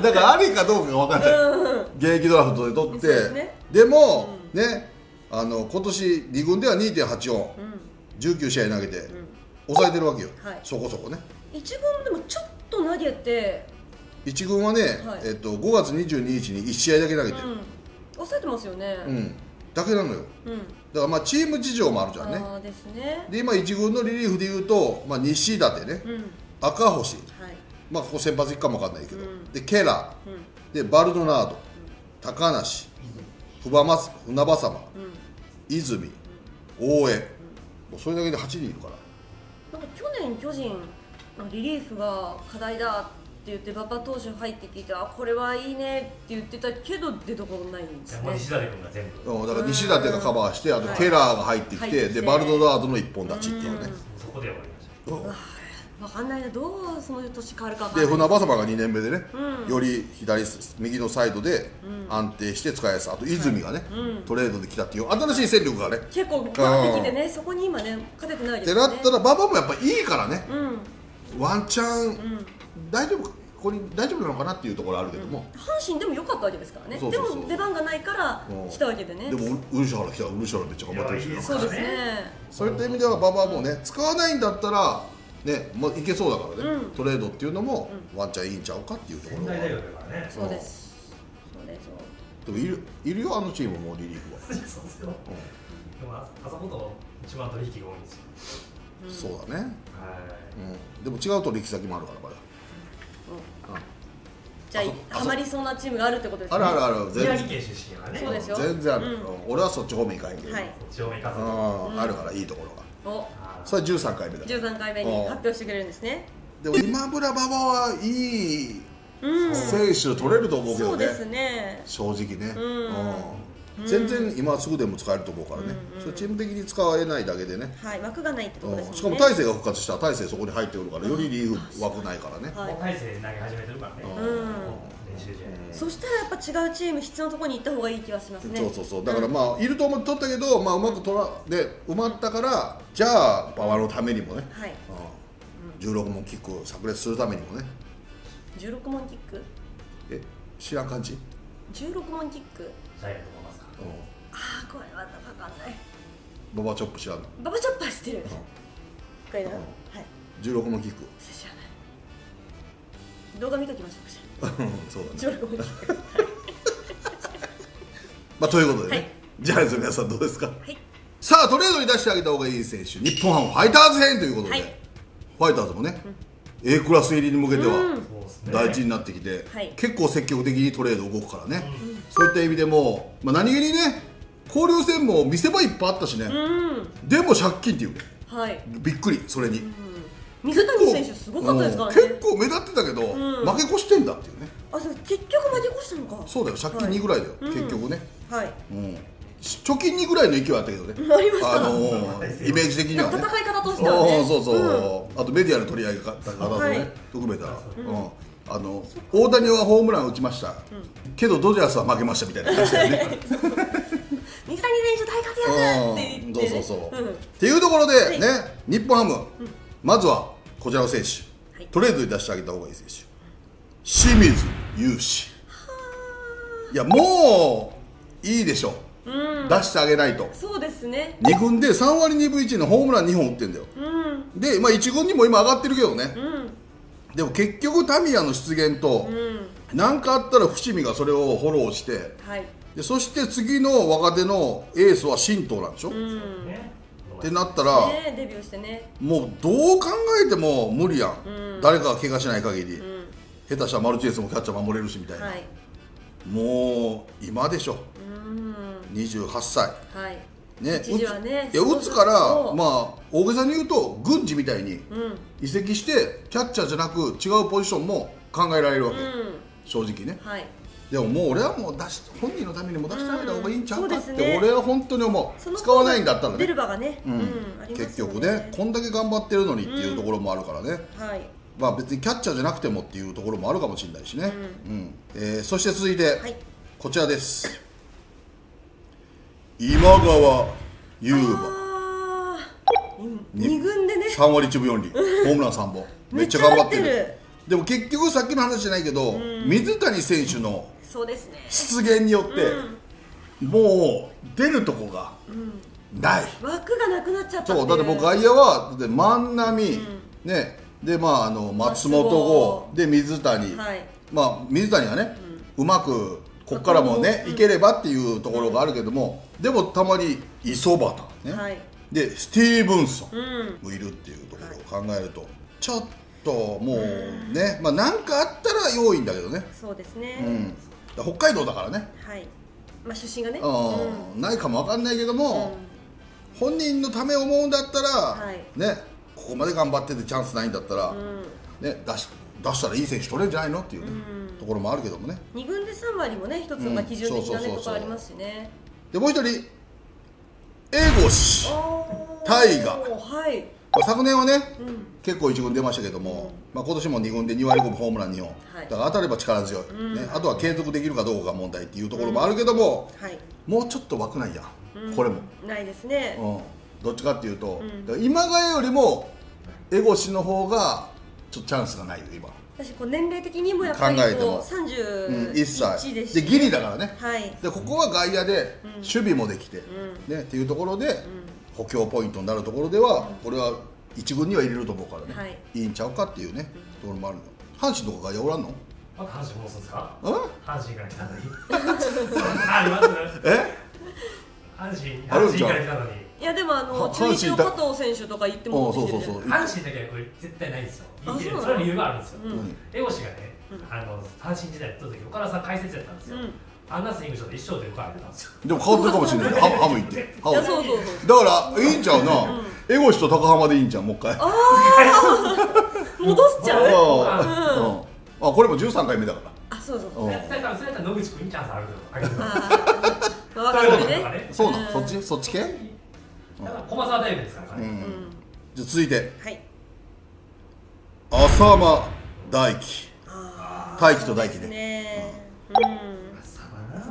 だからありかどうかが分からない。現役ドラフトで取って、でもね、今年二軍では 2.84、19試合投げて抑えてるわけよ。そこそこね。一軍でもちょっと投げて。一軍はね、5月22日に1試合だけ投げてる。抑えてますよね。だけなのよ。だからまあチーム事情もあるじゃんね。で今一軍のリリーフでいうと、まあ西舘ね、赤星、まあここ先発いくかもわかんないけど、でケラー、でバルドナード、高梨、船場様、泉、大江、もうそれだけで8人いるから。なんか去年巨人のリリーフが課題だって言って馬場投手入って聞いて、あ、これはいいねって言ってたけど出所ないんですね。西舘君が全部。だから西舘がカバーして、あとケラーが入ってきて、でバルドナードの一本立ちっていうね。そこでやばいました。わかんないな、どうその年変わるか。で船場様が2年目でね、より右のサイドで安定して使いやすい。あと泉がね、トレードで来たっていう新しい戦力がね。結構変わってきてね、そこに今ね勝ててないですね。ってなったら馬場もやっぱいいからね。ワンチャン大丈夫か。ここに大丈夫なのかなっていうところあるけども、阪神でも良かったわけですからね。でも出番がないから来たわけでね。でもウルシャラ来た、ウルシャラめっちゃ頑張ってるし、そうですね。そういった意味では馬場もね、使わないんだったらね、もういけそうだからね。トレードっていうのもワンチャンいいんちゃうかっていうところは。そうです、そうです。でもいるよ、あのチームもリリーフは。そうですよ。でもあそこと一番取引が多いんですよ。そうだね。でも違う取引先もあるからまだ。じゃあハマりそうなチームがあるってことですね。あるあるある。宮城県出身はね。そうですよ。全然ある。俺はそっち方面行かへんけど。そっち方面行かず。あるからいいところが。それは13回目だ。13回目に発表してくれるんですね。でも今村馬場はいい選手取れると思うけどね。そうですね。正直ね。全然今すぐでも使えると思うからね。それチーム的に使えないだけでね。はい、枠がないってことですね。しかも大勢が復活したら大勢そこに入ってくるからよりリーフ枠ないからね。大勢投げ始めてるからね。練習試合。そしたらやっぱ違うチーム必要なところに行った方がいい気がしますね。そうそうそう。だからまあいると思って取ったけど、まあうまくで埋まったからじゃあパワーのためにもね。はい。16問キックを炸裂するためにもね。16問キック？え、知らん感じ？16問キック。ああ、これは分かんない。ババチョップ知らんの。ババチョップは知ってる。これだ。はい。16問キック。知らない。動画見ときましょうか。そうだね。16問キック。まあということでね。じゃあ皆さんどうですか。さあトレードに出してあげた方がいい選手、日本ハムファイターズ編ということで、ファイターズもね、A クラス入りに向けては大事になってきて、結構積極的にトレード動くからね。そういった意味でも、まあ、何気にね、交流戦も見せ場いっぱいあったしね、でも借金っていう、びっくり、それに、水谷選手、すごかったですからね、結構目立ってたけど、負け越してんだっていうね、あ、そう、結局負け越したのか、そうだよ、借金2ぐらいだよ、結局ね、貯金2ぐらいの勢いあったけどね、イメージ的にはね、戦い方としてはね、そうそう、あとメディアの取り上げ方とね、含めたら。大谷はホームラン打ちましたけどドジャースは負けましたみたいな感じだよね。水谷選手大活躍ってそうそうそうっていうところでね、日本ハムまずはこちらの選手トレードに出してあげた方がいい選手、清水勇志。いやもういいでしょ、出してあげないと。そうですね。2軍で3割2分1のホームラン2本打ってんだよ。でまあ1軍にも今上がってるけどね。でも結局タミヤの出現と何かあったら伏見がそれをフォローして、でそして次の若手のエースは神東なんでしょってなったら、もうどう考えても無理やん。誰かが怪我しない限り下手したらマルチネスもキャッチャー守れるしみたいなっもう今でしょ、28歳、はいね、一時はね、打つから、まあ、大げさに言うと郡司みたいに移籍してキャッチャーじゃなく違うポジションも考えられるわけ、正直ね。でももう俺はもう本人のためにも出してあげた方がいいんちゃうかって俺は本当に思う。使わないんだったらね、結局ね、こんだけ頑張ってるのにっていうところもあるからね、まあ別にキャッチャーじゃなくてもっていうところもあるかもしれないしね。そして続いてこちらです、今川優馬、2軍でね3割1分4厘、ホームラン3本、めっちゃ頑張ってる。でも結局さっきの話じゃないけど、水谷選手の出現によってもう出るとこがない、枠がなくなっちゃったっていう。そうだってもう外野は万波、ねでまあ松本剛で水谷、まあ水谷はねうまくここからもねいければっていうところがあるけども、でもたまに磯端ね、でスティーブンソンもいるっていうところを考えると、ちょっともうね、まあ何かあったら要因だけどね。そうですね、北海道だからね、まあ出身がねないかも分かんないけども、本人のためを思うんだったらね、ここまで頑張っててチャンスないんだったらね、出したらいい選手取れるんじゃないのっていうねところもあるけどもね。2軍で3割もね一つの基準的なところありますしね。でもう一人、江越大河、昨年はね結構1軍出ましたけども、今年も2軍で2割5分ホームラン2本だから当たれば力強い、あとは継続できるかどうかが問題っていうところもあるけども、もうちょっと枠ないやん、これもないですね。どっちかっていうと今川よりも江越の方がちょっとチャンスがないよ今。私こう年齢的にもやっぱり31歳でギリだからね。でここは外野で守備もできてねっていうところで補強ポイントになるところでは、これは一軍には入れると思うからね、いいんちゃうかっていうねところもあるの。阪神とか外野おらんの？阪神もそうですか？阪神から来たのに。ありますね。阪神から来たのに。いやでも中日の加藤選手とか言ってもそうそうそう、阪神だけはこれ絶対ないんですよ。それは理由があるんですよ。江越がね、阪神時代の時岡田さん解説やったんですよ。あんなスイングショット一生で浮かれてたんですよ。でも変わってるかもしれない、ハム行って。そうそうそうだからいいんちゃうな、江越と高浜でいいんちゃう。もう一回戻すちゃう。これも13回目だから、あそうそうそう、だからそれやったら野口君にチャンスあるけど、分かるね。そうなの、そっち系だから駒沢大学ですからね。じゃあ続いて、浅間大輝、大輝と大輝ね、浅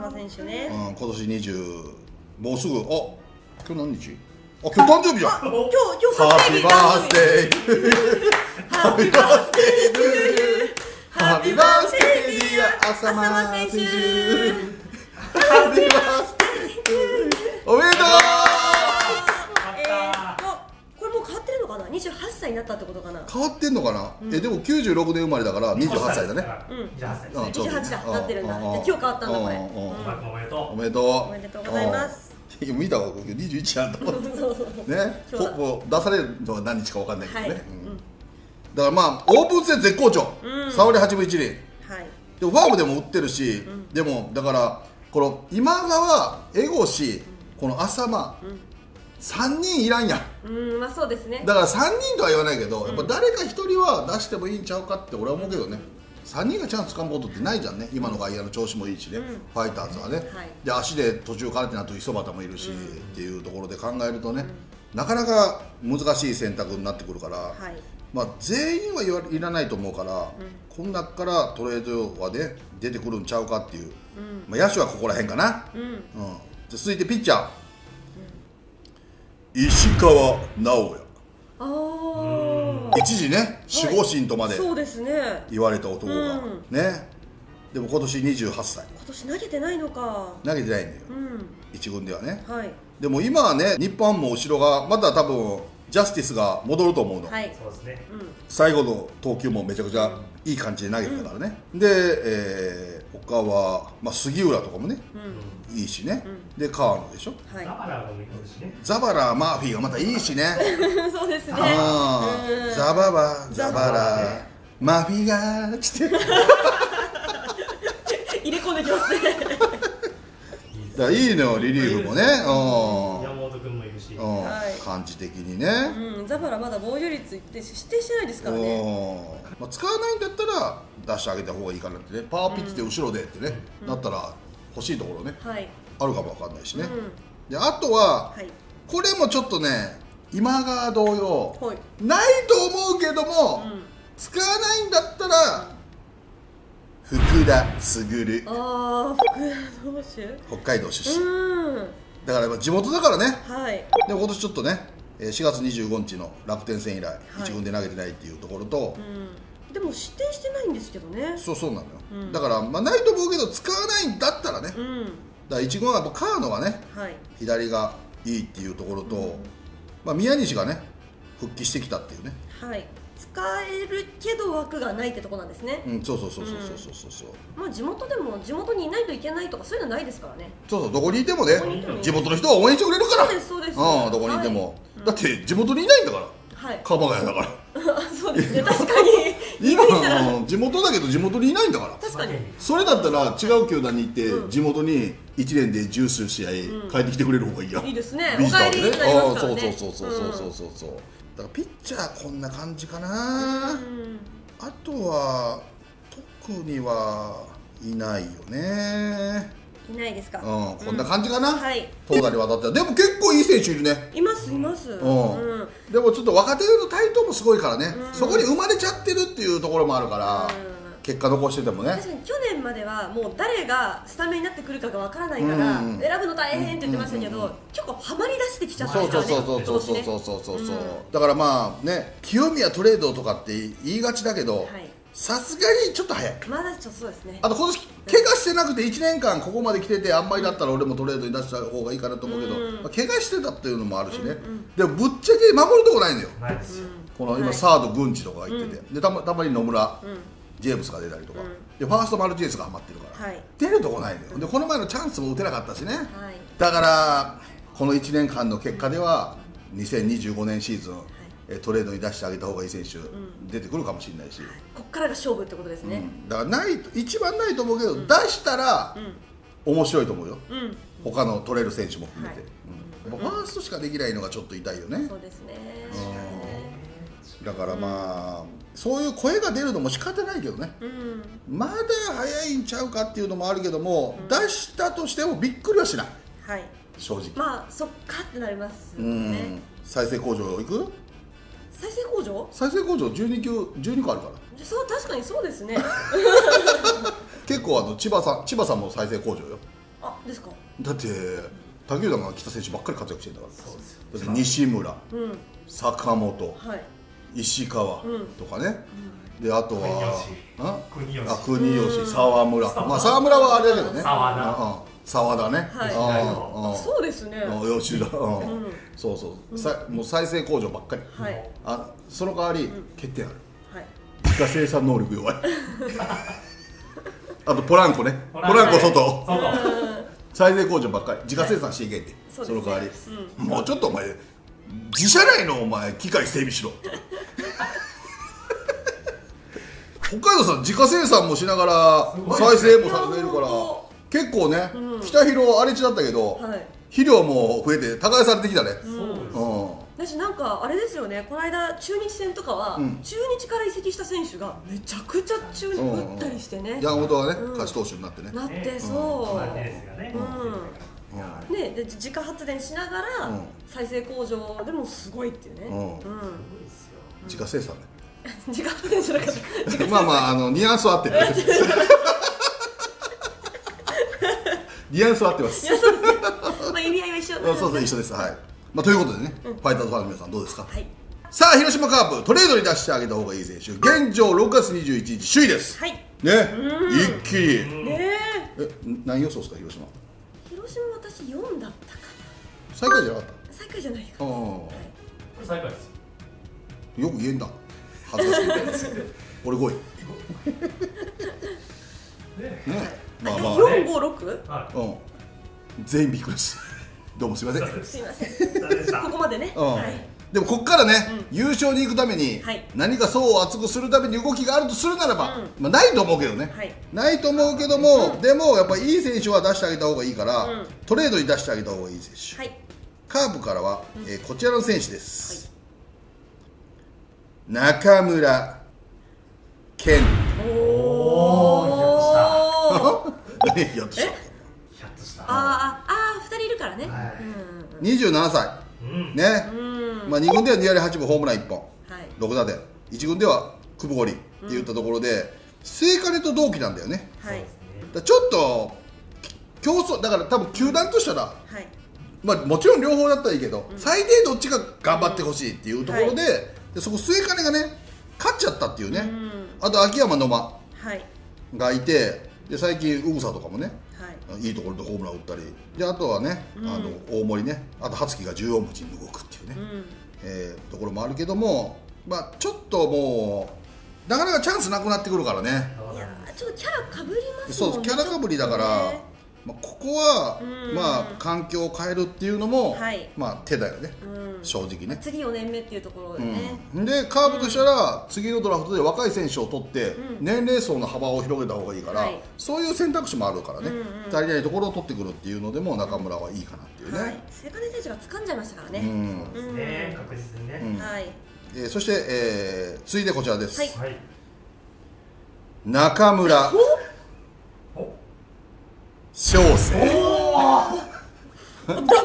間選手ね、今年20、もうすぐ、あ今日何日？あ今日誕生日じゃん。今日ハッピーバースデー、ハッピーバースデー、ハッピーバースデー、浅間選手、ハッピーバースデー、おめでとう。28歳になったってことかな。変わってんのかな。でも96年生まれだから28歳だね。28だ、なってるんだ。今日変わったんだこれ。おめでとう。おめでとうございます。見たわけ21なんだもんね。出されるのは何日か分かんないけどね。だからまあオープン戦絶好調。3割8分1厘。でファームでも打ってるし、でもだからこの今川、江越、この浅間。3人いらんやん。まあそうですね。だから3人とは言わないけど、やっぱ誰か1人は出してもいいんちゃうかって俺は思うけどね。3人がチャンスつかむことってないじゃんね。今の外野の調子もいいしね、ファイターズはね。で足で途中からってなると磯端もいるしっていうところで考えるとね、なかなか難しい選択になってくるから、まあ全員はいらないと思うから、この中からトレードはね出てくるんちゃうかっていう。まあ野手はここらへんかな。続いてピッチャー、石川直也。一時ね守護神とまで言われた男がね。でも今年28歳、今年投げてないのか。投げてないんだよ一軍ではね。でも今はね日本も後ろがまた多分ジャスティスが戻ると思うの。最後の投球もめちゃくちゃいい感じで投げてたからね。で他は杉浦とかもねいいしね。で川野でしょ、ザバラもいいしね。ザバラマーフィーがまたいいしね。そうですね、ザババザバラマーフィーが来て入れ込んできだいいのリリーフもね、山本君もいるし、感じ的にね、ザバラまだ防御率指定してないですからね。使わないんだったら出してあげた方がいいかなってね、パワーピッチで後ろでってねなったら欲しいところねあるかもわかんないしね。であとはこれもちょっとね、今川同様ないと思うけども、使わないんだったら福田卓、北海道出身だからやっぱ地元だからね。でも今年ちょっとね、4月25日の楽天戦以来1軍で投げてないっていうところと、でも指定してないんですけどね。そうなんだよ。だからまあないと思うけど使わないんだったらね、だから1軍はやっぱ川野がね左がいいっていうところと、まあ宮西がね復帰してきたっていうね、使えるけど枠がないってとこなんですね。そう、まあ地元でも地元にいないといけないとかそういうのないですからね。そう、どこにいてもね地元の人は応援してくれるから。そうです、どこにいてもだって地元にいないんだから、鎌ヶ谷だから。そうですね、確かに今地元だけど地元にいないんだから。確かにそれだったら違う球団に行って地元に1年で10数試合帰ってきてくれる方がいいや。いいですね、お帰りになりますからね。そう、だからピッチャーこんな感じかな。あとは特にはいないよね。いないですか。こんな感じかな。投打にわたってでも結構いい選手いるね。います。でもちょっと若手の台頭もすごいからね、そこに生まれちゃってるっていうところもあるから結果残しててもね。確かに去年まではもう誰がスタメンになってくるかがわからないから選ぶの大変って言ってましたけど、結構はまり出してきちゃったんですよね。そう、だからまあね、清宮トレードとかって言いがちだけどさすがにちょっと早い。まだちょっとそうですね。あと今年怪我してなくて1年間ここまで来てて、あんまりだったら俺もトレードに出した方がいいかなと思うけど、怪我してたっていうのもあるしね。でもぶっちゃけ守るとこないんだよ。この今サード郡司とかが行ってて、でたまに野村ジェームスが出たりとか、でファーストマルチネスがハマってるから出るとこないのよ。でこの前のチャンスも打てなかったしね。だからこの1年間の結果では2025年シーズントレードに出してあげた方がいい選手出てくるかもしれないし、こっからが勝負ってことですね。だからない一番ないと思うけど、出したら面白いと思うよ、他の取れる選手も含めて。ファーストしかできないのがちょっと痛いよね。そうですね。だからまあそういう声が出るのも仕方ないけどね、まだ早いんちゃうかっていうのもあるけども、出したとしてもびっくりはしない、正直。まあそっかってなりますよね。再生工場行く？再生工場12球12個あるから。そう、確かにそうですね。結構千葉さんも再生工場よ。あ、ですか。だって他球団が来た選手ばっかり活躍してるんだから。そうです。西村、坂本、石川とかね。であとは国吉、沢村。まあ沢村はあれだけどね、沢田ね。そうですね、吉田。そう、もう再生工場ばっかり。その代わり欠点ある、自家生産能力弱い。あとポランコ外再生工場ばっかり、自家生産していけって。その代わりもうちょっとお前自社内のお前機械整備しろ。北海道さん自家生産もしながら再生もされているから結構ね、北広荒れ地だったけど肥料も増えて耕されてきたね。私なんかあれですよね、この間中日戦とかは中日から移籍した選手がめちゃくちゃ中日打ったりしてね、山本はね勝ち投手になってね、なってそうで自家発電しながら再生工場でもすごいっていうね。自家生産ね。自家発電しなかった。まあまあニュアンスは合ってる。ニュアンスは合ってます。まあ意味合いは一緒。そう一緒です。はい。まあということでね、ファイターズファンの皆さんどうですか。はい。さあ広島カープトレードに出してあげた方がいい選手。現状6月21日首位です。はい。ね。一気に。ね。何予想ですか広島。私も4だったかな。最下位じゃなかった。最下位じゃないよ。これ最下位です。よく言えんだ、恥ずかしいです。俺5位。まあまあ456、全員びっくりです。どうもすいません。ここまでね。でもここからね、優勝に行くために何か層を厚くするために動きがあるとするならば、まあないと思うけどね、ないと思うけども、でもやっぱりいい選手は出してあげた方がいいからトレードに出してあげた方がいい選手。カープからはこちらの選手です。中村健。おお、やっとした、ああ2人いるからね。27歳ね、まあ2軍では2割8分ホームラン1本、6打点、1軍では久保堀って言ったところで、末金と同期なんだよね。ちょっと競争だから、多分球団としたら、まあもちろん両方だったらいいけど、最低どっちか頑張ってほしいっていうところで、そこ末金がね勝っちゃったっていうね。あと秋山野間がいて、で最近うぐさとかもね、いいところでホームラン打ったり、であとはね、大森ね、あと羽月が14分に動くっていうね、ところもあるけども、まあちょっともうなかなかチャンスなくなってくるからね。いやちょっとキャラかぶりますもんね。そう、キャラかぶりだから、まあここはまあ環境を変えるっていうのもまあ手だよね、正直ね。次4年目っていうところでね。でカーブとしたら次のドラフトで若い選手を取って年齢層の幅を広げた方がいいから、そういう選択肢もあるからね、足りないところを取ってくるっていうのでも中村はいいかなっていうね。セカネ選手が掴んじゃいましたからね。そうですね、確実にね。そして次でこちらです。中村翔征。ダブル中村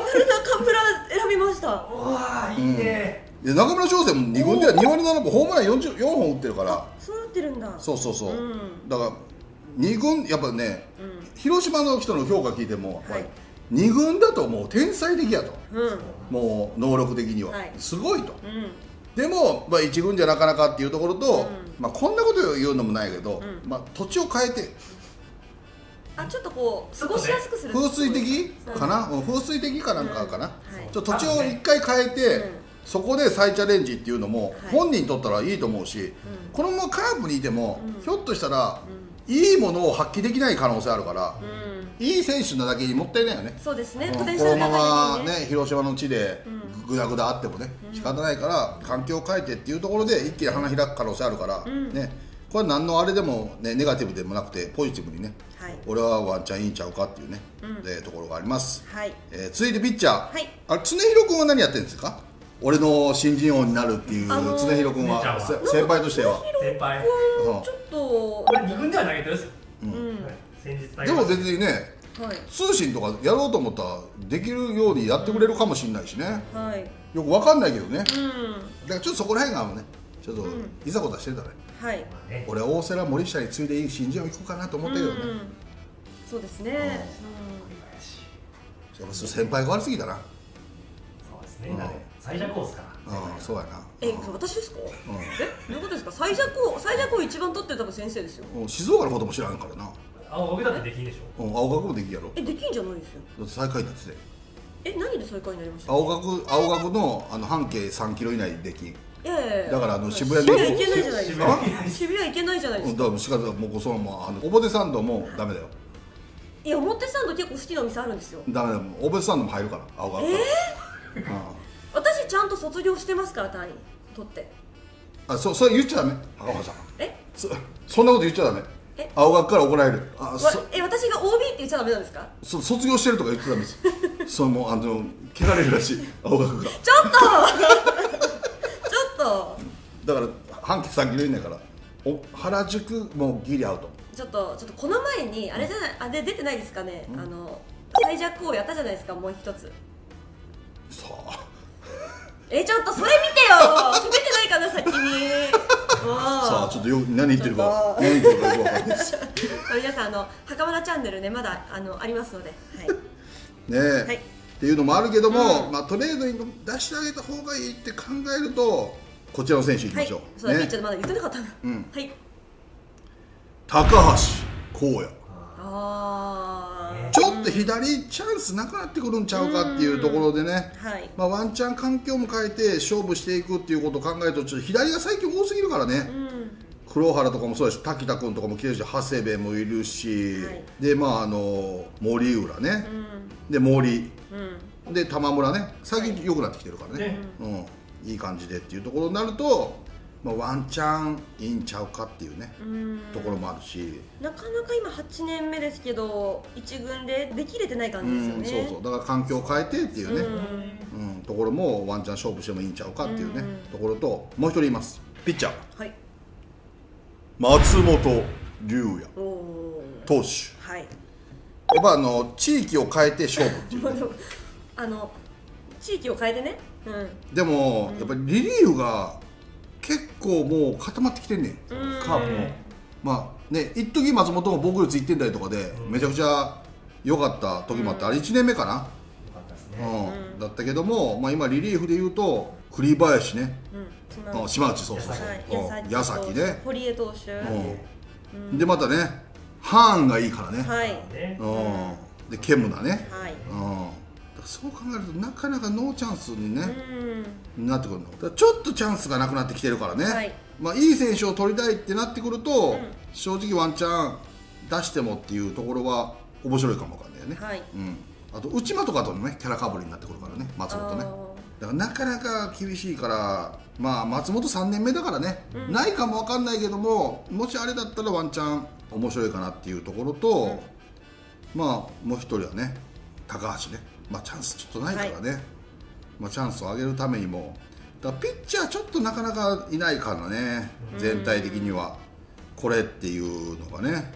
選びました。わー、いいね。中村翔征も2軍では2割7分、ホームラン44本打ってるから。そうなってるんだ。そうそうそう、だから2軍やっぱね、広島の人の評価聞いても2軍だともう天才的やと、もう能力的にはすごいと。でも1軍じゃなかなかっていうところと、こんなこと言うのもないけど、土地を変えて、あ、ちょっとこう過ごしやすくする、風水的かな、風水的かなんかかな。土地を一回変えて、そこで再チャレンジっていうのも本人にとったらいいと思うし、このままカープにいてもひょっとしたらいいものを発揮できない可能性あるから、いい選手なだけにもったいないよね。そうですね。このままね、広島の地でグダグダあってもね仕方ないから、環境を変えてっていうところで一気に花開く可能性あるからね。これは何のあれでもね、ネガティブでもなくてポジティブにね、俺はワンチャンいいんちゃうかっていうね、ところがあります。続いてピッチャー、あれ常廣君は何やってるんですか。俺の新人王になるっていう常廣君は、先輩としては。先輩、ちょっと俺2軍では投げてるんでも別にね、通信とかやろうと思ったらできるようにやってくれるかもしれないしね、よく分かんないけどね。だからちょっとそこら辺がね、ちょっといざこざしてたね。俺は大瀬良、森下に次いでいい新人を行くかなと思ったけどね。そうですね。先輩が悪すぎだな。そうですね。最弱王ですから。そうやな。私ですか。どういうことですか。最弱王一番取ってたの先生ですよ。静岡のことも知らんからな。青学だってできんでしょ。青学もできんやろ。できんじゃないですよ。だって最下位だって。何で最下位になりました。青学の半径3キロ以内できん。だから渋谷行けないじゃないですか。渋谷行けないじゃないですか。だから仕方もうそのまま表参道もダメだよ。いや表参道結構好きなお店あるんですよ。ダメだよ、表参道も入るから青が。私ちゃんと卒業してますから単位取って。あ、それ言っちゃダメ。赤羽さん。そんなこと言っちゃダメ。青学から怒られる。私が OB って言っちゃダメなんですか。卒業してるとか言っちゃダメです。それも蹴られるらしい青学が。ちょっと。だから半径3キロ以内から原宿もギリアウト。ちょっとこの前にあれじゃない、あれ出てないですかね、最弱王やったじゃないですか。もう一つさあちょっとそれ見てよ、滑ってないかな先に。さあちょっとよ、何言ってるか何言ってるかよくわかんないです。皆さん袴田チャンネルね、まだありますので、はいねえっていうのもあるけども、まあトレードに出してあげた方がいいって考えるとこちらの選手いきましょう。そうだね。ちょっとまだ言ってなかったな。はい。高橋光也。ちょっと左チャンスなくなってくるんちゃうかっていうところでね。まあワンチャン環境も変えて勝負していくっていうことを考えると、ちょっと左が最近多すぎるからね。黒原とかもそうだし、滝田君とかも来てるし、長谷部もいるし、でまあ森浦ね。で森。で玉村ね。最近良くなってきてるからね。いい感じでっていうところになると、まあ、ワンチャンいいんちゃうかっていうね、ところもあるし、なかなか今8年目ですけど1軍でできれてない感じですよね。そうそう、だから環境を変えてっていうね、ところもワンチャン勝負してもいいんちゃうかっていうね、ところと、もう一人います、ピッチャー、はい、松本龍也投手、はい、やっぱ地域を変えて勝負っていう、ね、地域を変えてね、でもやっぱりリリーフが結構もう固まってきてんねん、カープも。まあね、一時松本も防御率1点台とかでめちゃくちゃ良かった時もあって、あれ1年目かな、だったけども、まあ、今リリーフでいうと栗林ね、島内、そうそうそう、矢崎ね、堀江投手で、またねハーンがいいからね、でケムだね、そう考えるとなかなかノーチャンスに、ね、なってくるのだ。ちょっとチャンスがなくなってきてるからね、はい、まあ、いい選手を取りたいってなってくると、正直ワンチャン出してもっていうところは面白いかもわかんないよね、はい、あと内間とかとの、ね、キャラかぶりになってくるからね、松本ね、だからなかなか厳しいから、まあ、松本3年目だからね、ないかもわかんないけども、もしあれだったらワンチャン面白いかなっていうところと、まあもう一人はね高橋ね、まあチャンスちょっとないからね、はい、まあチャンスを上げるためにもだピッチャーちょっとなかなかいないからね、全体的にはこれっていうのがね、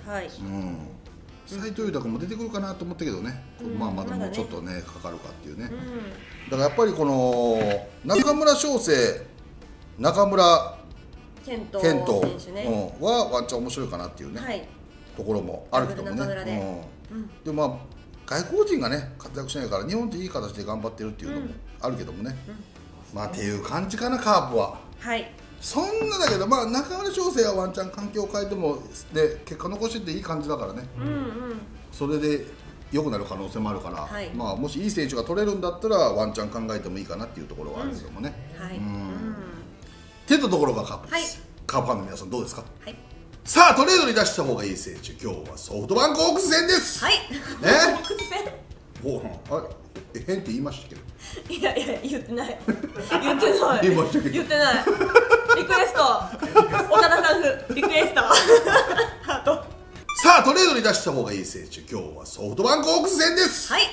斎藤裕太君も出てくるかなと思ったけどね、まあまだもうちょっとねかかるかっていうね、だからやっぱりこの中村奨成、中村健人はワンチャン面白いかなっていうね、はい、ところもあるけどもね、でまあ外国人がね活躍しないから日本でいい形で頑張ってるっていうのもあるけどもね、まあっていう感じかな、カープは。はい、そんなだけど、まあ中村奨成はワンチャン環境を変えてもで結果残してっていい感じだからね、それで良くなる可能性もあるから、はい、まあもしいい選手が取れるんだったらワンチャン考えてもいいかなっていうところはあるけどもね、っていったところがカープです、はい、カープファンの皆さんどうですか、はい、さあトレードに出した方がいい選手、今日はソフトバンクホークス戦です。はい。ね。ホークス戦。おお、あれ変って言いましたけど。いやいや言ってない。言ってない。言ってない。リクエスト。岡田さんふリクエスト。ハート。さあトレードに出した方がいい選手、今日はソフトバンクホークス戦です。はい。ね。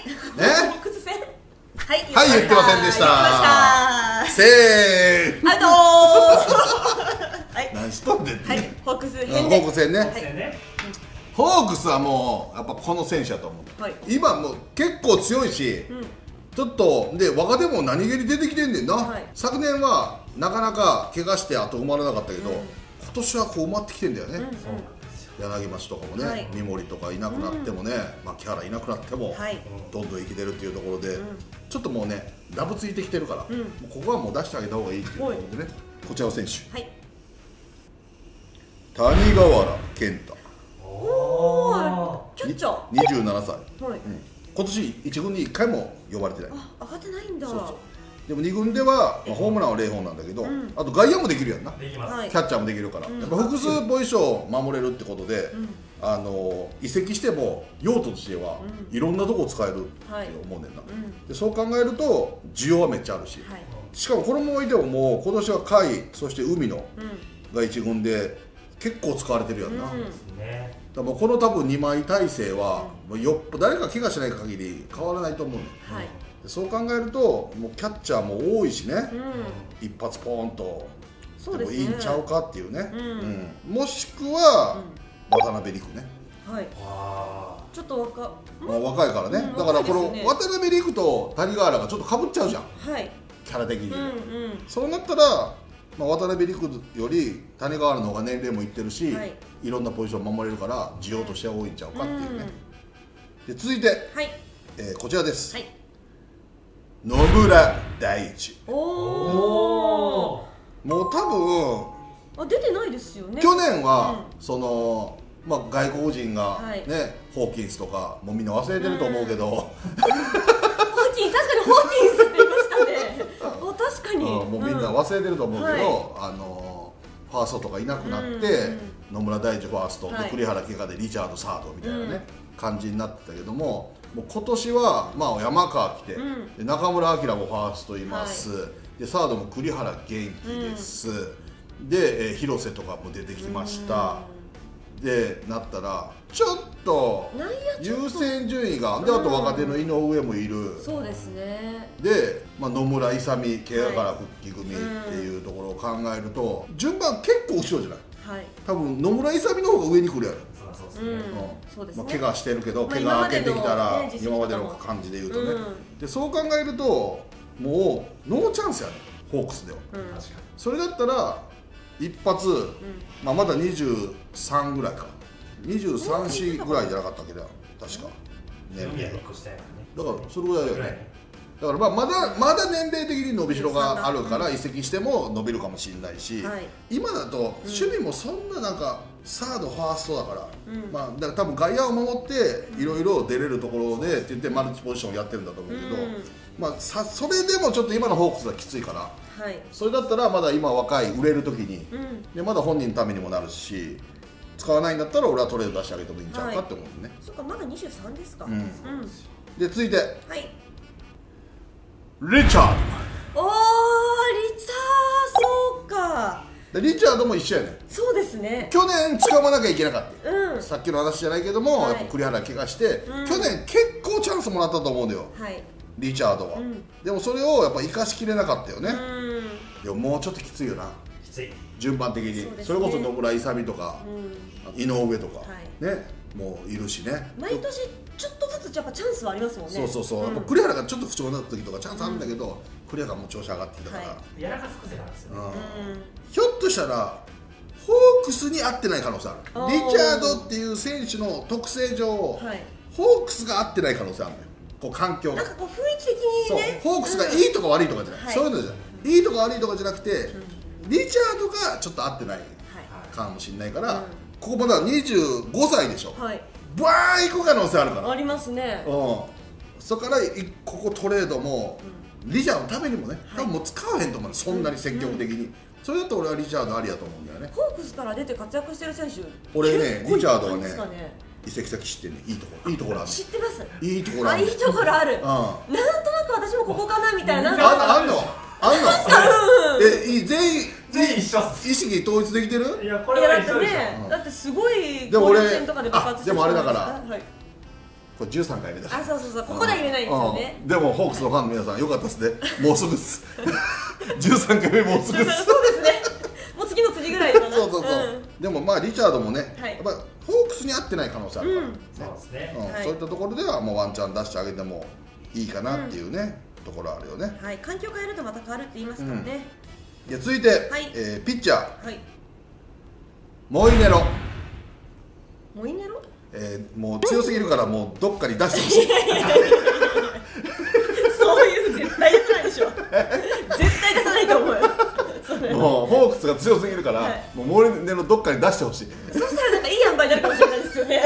ホークス戦。はい。はい、言ってませんでした。せー。アウトー。何しとんねんってね、ホークス戦ね、ホークスはもうやっぱこの選手だと思う、今もう結構強いし、ちょっとで若手も何気に出てきてんねんな、昨年はなかなか怪我してあと埋まらなかったけど、今年はこう埋まってきてんだよね、柳町とかもね、三森とかいなくなってもね、木原いなくなってもどんどん生きてるっていうところで、ちょっともうねダブついてきてるから、ここはもう出してあげた方がいいっていうところでね、こちらの選手谷川健太、キャッチャー、27歳、今年1軍に1回も呼ばれてない、上がってないんだ、でも2軍ではホームランは0本なんだけど、あと外野もできるやんな、キャッチャーもできるから、やっぱ複数ポジションを守れるってことで、移籍しても用途としてはいろんなとこ使えるって思うねんな、そう考えると需要はめっちゃあるし、しかもこのままいてももう今年は甲斐、そして海野が1軍で。結構使われてるやんな、だからこの多分2枚体制はよっぽ誰か怪我しない限り変わらないと思うね、そう考えるともうキャッチャーも多いしね、一発ポーンとでもいいんちゃうかっていうね、もしくは渡辺陸ね、ちょっと若いからね、だからこの渡辺陸と谷川原がちょっとかぶっちゃうじゃん、キャラ的に。そうなったらまあ渡辺陸より谷川の方が年齢もいってるし、いろんなポジション守れるから需要としては多いんちゃうかっていうね。で続いて、こちらです。野村大地。もう多分出てないですよね。去年はそのまあ外国人がねホーキンスとかもうみんな忘れてると思うけど。ホーキンス、確かにホーキンス。確かにもうみんな忘れてると思うけど、ファーストとかいなくなって野村大地ファースト、栗原怪我でリチャードサードみたいなね感じになってたけども、もう今年はまあ山川来て中村晃もファーストいます、でサードも栗原元気です、うん、で、広瀬とかも出てきました、うん、でなったらちょっと優先順位がで、あと若手の井上もいる、うん、そうですね。で、まあ、野村勇怪我から復帰組っていうところを考えると、はい、順番結構後ろじゃない、はい、多分野村勇の方が上に来るやろ。怪我してるけど、怪我明けてきたら今までの感じで言うとね、うん、でそう考えるともうノーチャンスやねホークスでは、うん、それだったら一発、うん、まだ23ぐらいか23、4ぐらいじゃなかったっけだ確か年齢が、だからそれぐらいだよね。だからまだ年齢的に伸びしろがあるから移籍しても伸びるかもしれないし、はい、今だと守備もそんななんかサードファーストだから、うん、まあだから多分外野を守っていろいろ出れるところでって言ってマルチポジションやってるんだと思うけど、うん、まあそれでもちょっと今のホークスはきついから、はい、それだったらまだ今若い売れる時に、うん、でまだ本人のためにもなるし。使わないんだったら俺はトレード出してあげてもいいんちゃうかって思うね。そっかまだ23ですか。で続いてリチャード。おおリチャード、そうかリチャードも一緒やね。そうですね。去年使わなきゃいけなかった。さっきの話じゃないけどもやっぱ栗原怪我して去年結構チャンスもらったと思うんだよリチャードは。でもそれをやっぱ生かしきれなかったよね。いやもうちょっときついよな順番的に、それこそ野村勇とか井上とかねもういるしね。毎年ちょっとずつやっぱチャンスはありますもんね。そうそうそう。栗原がちょっと不調になった時とかチャンスあるんだけど栗原がもう調子上がってきたからやらかす癖なんですよね。ひょっとしたらホークスに合ってない可能性ある。リチャードっていう選手の特性上ホークスが合ってない可能性あるのよ。こう環境なんかこう雰囲気的にねホークスがいいとか悪いとかじゃない、そういうのじゃない、いいとか悪いとかじゃなくてリチャードがちょっと合ってないかもしれないから、はい、ここまだ25歳でしょ、はい、バーン行く可能性あるからありますね、うん、そこからここトレードも、うん、リチャードのためにもね、はい、多分もう使わへんと思うねそんなに積極的に、うん、それだと俺はリチャードありやと思うんだよね。ホークスから出て活躍してる選手俺ねリチャードはね移籍先知ってね、いいところいいところある、知ってます、いいところある、いいところある、なんとなく私もここかなみたいな、あんのあんの、全員一緒意識統一できてる。いやこれは一緒でしょ。だってすごい交流戦とかで爆発してるじゃないですか。でもあれだからこれ13回目だから、そうそうそう、ここでは言えないんですよね。でもホークスのファンの皆さんよかったですね、もうすぐです、13回目もうすぐです、そうですね、もう次の次ぐらいかな。そうそうそう。でもまあリチャードもねやっぱホークスに合ってない可能性あるからそうですね。そういったところではもうワンチャン出してあげてもいいかなっていうねところあるよね。はい、環境変えるとまた変わるって言いますからね。じゃ続いて、ピッチャー、はい、モイネロ。モイネロ？もう強すぎるからもうどっかに出してほしい。そういう絶対出さないでしょ。絶対出さないと思う。もうホークスが強すぎるから、はい、もうモイネロどっかに出してほしい。そしたらなんかいい塩梅になるかもしれないですよね。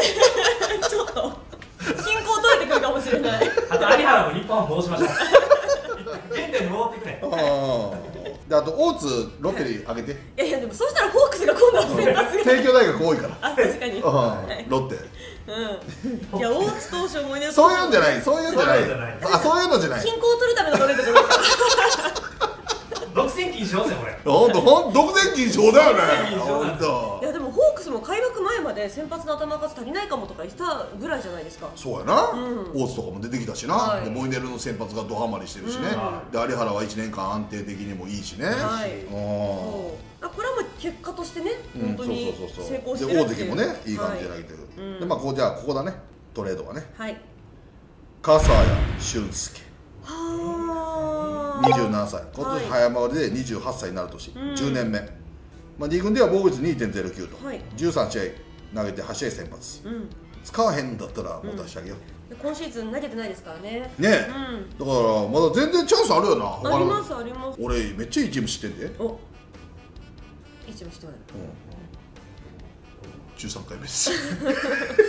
ちょっと進行取れてくるかもしれない。あと有原も日本を戻しました。原点に戻ってくれ。あと大津ロッテにあげて。いやいやでもそうしたらホークスが今度は選抜。帝京大学多いから。あ確かに。ロッテ。うん。いや大津投手もいね。そういうんじゃない。そういうんじゃない。あそういうのじゃない。均衡を取るためのトレードじゃない。独占禁止ですよこれ。本当本独占禁止だよね。いやでもホークスも開幕前まで先発の頭数足りないかもとか言ったぐらいじゃないですか。そうやな、大津とかも出てきたしな、モイネルの先発がドハマりしてるしね、で有原は1年間安定的にもいいしね、これは結果としてね本当に成功してる、大関もねいい感じで投げてる。でまあこうじゃあここだねトレードはね、笠谷俊介27歳、今年早回りで28歳になる年、10年目、まあ、2軍では防御率 2.09 と、はい、13試合投げて8試合先発、うん、使わへんだったらもう出してあげよう、うん、今シーズン投げてないですからねね、うん、だからまだ全然チャンスあるよな。ありますあります。俺めっちゃいいチーム知ってんで。おいいチーム知ってない、うん、13回目です。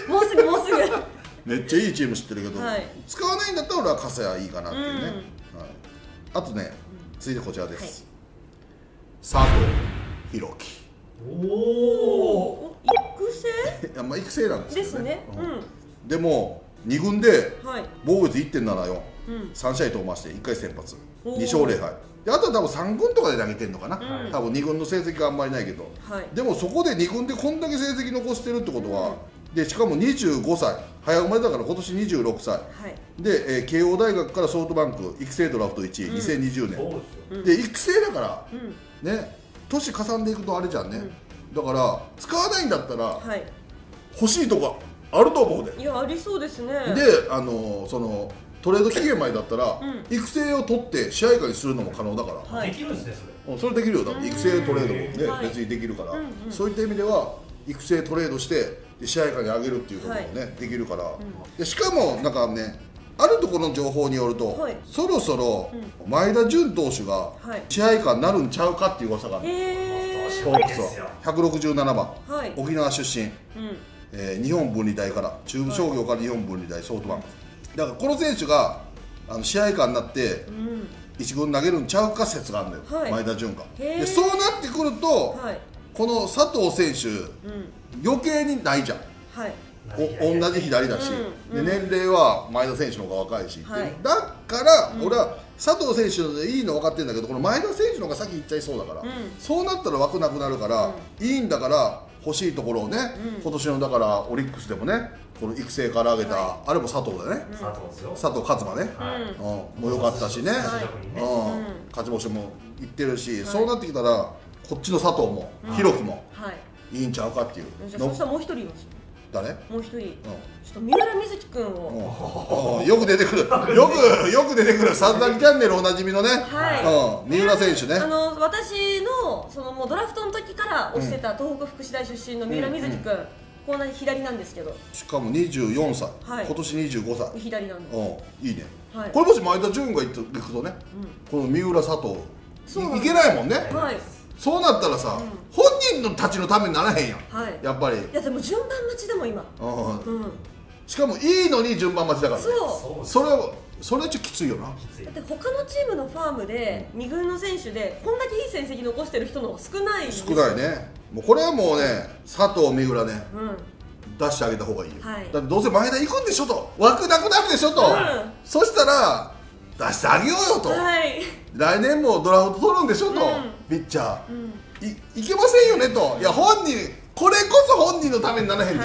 もうすぐもうすぐめっちゃいいチーム知ってるけど、はい、使わないんだったら俺は笠谷いいかなっていうね、うん、はい。あとね、続いてこちらです。佐藤弘樹。おお、育成？まあ育成なんですね。でも2軍で防御率 1.74、3試合投まして1回先発、2勝0敗。であとは多分3軍とかで投げてるのかな、うん、多分2軍の成績があんまりないけど、はい、でもそこで2軍でこんだけ成績残してるってことは、うん、でしかも25歳、早生まれだから今年26歳、はい、で、慶応大学からソフトバンク育成ドラフト1位、うん、2020年 で育成だから、うん、ね、年かさんでいくとあれじゃんね、うん、だから使わないんだったら、はい、欲しいとこあると思うで、いやありそうですね。でそのトレード期限前だったら、うん、育成を取って試合外にするのも可能だから、はい、できるんですね、それできるよ、だって育成トレードも、ね、別にできるから、はい、そういった意味では育成トレードして試合外に上げるっていうこともね、はい、できるから、うん、でしかもなんかね、あるところの情報によると、はい、そろそろ前田純投手が支配下になるんちゃうかっていう噂がある、167番、はい、沖縄出身、うん、日本文理大から中部商業から日本文理大、ソフトバンクだから、この選手が支配下になって、うん、一軍投げるんちゃうか説があるんだよ、はい、前田純が。でそうなってくると、はい、この佐藤選手、うん、余計にないじゃん。はい、同じ左だし、うん、で年齢は前田選手の方が若いし、はい、だから俺は佐藤選手でいいの分かってるんだけど、この前田選手の方が先行っちゃいそうだから、うん、そうなったら枠なくなるから、うん、いいんだから欲しいところをね、うん、今年のだからオリックスでもね、この育成から上げた、はい、あれも佐藤だね、うん、佐藤勝馬ね、はい、もう良かったしね、はい、うん、勝ち星もいってるし、はい、そうなってきたらこっちの佐藤も、はい、広くも、はい、いいんちゃうかっていう。そしたらもう一人います。誰？もう一人、ちょっと三浦瑞稀君をよく出てくる、よく出てくる、さんざんチャンネルおなじみのね、三浦選手ね。私のそのもうドラフトの時から推してた東北福祉大出身の三浦瑞稀君、こんなに左なんですけど、しかも24歳、今年25歳、左なんでいいね。これもし前田純がいくとね、この三浦佐藤いけないもんね。そうなったらさ、本人たちのためにならへんやん、やっぱり。いやでも順番待ちでも今、しかもいいのに順番待ちだから、それちょっときついよな。だって他のチームのファームで2軍の選手でこんだけいい成績残してる人の方が少ないんですよ。少ないね。もうこれはもうね、佐藤三浦ね、出してあげた方がいいよ。だってどうせ前田行くんでしょと、枠なくなるでしょと、そしたら出してあげようよと、来年もドラフト取るんでしょと、ピッチャーいけませんよねと。いや本人、これこそ本人のためにならへんね。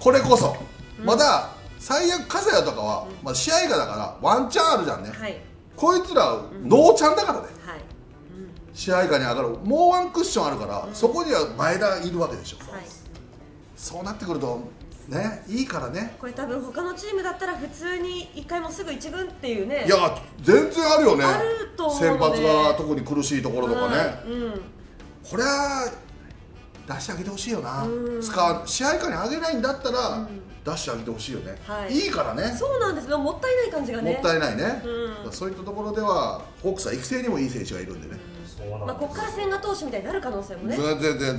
これこそまだ最悪笠谷とかはまあ試合がだからワンチャンあるじゃんね。こいつらノーチャンだからね、試合下に上がるもうワンクッションあるから、そこには前田いるわけでしょ。そうなってくるとね、いいからね。これ多分他のチームだったら普通に1回もすぐ1軍っていうね。いや全然あるよね。あると思う。先発が特に苦しいところとかね、これは出してあげてほしいよな。試合下に上げないんだったら出してあげてほしいよね。いいからね。そうなんですけど、もったいない感じがね。もったいないね。そういったところではホークスは育成にもいい選手がいるんでね、ここから千賀投手みたいになる可能性もね。全然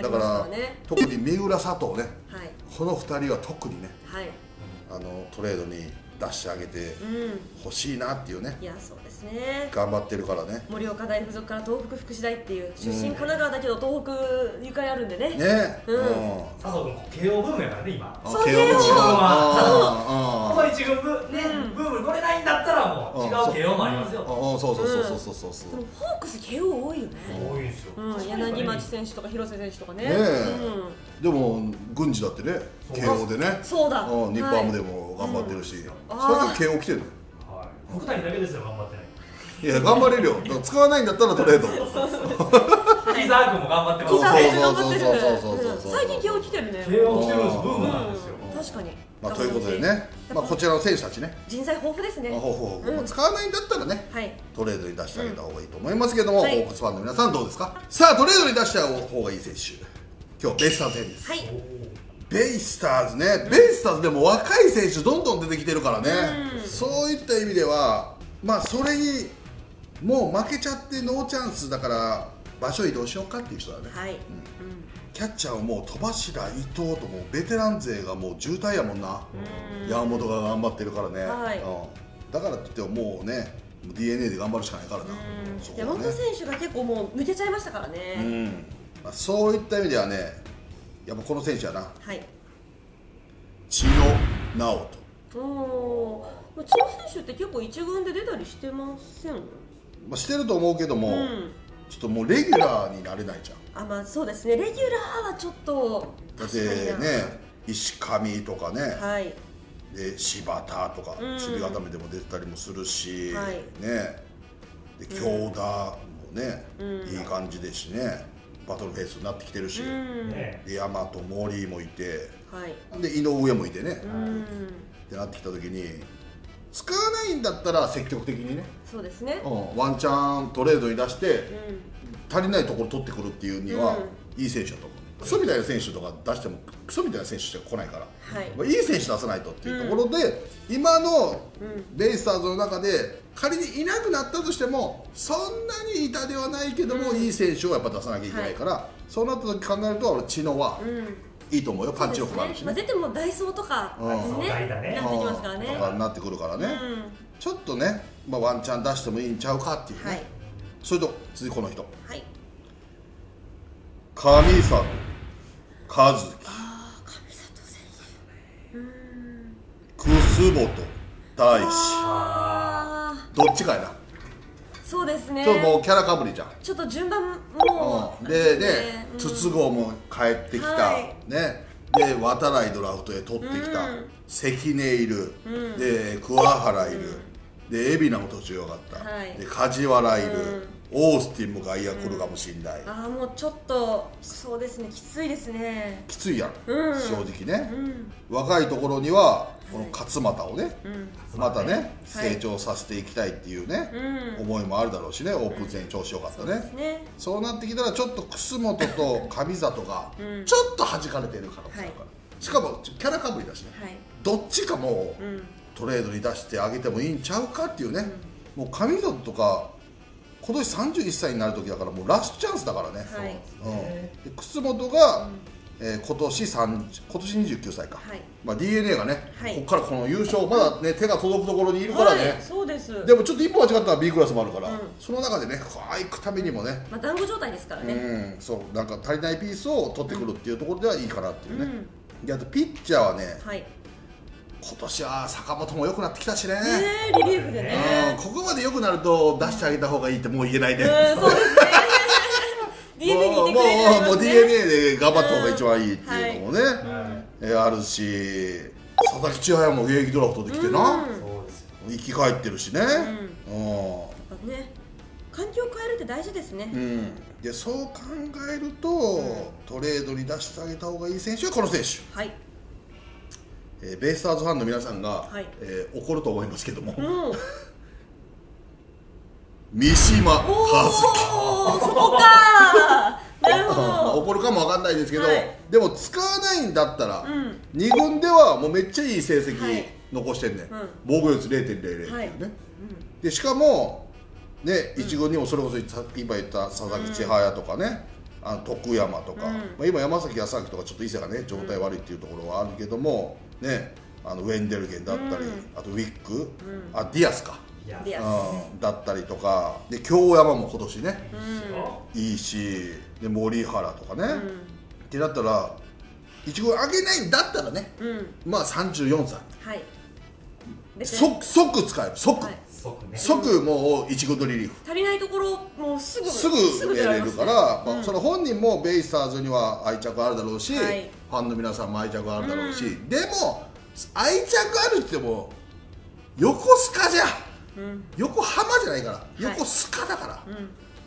だから特に三浦佐藤ね、この2人は特にね、トレードに出してあげてほしいなっていうね。いやそうですね、頑張ってるからね。盛岡大附属から東北福祉大っていう、出身神奈川だけど東北ゆかりあるんでね。ねえ、佐藤君慶応ブームやからね今。そう、慶応は佐藤この一軍ブーム乗れないんだったらもう違う慶応もありますよ。そうホークス慶応多いよね。多いですよ。柳町選手とか広瀬選手とかね。でも郡司だってね、慶応でね。そうだ、日本ハムでも頑張ってるし、それで慶応来てるの。福谷だけですよ、頑張ってない。いや頑張れるよ、使わないんだったらトレード。木澤君も頑張ってます。最近慶応来てるね。慶応来てるんです、ブームなんですよ。確かに。ということでね、こちらの選手たちね、人材豊富ですね。使わないんだったらね、トレードに出してあげた方がいいと思いますけども、ホークスファンの皆さんどうですか。さあ、トレードに出した方がいい選手、今日ベイスターズ編です。はい、ベイスターズね、ベイスターズでも若い選手どんどん出てきてるからね、そういった意味ではまあそれにもう負けちゃってノーチャンスだから場所移動しようかっていう人だね。はい、キャッチャーはもう戸柱、伊藤ともうベテラン勢がもう渋滞やもんな。山本が頑張ってるからね、だからって言ってももうねDNA で頑張るしかないからな。山本選手が結構もう抜けちゃいましたからね。そういった意味ではね、やっぱこの選手やな、千野直人。千野選手って結構一軍で出たりしてません？まあ、してると思うけども、うん、ちょっともうレギュラーになれないじゃん。あ、まあそうですね、レギュラーはちょっとだってね、石上とかね、はい、で柴田とか守備固めでも出てたりもするし、はい、ね、で京田もね、うん、いい感じですしね、バトルフェイスになってきてるし、うん、で大和森もいて、はい、で井上もいてね、うん、ってなってきた時に使わないんだったら積極的にね、そうですね、うん、ワンチャントレードに出して、うん、足りないところ取ってくるっていうには、うん、いい選手だと思う。クソみたいな選手とか出してもクソみたいな選手しか来ないから、はい、いい選手出さないとっていうところで、うん、今のベイスターズの中で仮にいなくなったとしてもそんなに痛手はないけども、うん、いい選手をやっぱ出さなきゃいけないから、はい、そうなった時考えると俺知能は、うん、いいと思うよ。パンチ力もあるし、ね、まあ、出てもダイソーとかですね、なってきますからね、なってくるからね、うん、ちょっとね、まあ、ワンチャン出してもいいんちゃうかっていうね、はい、それと続いてこの人、はい、上里和樹、楠本大志、どっちかやな。そうですね、ちょっともうキャラかぶりじゃん、ちょっと順番もうでね、筒香も帰ってきたね、で渡来ドラフトで取ってきた関根いる、で桑原いる、で海老名も途中よかった、で梶原いる、オースティンも外野来るかもしれない、うん、ああもうちょっとそうですね、きついですね、きついやん、うん、正直ね、うん、若いところにはこの勝俣をね、はい、またね、はい、成長させていきたいっていうね、うん、思いもあるだろうしね、オープン戦調子よかったね、うん、 そうね、そうなってきたらちょっと楠本と上里がちょっと弾かれてる可能性あるから、はい、しかもキャラかぶりだしね、はい、どっちかもう、うん、トレードに出してあげてもいいんちゃうかっていうね、うん、もう上里とか今年31歳になる時だからもうラストチャンスだからね。楠本が今年29歳か、DNA がね、ここからこの優勝まだね手が届くところにいるからね。でもちょっと一歩間違ったら B クラスもあるから、その中でね行くためにもね、団子状態ですからね、そうなんか足りないピースを取ってくるっていうところではいいかなっていうね。あとピッチャーはね、今年は坂本も良くなってきたしね、リリーフでね、ここまで良くなると出してあげた方がいいってもう言えないね。そうですね、もう DNA で頑張った方が一番いいっていうのもねあるし、佐々木千隼も現役ドラフトできてな、生き返ってるしね、環境を変えるって大事ですね。でそう考えるとトレードに出してあげた方がいい選手はこの選手、はい、ベイスターズファンの皆さんが怒ると思いますけども、三島和樹、そこか、なるほど、怒るかもわかんないですけど、でも使わないんだったら2軍ではもうめっちゃいい成績残してんねん、防御率 0.00 っていうね。でしかもね、1軍にもそれこそ今言った佐々木千隼とかね、徳山とか、今山崎康明とかちょっと伊勢がね状態悪いっていうところはあるけどもね、ウェンデルゲンだったり、あとウィック、ディアスかだったりとかで、京山も今年ねいいし、で森原とかねってなったら、一軍上げないんだったらね、まあ34歳即使える、即もう一軍のリリーフ足りないところもうすぐやれるから、その本人もベイスターズには愛着あるだろうし、ファンの皆さんも愛着あるだろうし、でも愛着あるっても横須賀じゃ横浜じゃないから、横須賀だから、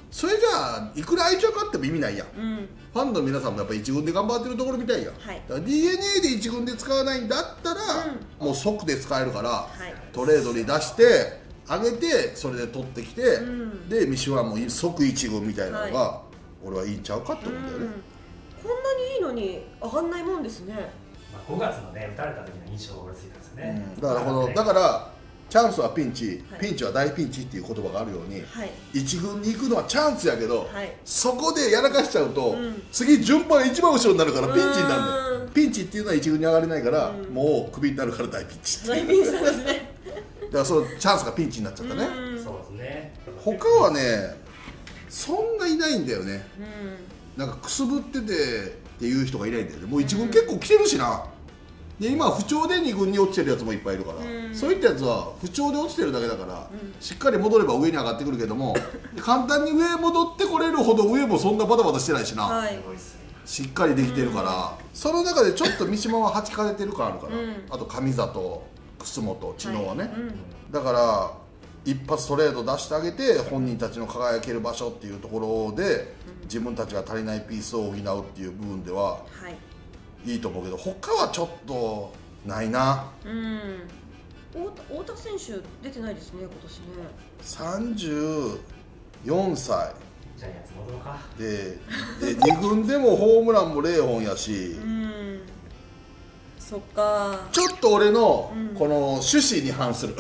それじゃあいくら愛着あっても意味ないやん。ファンの皆さんもやっぱ一軍で頑張ってるところみたいやん。 DNA で一軍で使わないんだったらもう即で使えるから、トレードに出して上げて、それで取ってきて、うん、で三島も即一軍みたいなのが、はい、俺はいいんちゃうかって思うんだよね。こんなにいいのに上がんないもんですね。まあ5月のね打たれた時の印象が俺ついたんですよね、だからチャンスはピンチ、ピンチは大ピンチっていう言葉があるように、一軍に行くのはチャンスやけど、そこでやらかしちゃうと次順番一番後ろになるからピンチになるのよ。ピンチっていうのは一軍に上がれないからもうクビになるから大ピンチっていう、大ピンチなんですね。だからそのチャンスがピンチになっちゃったね。そうですね、他はねそんないないんだよね。なんかくすぶっててっていう人がいないんだよね。もう一軍結構来てるしな、で今不調で2軍に落ちてるやつもいっぱいいるから、そういったやつは不調で落ちてるだけだから、しっかり戻れば上に上がってくるけども簡単に上へ戻ってこれるほど上もそんなバタバタしてないしな、はい、しっかりできてるから、その中でちょっと三島ははちかれてる感あるから、あと上里、楠本、知能はね、はい、だから一発ストレート出してあげて本人たちの輝ける場所っていうところで自分たちが足りないピースを補うっていう部分では、はい、いいと思うけど他はちょっとないな。太田選手出てないですね今年ね。34歳ジャイアンツ戻ろうか。で2軍でもホームランも0本やし、そっか。ちょっと俺のこの趣旨に反する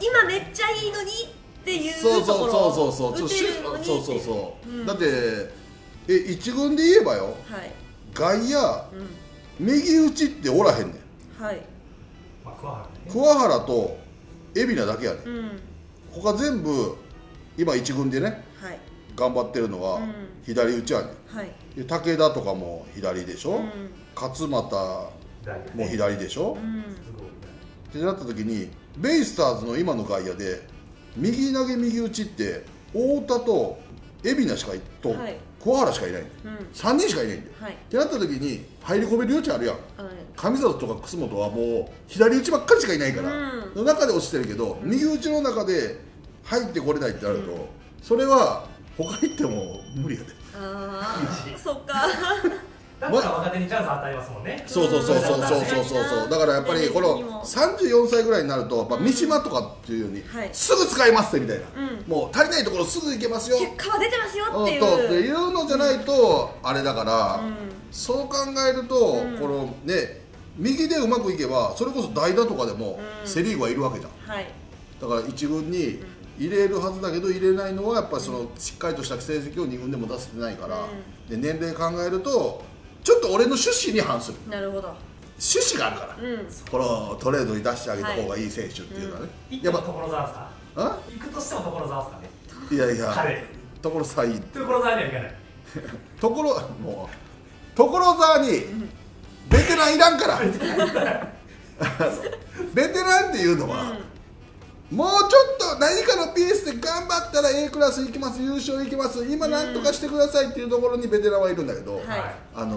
今めっちゃいいのにっていうところを打てるのにっていう。そうそうそう。だって1軍で言えばよ、外野、右打ちっておらへんねん。桑原と海老名だけやねん。他全部今1軍でね頑張ってるのは左打ちやねん。武田とかも左でしょ、勝俣も左でしょってなった時に、ベイスターズの今の外野で右投げ右打ちって太田と海老名しかいと桑原しかいないんで、3人しかいないんでってなった時に入り込める余地あるやん。上里とか楠本はもう左打ちばっかりしかいないからの中で落ちてるけど、右打ちの中で入ってこれないってなると、それは他行っても無理やで。ああそっか。だから若手にチャンス与えますもんね。そうそうそうそうそうそう。だからやっぱりこの34歳ぐらいになると、やっぱ三島とかっていうようにすぐ使いますってみたいな、もう足りないところすぐいけますよ、結果は出てますよっていうのじゃないとあれだから、そう考えるとこのね、右でうまくいけばそれこそ代打とかでもセ・リーグはいるわけじゃん。だから1軍に入れるはずだけど入れないのはやっぱりそのしっかりとした成績を2軍でも出せてないから、で年齢考えるとちょっと俺の趣旨に反する。なるほど。趣旨があるから、このトレードに出してあげた方がいい選手っていうのはね。やっぱ所沢ですか。行くとしても所沢ですかね。いやいや。所沢いい。所沢にはいかない。もう所沢にベテランいらんから。ベテランっていうのはもうちょっと何かのピースで頑張ったら A クラス行きます、優勝行きます、今なんとかしてくださいっていうところにベテランはいるんだけど、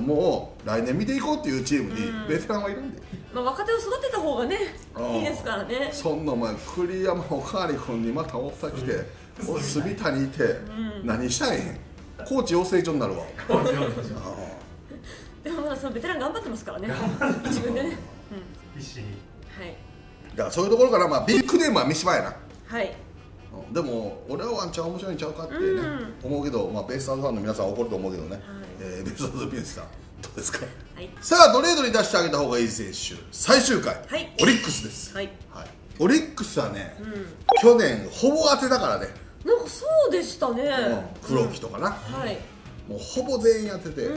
もう来年見ていこうっていうチームにベテランはいるんで、若手を育てた方がねいいですからね。そんなお前栗山おかわり君にまたおっさん来て住谷いて何したいん、コーチ養成所になるわ。でもまだそのベテラン頑張ってますからね、自分でね、必死に。だからそういうところから、まあビッグネームは三島やな。はい。でも俺はワンちゃん面白いんちゃうかってね、思うけど、まあベイスターズファンの皆さん怒ると思うけどね。ベイスターズピンスさんどうですか。はい。さあトレードに出してあげた方がいい選手最終回。はい。オリックスです。はい。はい。オリックスはね、去年ほぼ当てだからね。なんかそうでしたね。黒木とかな。はい。もうほぼ全員当てて、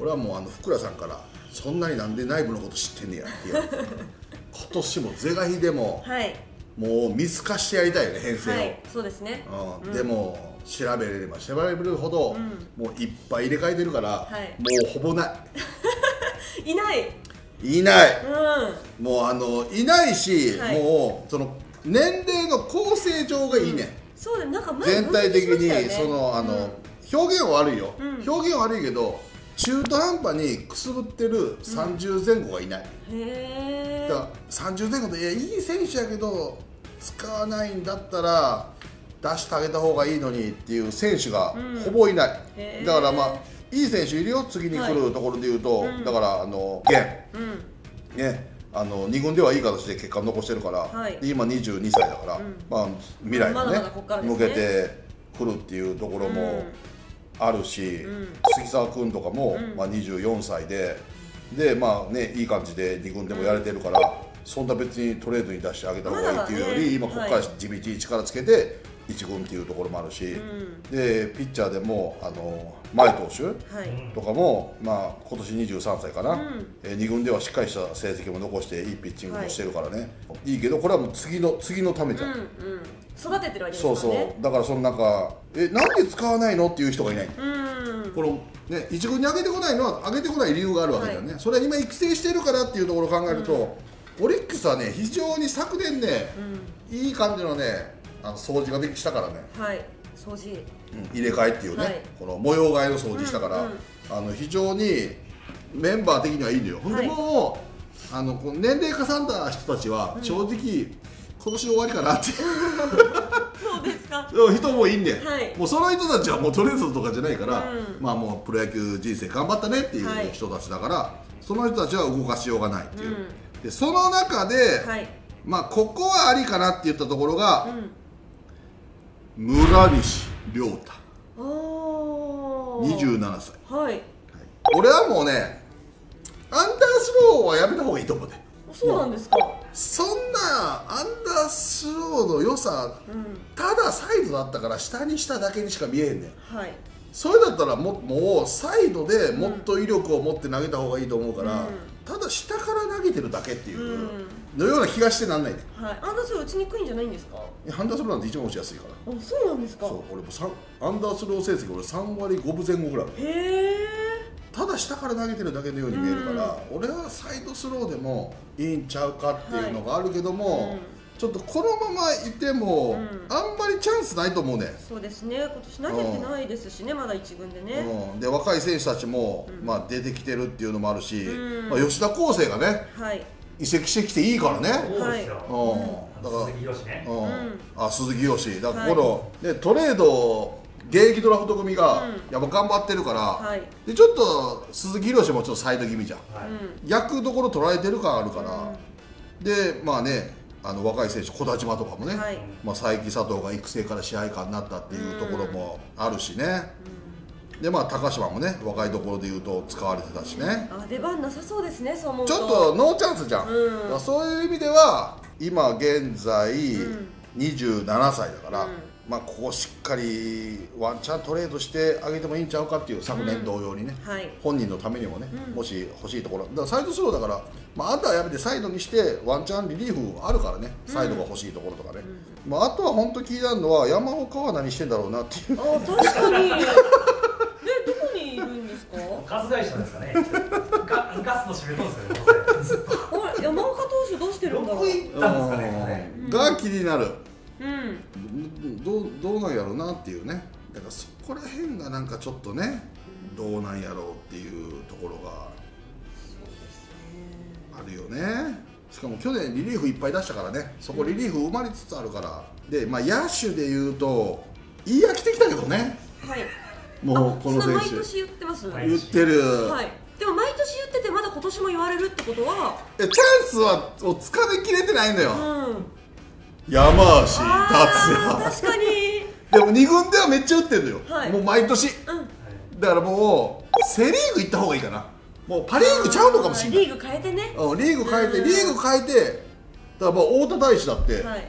俺はもう福良さんからそんなになんで内部のこと知ってんねやって言われて。今年も是が非でももう見透かしてやりたいよね、編成を。そうですね。でも調べれば調べるほどもういっぱい入れ替えてるから、もうほぼないいないいない、もういないし、もうその年齢の構成上がいいねん。そうで、なんか全体的にその表現は悪いよ、表現は悪いけど中途半端にくすぶってる30前後がいない。だから30前後で いい選手やけど使わないんだったら出してあげた方がいいのにっていう選手がほぼいない。だからまあいい選手いるよ、次に来るところでいうと、だから現ね、2軍ではいい形で結果を残してるから、今22歳だから、まあ未来にね向けてくるっていうところもあるし、杉澤君とかもまあ24歳で、まあね、いい感じで2軍でもやれてるから、そんな別にトレードに出してあげた方がいいっていうより、今ここから地道に力つけて1軍っていうところもあるし、でピッチャーでも前投手とかも、まあ今年23歳かな、2軍ではしっかりした成績も残していいピッチングもしてるからね、いいけどこれはもう次のためじゃん。育ててるわけですよね。そうそう。だからそのなんかなんで使わないのっていう人がいない。このね1軍に上げてこないのは上げてこない理由があるわけだよね、はい、それは今育成してるからっていうところを考えると、うん、オリックスはね非常に昨年ね、うん、いい感じのね掃除ができしたからね、はい、掃除、うん、入れ替えっていうね、はい、この模様替えの掃除したから、うんうん、非常にメンバー的にはいいのよ、はい、ほんでもうこの年齢重ねた人たちは正直、うん、今年終わりかなってそうですか人もいいんで、はい、もうその人たちはもうトレードとかじゃないから、うん、まあもうプロ野球人生頑張ったねっていう人たちだから、はい、その人たちは動かしようがないっていう、うん、でその中で、はい、まあここはありかなって言ったところが、うん、村西亮太27歳、はいはい、俺はもうねアンダースローはやめた方がいいと思って。そうなんですか。そんなアンダースローの良さ、うん、ただサイドだったから下にしただけにしか見えへんねん、はい、それだったらもうサイドでもっと威力を持って投げた方がいいと思うから、うん、ただ下から投げてるだけっていうのような気がしてなんないね、うん、はい、アンダースロー打ちにくいんじゃないんですか。アンダースローなんて一番打ちやすいから。あ、そうなんですか。そう、俺もアンダースロー成績俺3割5分前後ぐらい。へえ。ただ下から投げてるだけのように見えるから、うん、俺はサイドスローでもいいんちゃうかっていうのがあるけども、はい、うん、ちょっとこのままいても、うん、あんまりチャンスないと思うね。そうですね、今年投げてないですしね、うん、まだ1軍でね、うん、で若い選手たちも、うん、まあ出てきてるっていうのもあるし、うん、まあ吉田輝星がね、はい、移籍してきていいからね。そうですよ、だから鈴木陽志ね、うん、あ、鈴木陽志だから、この、はい、トレード現役ドラフト組がやっぱ頑張ってるから、はい、でちょっと鈴木宏もちょっとサイド気味じゃん、はい、逆どころ捉えてる感あるから、うん、でまあね若い選手小田島とかもね、はい、まあ、才木佐藤が育成から支配下になったっていうところもあるしね、うん、でまあ高島もね若いところでいうと使われてたしね、うん、あ、出番なさそうですね、そう思うとちょっとノーチャンスじゃん、うん、だからそういう意味では今現在27歳だから、うん、まあここしっかりワンチャントレードしてあげてもいいんちゃうかっていう、昨年同様にね、うん、はい、本人のためにもね、うん、もし欲しいところだからサイドスローだから、まあ、あとはやめてサイドにしてワンチャンリリーフあるからね、サイドが欲しいところとかね、うん、まあ、あとは本当気になるのは山岡は何してんだろうなっていう。あ、確かにね、どこにいるんですか。ガス会社ですかねガスの仕事ですよね山岡投手どうしてるんだろう、どこ行ったんですかね、うん、が気になる。うん、どうなんやろうなっていうね、だからそこら辺がなんかちょっとね、どうなんやろうっていうところがあるよね。しかも去年リリーフいっぱい出したからね、そこリリーフ生まれつつあるから、うん、で、まあ、野手でいうといい飽きてきたけどね、はい、もうこの選手毎年言ってますよね。言ってる、はい、でも毎年言っててまだ今年も言われるってことはチャンスはをつかみきれてないのよ、うん、山足達也。確かにでも2軍ではめっちゃ打ってるのよ、はい、もう毎年、うん、だからもうセ・リーグ行った方がいいかな。もうパ・リーグちゃうのかもしれない。リーグ変えてね、リーグ変えてだからもう太田大志だって、はい、ね、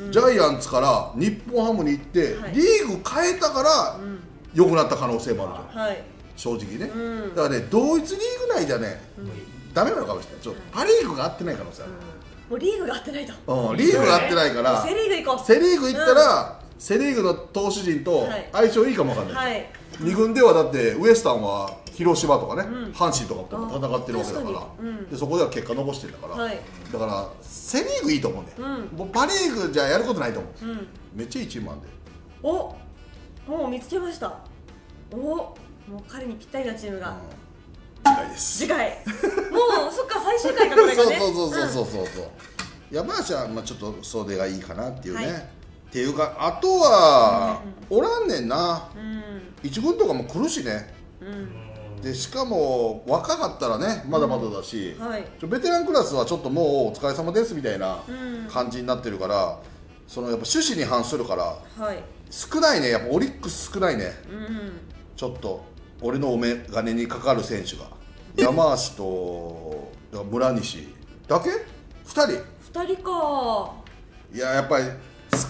うん、ジャイアンツから日本ハムに行って、はい、リーグ変えたから良くなった可能性もあるじゃん、はい、正直ね、うん、だからね同一リーグ内じゃね、うん、ダメなのかもしれない。ちょっとパ・リーグが合ってない可能性ある、うん、もうリーグが合ってないと、うん、リーグが合ってないからセ・リーグ行こう。セ・リーグ行ったら、うん、セ・リーグの投手陣と相性いいかもわかんない、はい、2軍ではだってウエスタンは広島とかね、うん、阪神とかと戦ってるわけだから、うん、でそこでは結果残してるんだから、はい、だからセ・リーグいいと思うんだよ、うん、もうパ・リーグじゃやることないと思う、うん、めっちゃいいチームあんで、お、もう見つけました。お、もう彼にぴったりなチームが、うん、次回です。次回もうそっか、最終回だからね。そうそう、山梨はまあちょっと袖がいいかなっていうね、はい、っていうかあとは、うん、おらんねんな、うん、一軍とかも来るしね、うん、でしかも若かったらねまだまだだし、うん、はい、ベテランクラスはちょっともうお疲れ様ですみたいな感じになってるから、うん、そのやっぱ趣旨に反するから、はい、少ないね、やっぱオリックス少ないね、うん、ちょっと俺のお眼鏡にかかる選手が山足と村西だけ2人か。いや、やっぱり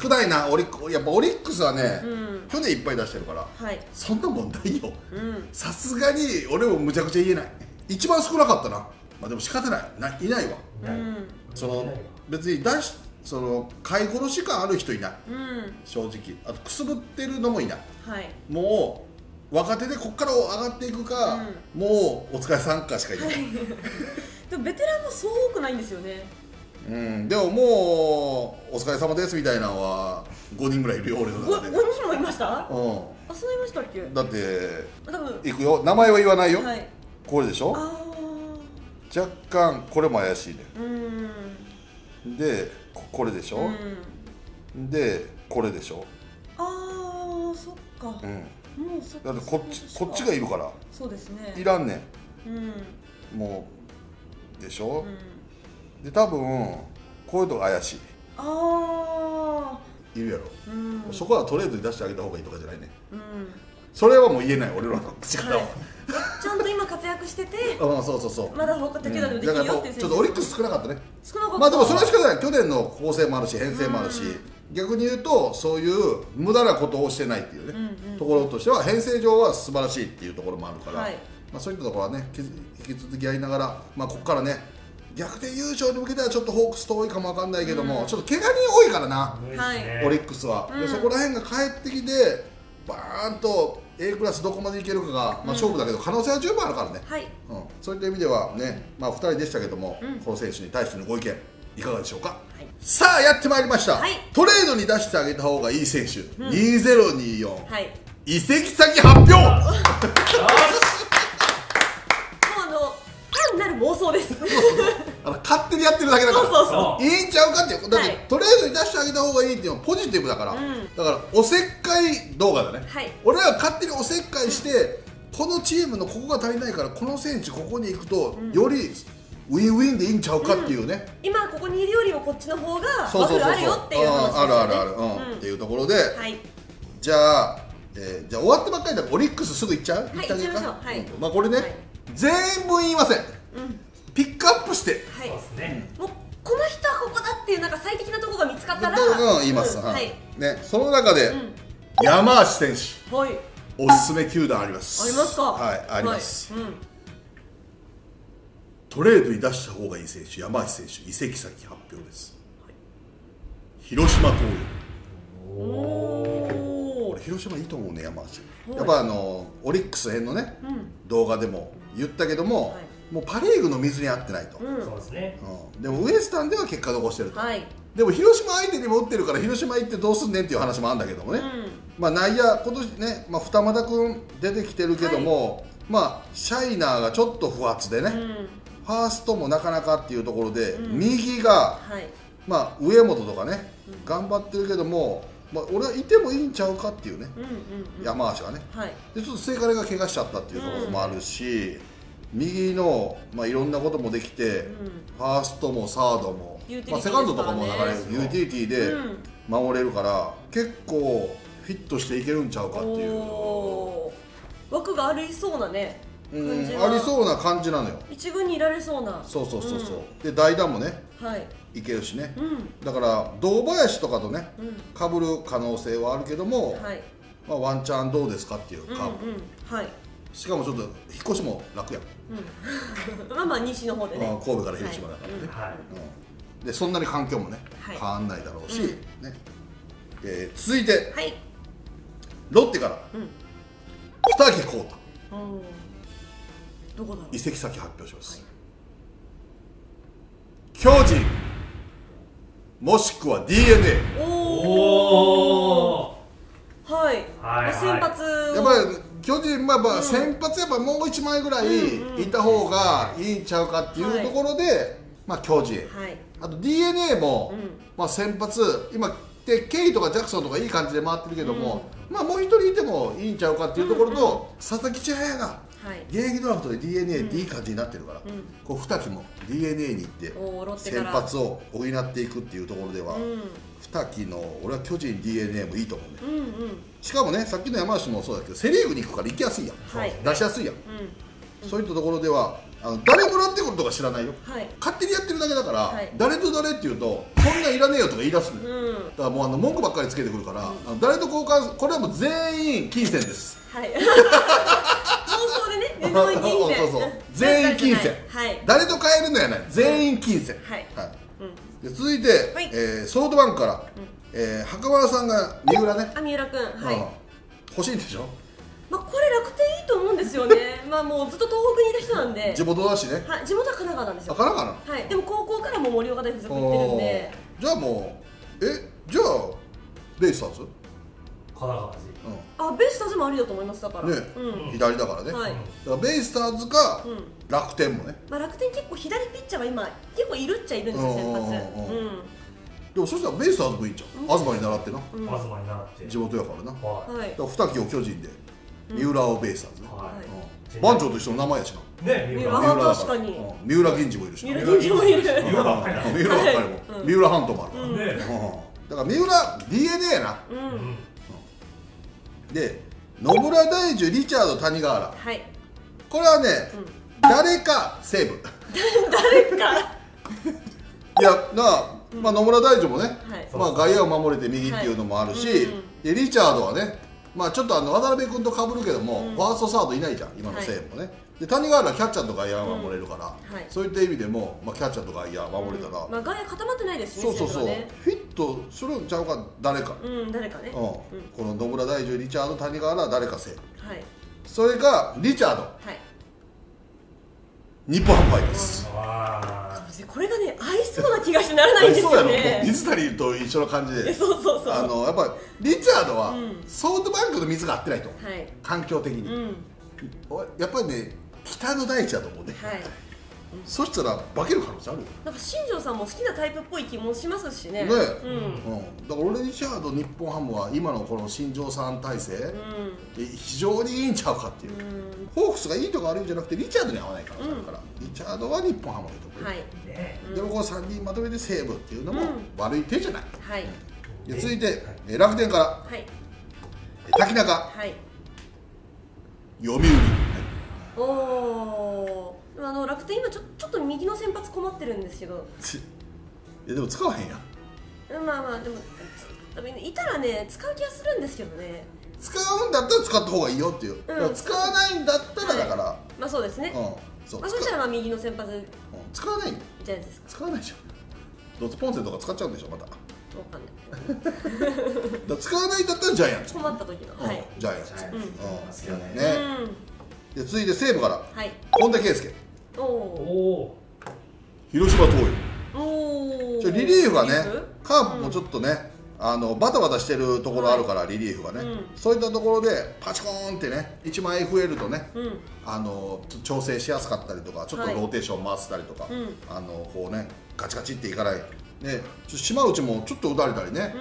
少ないな。やっぱオリックスはね、うん、去年いっぱい出してるから、はい、そんな問題よ、さすがに俺もむちゃくちゃ言えない。一番少なかったな、まあ、でも仕方ないいないわ、うん、その別にその買い殺し感ある人いない、うん、正直あとくすぶってるのもいない、はい、もう若手でここから上がっていくか、うん、もうお疲れさんかしかいない、はい、でもベテランもそう多くないんですよね。うん、でももうお疲れ様ですみたいなのは5人ぐらいいるよ俺の中で。5人もいました？うん、あ、そういましたっけ。だって多分いくよ、名前は言わないよ、はい、これでしょ。若干これも怪しいね。うんでこれでしょ、うんでこれでしょ。あーそっか、うん、もうそっか。だってこっちがいるから。そうですね、いらんねん、うん、もうでしょ、うん、で多分こういうとこ怪しい。ああいるやろ、うん、そこはトレードに出してあげた方がいいとかじゃないね、うん、それはもう言えない俺らの口からは、はい、ちゃんと今活躍しててあそうそうそう、まだ他手札でもできるよっていう、うん、ちょっとオリックス少なかったね。少なかった。まあでもそれはしかない、去年の構成もあるし編成もあるし、うん、逆に言うとそういう無駄なことをしてないっていうね、うん、うん、ところとしては編成上は素晴らしいっていうところもあるから、はい、まあ、そういったところはね引き続きやりながら、まあ、ここからね逆転優勝に向けてはちょっとホークス遠いかもわかんないけども、うん、ちょっと怪我人多いからな、はい、オリックスは、うん、でそこら辺が帰ってきてバーンと A クラスどこまでいけるかが、まあ、勝負だけど可能性は十分あるからね、はい、うん、そういった意味ではね、まあ、2人でしたけども、うん、この選手に対してのご意見いかがでしょうか、はい、さあやってまいりました、はい、トレードに出してあげた方がいい選手、うん、2024、はい、移籍先発表妄想です勝手にやってるだけだからいいんちゃうかっていう。だってとりあえず出してあげた方がいいっていうのはポジティブだから、だからおせっかい動画だね。俺らは勝手におせっかいしてこのチームのここが足りないからこの選手ここに行くとよりウィンウィンでいいんちゃうかっていうね、今ここにいるよりもこっちの方がバトルあるよっていう話ですよね。あるあるある、うんっていうところで、じゃあ終わってばっかりだからオリックスすぐ行っちゃう。はい行っちゃいましょう。まあこれね全部言いません、ピックアップして、はい、もうこの人はここだっていうなんか最適なところが見つかったら言います、はい、ね、その中で、うん、山足選手、はい、おすすめ球団あります。ありますか。はい、あります。はい、うん、トレードに出した方がいい選手、山足選手、移籍先発表です。はい、広島東洋。おお。俺広島いいと思うね、山足。はい、やっぱオリックス編のね、うん、動画でも言ったけども。はい、もうパ・リーグの水に合ってないと、でもウエスタンでは結果残してると、はい、でも広島相手にも打ってるから広島行ってどうすんねんっていう話もあるんだけどもね、うん、まあ内野、今年ね、まあ、二俣君出てきてるけども、はい、まあシャイナーがちょっと不発でね、うん、ファーストもなかなかっていうところで、うん、右が、はい、まあ上本とかね、うん、頑張ってるけども、まあ、俺はいてもいいんちゃうかっていうね、山足がね、はい、でちょっと聖火が怪我しちゃったっていうところもあるし。うん、右の、まあ、いろんなこともできて、うん、ファーストもサードも、まあ、セカンドとかも流れるユーティリティで守れるから、うん、結構フィットしていけるんちゃうかっていう、枠がありそうなね、うん、ありそうな感じなのよ。一軍にいられそうな、そうそうそうそう、うん、で代打もね、はい、いけるしね、うん、だから堂林とかとねかぶる可能性はあるけども、はい、まあ、ワンチャンどうですかっていうか、うん、うん、はい、しかもちょっと引っ越しも楽やん、うん、まあまあ西の方でね、神戸から広島だからね、でそんなに環境もね、はい、変わんないだろうし、うん、ね、続いて、はい、ロッテから、うん、二木康太、どこだろう、移籍先発表します、はい、巨人もしくは DeNA。 おー、はい、先発やっぱり巨人、まあ先発やっぱもう1枚ぐらいいた方がいいんちゃうかっていうところで、まあ巨人、あと DeNA もまあ先発今でケイとかジャクソンとかいい感じで回ってるけども、まあもう1人いてもいいんちゃうかっていうところと、佐々木千隼が現役ドラフトで DeNA っていい感じになってるから、こう二木も DeNA に行って先発を補っていくっていうところでは。二木の俺は巨人 DeNA もいいと思うね、うん、うん、しかもねさっきの山梨もそうだけどセ・リーグに行くから行きやすいやん、はい、出しやすいやん、うん、そういったところでは誰もらってくるとか知らないよ、はい、勝手にやってるだけだから、はい、誰と誰っていうとこんなんいらねえよとか言い出す、ね、うん、だからもう文句ばっかりつけてくるから、うん、誰と交換、これはもう全員金銭です、はい妄想でね、そうそう、全員金銭、はい、誰と変えるのやない、全員金銭、はい、はい、続いて、ソードバンクから、袴田さんが三浦ね、三浦君欲しいんでしょ。これ楽ですよね。まあもうずっと東北にいた人なんで。地元だしね。はい、地元は神奈川なんですよ。神奈川。はい。でも高校からも盛岡大附属行ってるんで。じゃあもうじゃあベイスターズ？神奈川です。あ、ベイスターズもありだと思いますだから。ね、左だからね。はい。だからベイスターズか楽天もね。まあ楽天結構左ピッチャーは今結構いるっちゃいるんですよ先発。うん。でもそしたらベイスターズもいいじゃん。東に習ってな。東に習って。地元やからな。はい。だから二木を巨人で、三浦をベイスターズね。番長と一緒の名前やしな。ね、三浦。確かに。三浦銀次もいるし。三浦銀次もいる。三浦ばっかりも。三浦半島もあるから。だから三浦 DNA やな。で、野村大樹、リチャード、谷川原。はい。これはね、誰かセーブ。誰か。いや、まあ野村大樹もね、まあ外野を守れて右っていうのもあるし、でリチャードはね、まあちょっと渡辺君とかぶるけども、ファーストサードいないじゃん、今の西武もね。で谷川原はキャッチャーと外野は守れるから、そういった意味でも、まあキャッチャーと外野は守れたら、まあ外野固まってないですね。そうそうそう。フィットするんちゃうか誰か。誰かね。この野村大樹、リチャード、谷川原誰か西武。はい。それがリチャード。はい。日本販売です。これがね、合いそうな気がしてならないんですよね。水谷と一緒の感じで、そうそうそう。やっぱりリチャードはソフトバンクの水が合ってないと、環境的に。やっぱりね、北の大地だと思うね。そしたら化ける可能性ある。なんか新庄さんも好きなタイプっぽい気もしますしね。ね、だから俺リチャード日本ハムは今のこの新庄さん体制非常にいいんちゃうかっていう。ホークスがいいとか悪いんじゃなくてリチャードに合わない可能性あるから。リチャードは日本ハムでと。はい。でもこの3人まとめて西武っていうのも悪い手じゃない。はい。続いて楽天から。はい。瀧中。はい。読売。おお。楽天今ちょっと右の先発困ってるんですけど、いやでも使わへんやん。まあまあでもいたらね使う気はするんですけどね。使うんだったら使った方がいいよっていう。使わないんだったらだから、まあそうですね。そうしたらまあ右の先発使わないじゃないですか。使わないじゃん。どうせポンセとか使っちゃうんでしょ。また分かんない。使わないんだったらジャイアンツ。困った時のジャイアンツ好きだね。続いて西武から本田圭佑。広島東洋。リリーフがね、カープもちょっとねバタバタしてるところあるから、リリーフがね、そういったところでパチコーンってね1枚増えるとね調整しやすかったりとか、ちょっとローテーション回せたりとか、こうねガチガチっていかないで、島内もちょっと打たれたりね、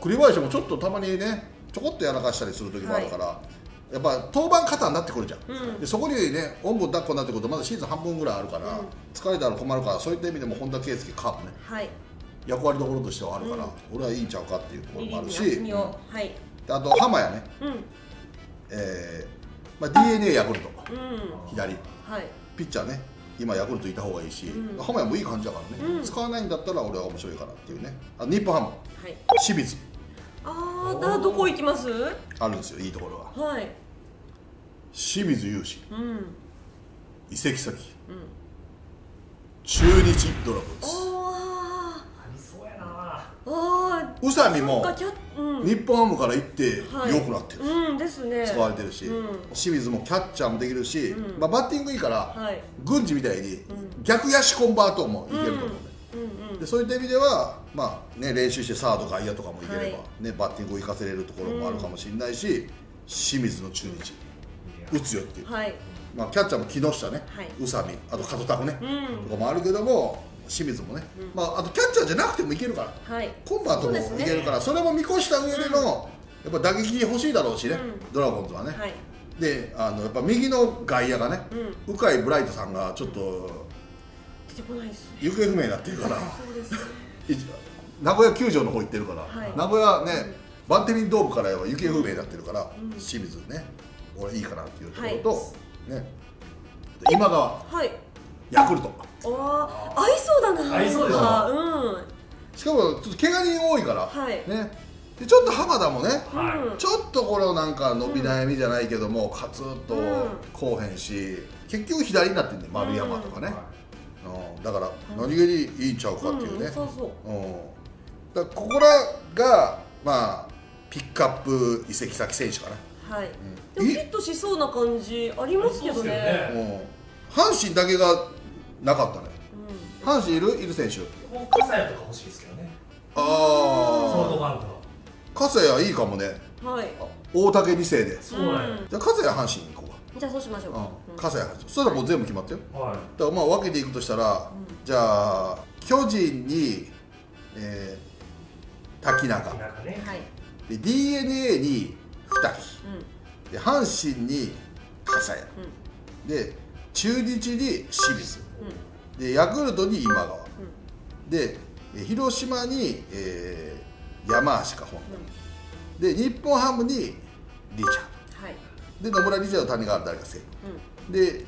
栗林もちょっとたまにねちょこっとやらかしたりする時もあるから。やっぱ登板肩になってくるじゃん。でそこにねおんぶ抱っこになってくるとまだシーズン半分ぐらいあるから疲れたら困るから、そういった意味でも本田圭佑カープね役割どころとしてはあるから、俺はいいんちゃうかっていうところもあるし、あと浜やね DNA ヤクルト左ピッチャーね今ヤクルトいた方がいいし、浜やもいい感じだからね使わないんだったら俺は面白いからっていうね。日本ハム清水。あーどこ行きます？あるんですよいいところは。はい。清水雄志、移籍先、中日ドラゴンズ。ありそうやな。あ宇佐美も日本ハムから行って良くなってる。ですね。使われてるし、清水もキャッチャーもできるし、まあバッティングいいから郡司みたいに逆野手コンバートもいけると思う。でそういった意味では、まあね、練習してサード外野とかもいければ、ね、バッティングを生かせれるところもあるかもしれないし、清水の中日打つよっていう、まあ、キャッチャーも木下ね、宇佐美、あと門田ね、とかもあるけども清水もね、まあ、あとキャッチャーじゃなくてもいけるから、コンバートもいけるから、それも見越した上でのやっぱ打撃欲しいだろうしね、ドラゴンズはね。でやっぱ右の外野がね、鵜飼ブライトさんがちょっと行方不明になってるから名古屋球場の方行ってるから名古屋ねバンテリンドームからは行方不明になってるから清水ね俺いいかなっていうところとね、今川ヤクルト合いそうだな。合いそうだな。しかもちょっと怪我人多いからね。でちょっと浜田もねちょっとこれなんか伸び悩みじゃないけどもカツッとこうへんし、結局左になってんね丸山とかね。だから何気にいいんちゃうかっていうね。ここらがまあピックアップ移籍先選手かな。はい。でもヒットしそうな感じありますけどね。阪神だけがなかったね。阪神いる選手。もう笠谷とか欲しいですけどね。ああ。ソードバンド。笠谷いいかもね。はい。大竹2世で。そうなんや。じゃあ笠谷阪神に行こうか。じゃあそうしましょうか。笠谷阪神。そしたらもう全部決まったよ。はい。だからまあ分けていくとしたら、じゃあ巨人に瀧中。で DNA に二木。で阪神に笠谷。で中日に清水。でヤクルトに今川、うん、で広島に、山足か本田、うん、で日本ハムにリチャード、はい、で野村リチャード谷川誰か西武、うん、で、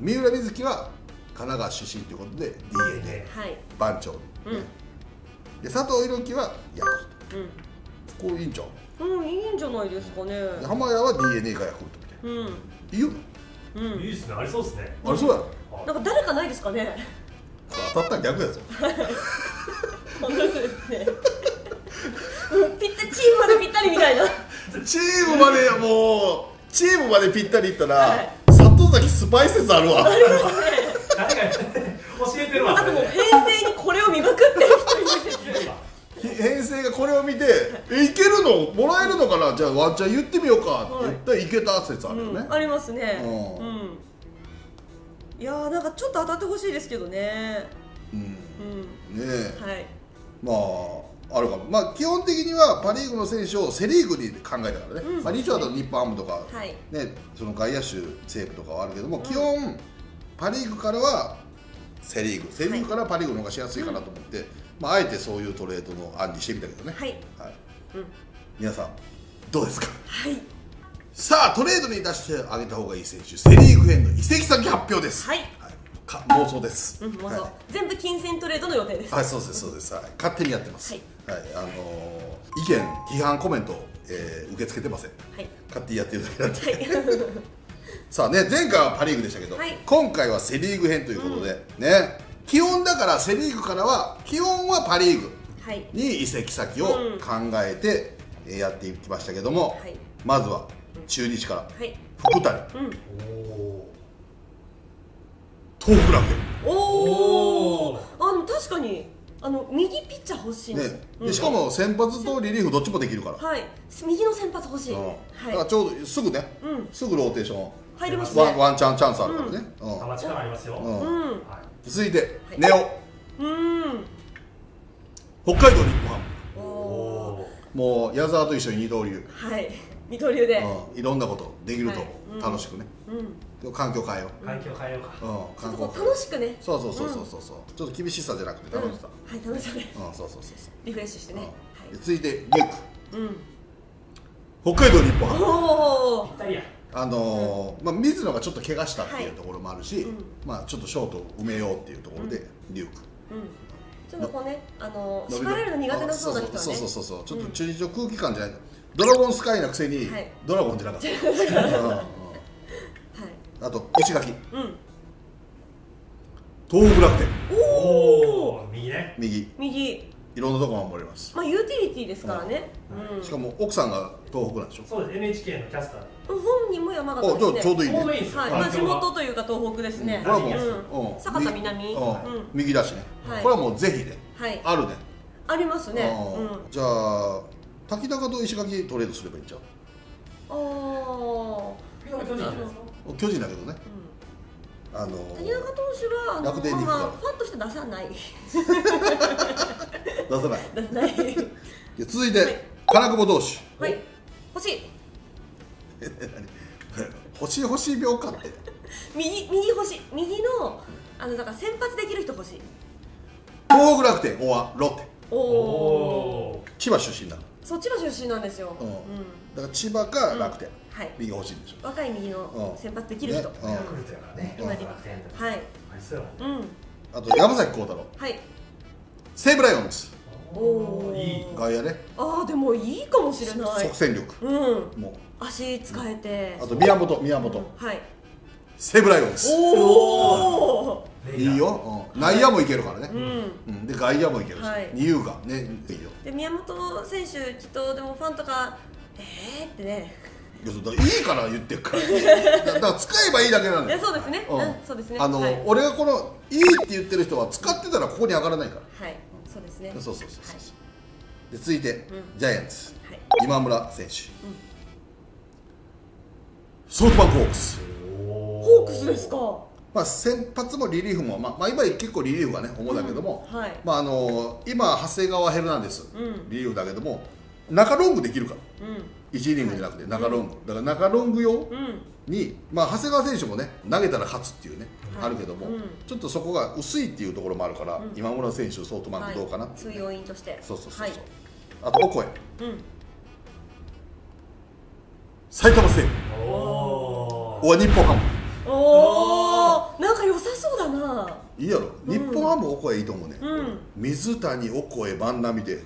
三浦瑞希は神奈川出身ということで DNA、はい、番長、ね、うん、で佐藤裕樹はヤクルト、うん、これいいんちゃう、うん、いいんじゃないですかね。浜谷は DNA かヤクルトみたいな、うん、いいよ、うん、いいですね、ありそうですね、ありそうやろ。なんか誰かないですかね。当たったら逆やぞ。本当ですね。ぴったりチームまでぴったりみたいな。チームまでもうチームまでぴったりいったら里崎スパイセスあるわ。ありますね。教えてるわ。あともう平成にこれを見まくってる人いる。平成がこれを見ていけるのもらえるのかな、じゃあワンチャン言ってみようかって言ったらいけた説あるよね。ありますね。いやーなんかちょっと当たってほしいですけどね。うん。うん、ねえ。はい。まああるかも。まあ基本的にはパリーグの選手をセリーグに考えたからね。まあリチャード、日本ハムとか、はい、ね、その外野手西武とかはあるけども、うん、基本パリーグからはセリーグ、セリーグからパリーグの方がしやすいかなと思って、はい、まああえてそういうトレードの案にしてみたけどね。はい。はい。うん、皆さんどうですか。はい。さあトレードに出してあげた方がいい選手セ・リーグ編の移籍先発表です。はい、妄想です。妄想。全部金銭トレードの予定です。はい、そうですそうです。勝手にやってます。はい、意見批判コメント受け付けてません。勝手にやってるだけなんで。さあね、前回はパ・リーグでしたけど今回はセ・リーグ編ということでね、基本だからセ・リーグからは基本はパ・リーグに移籍先を考えてやっていきましたけども、まずは中日から福谷、東北楽天。おお、確かに右ピッチャー欲しいね。しかも先発とリリーフどっちもできるから。はい、右の先発欲しい。だからちょうどすぐね、すぐローテーション入りますね。ワンチャンチャンスあるからね。球力ありますよ。続いて根尾、北海道日本ハム。もう矢沢と一緒に二刀流。はい。二刀流でいろんなことできると思う。楽しくね、環境変えよう、環境変えようか、楽しくね。そうそうそうそうそう、ちょっと厳しさじゃなくて楽しさ。はい、楽しさで、そうそうそう、リフレッシュしてね。続いてリュウク、北海道日本ハム。水野がちょっと怪我したっていうところもあるし、まあちょっとショートを埋めようっていうところでリュウク、ちょっとこうね、縛られるの苦手なそうな人はね、そうそうそうそう、ちょっと中日の空気感じゃない、ドラゴンスカイなくせにドラゴンじゃなかった。あと石垣、東北楽天。おお、右ね。右。いろんなとこ守れます。まあユーティリティですからね。しかも奥さんが東北なんでしょ。そうです。NHK のキャスター。本人も山形ですね。ちょうどいいね。はい。地元というか東北ですね。坂田南。右だしね。これはもうぜひね。あるね。ありますね。じゃあ。瀧中と石垣トレードすればいいんちゃう。ああ、巨人だけどね。瀧中投手は楽天に行くからファンとして出さない。出さない。続いて金久保投手。はい、欲しい。欲しい秒かって。右欲しい。右のだから先発できる人欲しい。東北楽天 or ロッテ。おお、千葉出身だ。そっちの出身なんですよ。だから千葉か楽天、右欲しいんでしょ。若い右の先発できる人。ヤクルトやからね。今で楽天。はい。あと山崎幸太郎。はい。西武ライオンズ。おお。いい外野ね。ああ、でもいいかもしれない。即戦力。うん。もう足使えて。あと宮本。はい。西武ライオンズ。おお。いいよ。内野もいけるからね。で外野もいけるし、二遊間ね、いいよ。で宮本選手きっとでもファンとかってね、いやだからいいから言ってるからだから使えばいいだけなんだよ。そうですね、そうですね。俺がこの「いい」って言ってる人は使ってたらここに上がらないから。はい、そうですね。そうそうそうそう。で続いてジャイアンツ今村選手、ソフトバンクホークス。ホークスですか。まあ先発もリリーフも、まあ今結構リリーフがね主だけども、まあ今長谷川ヘルナンデスリリーフだけども中ロングできるから、1イニングじゃなくて中ロング、だから中ロング用に、まあ長谷川選手もね投げたら勝つっていうねあるけども、ちょっとそこが薄いっていうところもあるから今村選手ソフトバンクどうかなっていう要因として。そうそうそう。あとオコエ、埼玉西武、おは日本ハム。おお、なんか良さそうだな。いいやろ。日本ハムオコエいいと思うね。水谷オコエ万波で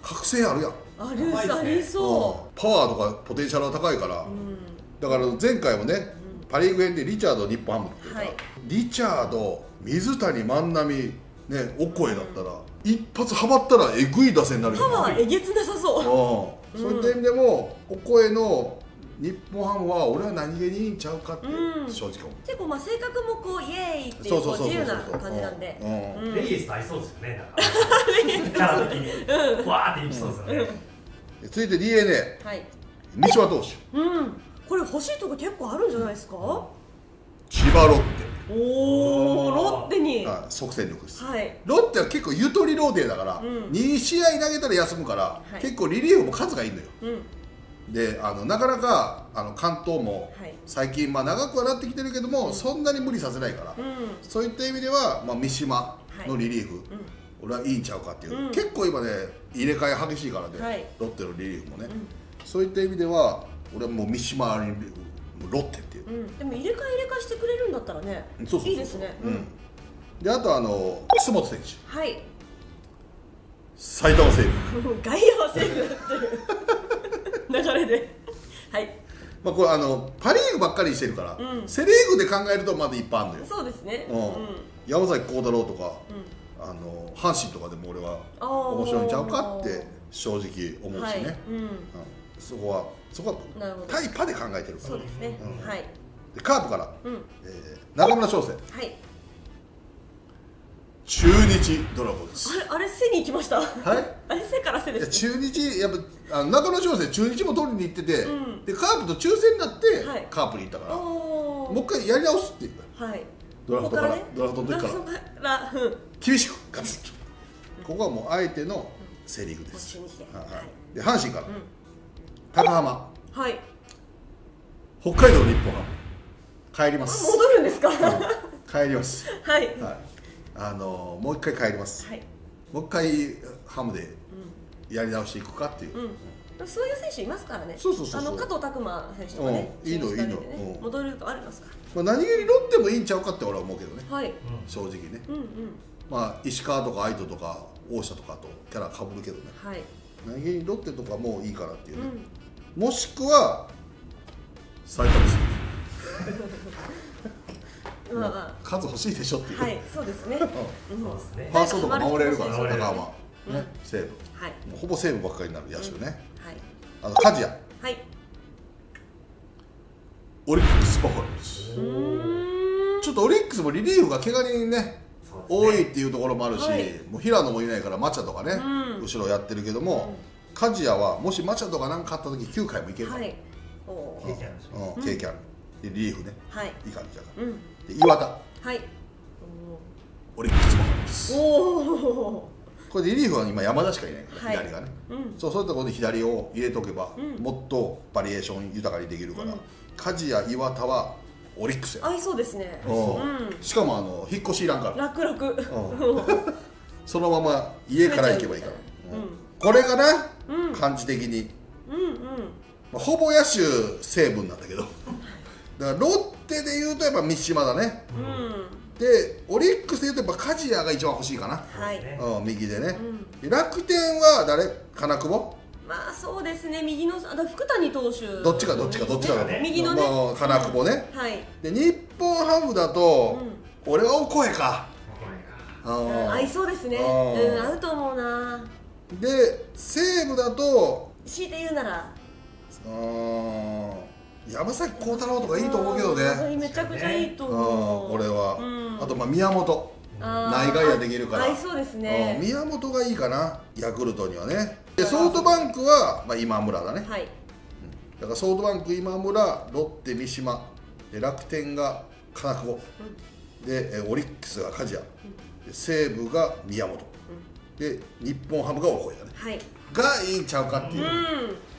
覚醒あるやん。ありそう。パワーとかポテンシャルは高いから。だから前回もねパ・リーグ編でリチャード日本ハムっていうから、リチャード水谷万波ねオコエだったら一発はばったらえぐい打線になるよ。パワーえげつなさそう。そういった意味でもオコエの日本ハムは俺は何気にいいんちゃうかって正直思う。結構まあ性格もこうイエーイっていう自由な感じなんでレイエスと合いそうですよね。だからキャラ的にわーっていきそうですよね。続いて DNA 三島投手、これ欲しいとこ結構あるんじゃないですか。千葉ロッテ。おお、ロッテに即戦力です。ロッテは結構ゆとりローテだから2試合投げたら休むから結構リリーフも数がいいのよ。でなかなか関東も最近、まあ、長くはなってきてるけども、そんなに無理させないから、そういった意味では、まあ、三島のリリーフ、俺はいいんちゃうかっていう、結構今ね入れ替え激しいからね、ロッテのリリーフもね、そういった意味では俺はもう三島リリーフロッテっていう、でも入れ替えしてくれるんだったらねいいですね。であと楠本選手、はい、埼玉西武外野はセーフだっていう流れで、はい。まあこれパリーグばっかりしてるから、セリーグで考えるとまだいっぱいあるのよ。そうですね。山崎幸太郎とか、阪神とかでも俺は面白いんちゃうかって正直思うしね。そこはタイパで考えてるから。そうですね。はい。でカープから中村翔成。はい。中日ドラゴンズ。あれ背に行きました。はい。あれ背から背です。中日やっぱ中野翔成中日も取りに行ってて、でカープと抽選になってカープに行ったから、もう一回やり直すっていう。はい。ドラフトの時から厳しくガツッと。ここはもう相手のセリフです。はい。で阪神から高浜。はい。北海道日本ハム帰ります。戻るんですか。帰ります。はい。はい。もう一回帰ります、はい、もう一回ハムでやり直していくかっていう、そういう選手いますからね。そうそうそうそう。加藤拓磨選手とかね、いいのいいの戻るとありますから。何気にロッテもいいんちゃうかって俺は思うけどね、はい、正直ね、まあ石川とか愛斗とか大下とかとキャラかぶるけどね、はい、何気にロッテとかもういいからっていうね、もしくは埼玉です数欲しいでしょっていう。はい、そうですね。ファーストとか守れるから高浜ね、西武。はい。ほぼ西武ばっかりになる野手ね。はい。梶谷。はい。オリックスバファローズ。ちょっとオリックスもリリーフが怪我人ね多いっていうところもあるし、もう平野もいないからマチャとかね後ろやってるけども、梶谷はもしマチャとかなんかあった時9回もいけるから。はい。経験ある。経験ある。リリーフね。はい。いい感じだから。岩田、はい、オリックスもあります。これリリーフは今山田しかいないから、左がね。そうそういうところで左を入れとけば、もっとバリエーション豊かにできるから。梶谷、岩田はオリックス。合いそうですね。しかも引っ越しいらんから。楽々。そのまま家から行けばいいから。これがね、感じ的に。ほぼ野手成分なんだけど。だからロッテでいうとやっぱ三島だね、でオリックスでいうとやっぱ梶谷が一番欲しいかな、右でね。楽天は誰、金久保、まあそうですね、右の福谷投手、どっちかだね、右のね金久保ね。で日本ハムだと俺はオコエか、合いそうですね、合うと思うな。で西武だと強いて言うなら山崎幸太郎とかいいと思うけどね。めちゃくちゃいいと思う。俺は。あとまあ宮本。内外野できるから。そうですね。宮本がいいかな。ヤクルトにはね。でソフトバンクはまあ今村だね。はい。だからソフトバンク今村、ロッテ三島、で楽天が金久保、でオリックスが梶谷、西武が宮本、で日本ハムが大越だね。はい。がいいんちゃうかっていう。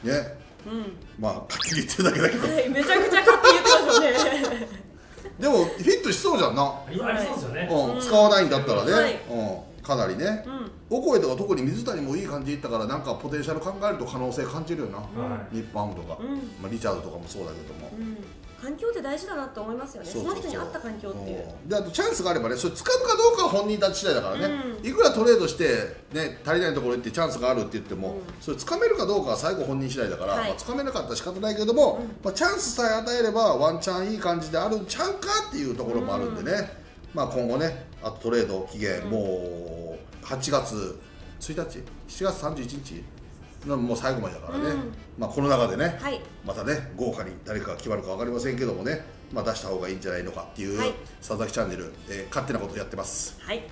ね。まあ、はっきり言ってるだけだけど、はい、めちゃくちゃはっきり言ってますよねでもフィットしそうじゃんな。言われそうですよね、うん、使わないんだったらね、はい、うん、かなりね、うん、お声とか特に水谷もいい感じいったから、なんかポテンシャル考えると可能性感じるよな、はい、日本ハムとか、うん、まあ、リチャードとかもそうだけども、うん、環境って大事だなと思いますよね。その人に合った環境っていう、であとチャンスがあればね、それ使うかどうかは本人たち次第だからね、うん、いくらトレードして、ね、足りないところ行ってチャンスがあるって言っても、うん、それつかめるかどうかは最後本人次第だから、はい、まあ、つかめなかったら仕方ないけども、うん、まあ、チャンスさえ与えればワンチャンいい感じであるんちゃうかっていうところもあるんでね、うん、まあ今後ね、あとトレード期限、うん、もう8月1日7月31日もう最後までだからね、うん、まあこの中でね、はい、またね、豪華に誰かが決まるか分かりませんけどもね、まあ、出した方がいいんじゃないのかっていう、はい、佐々木チャンネル、勝手なことやってます。はい。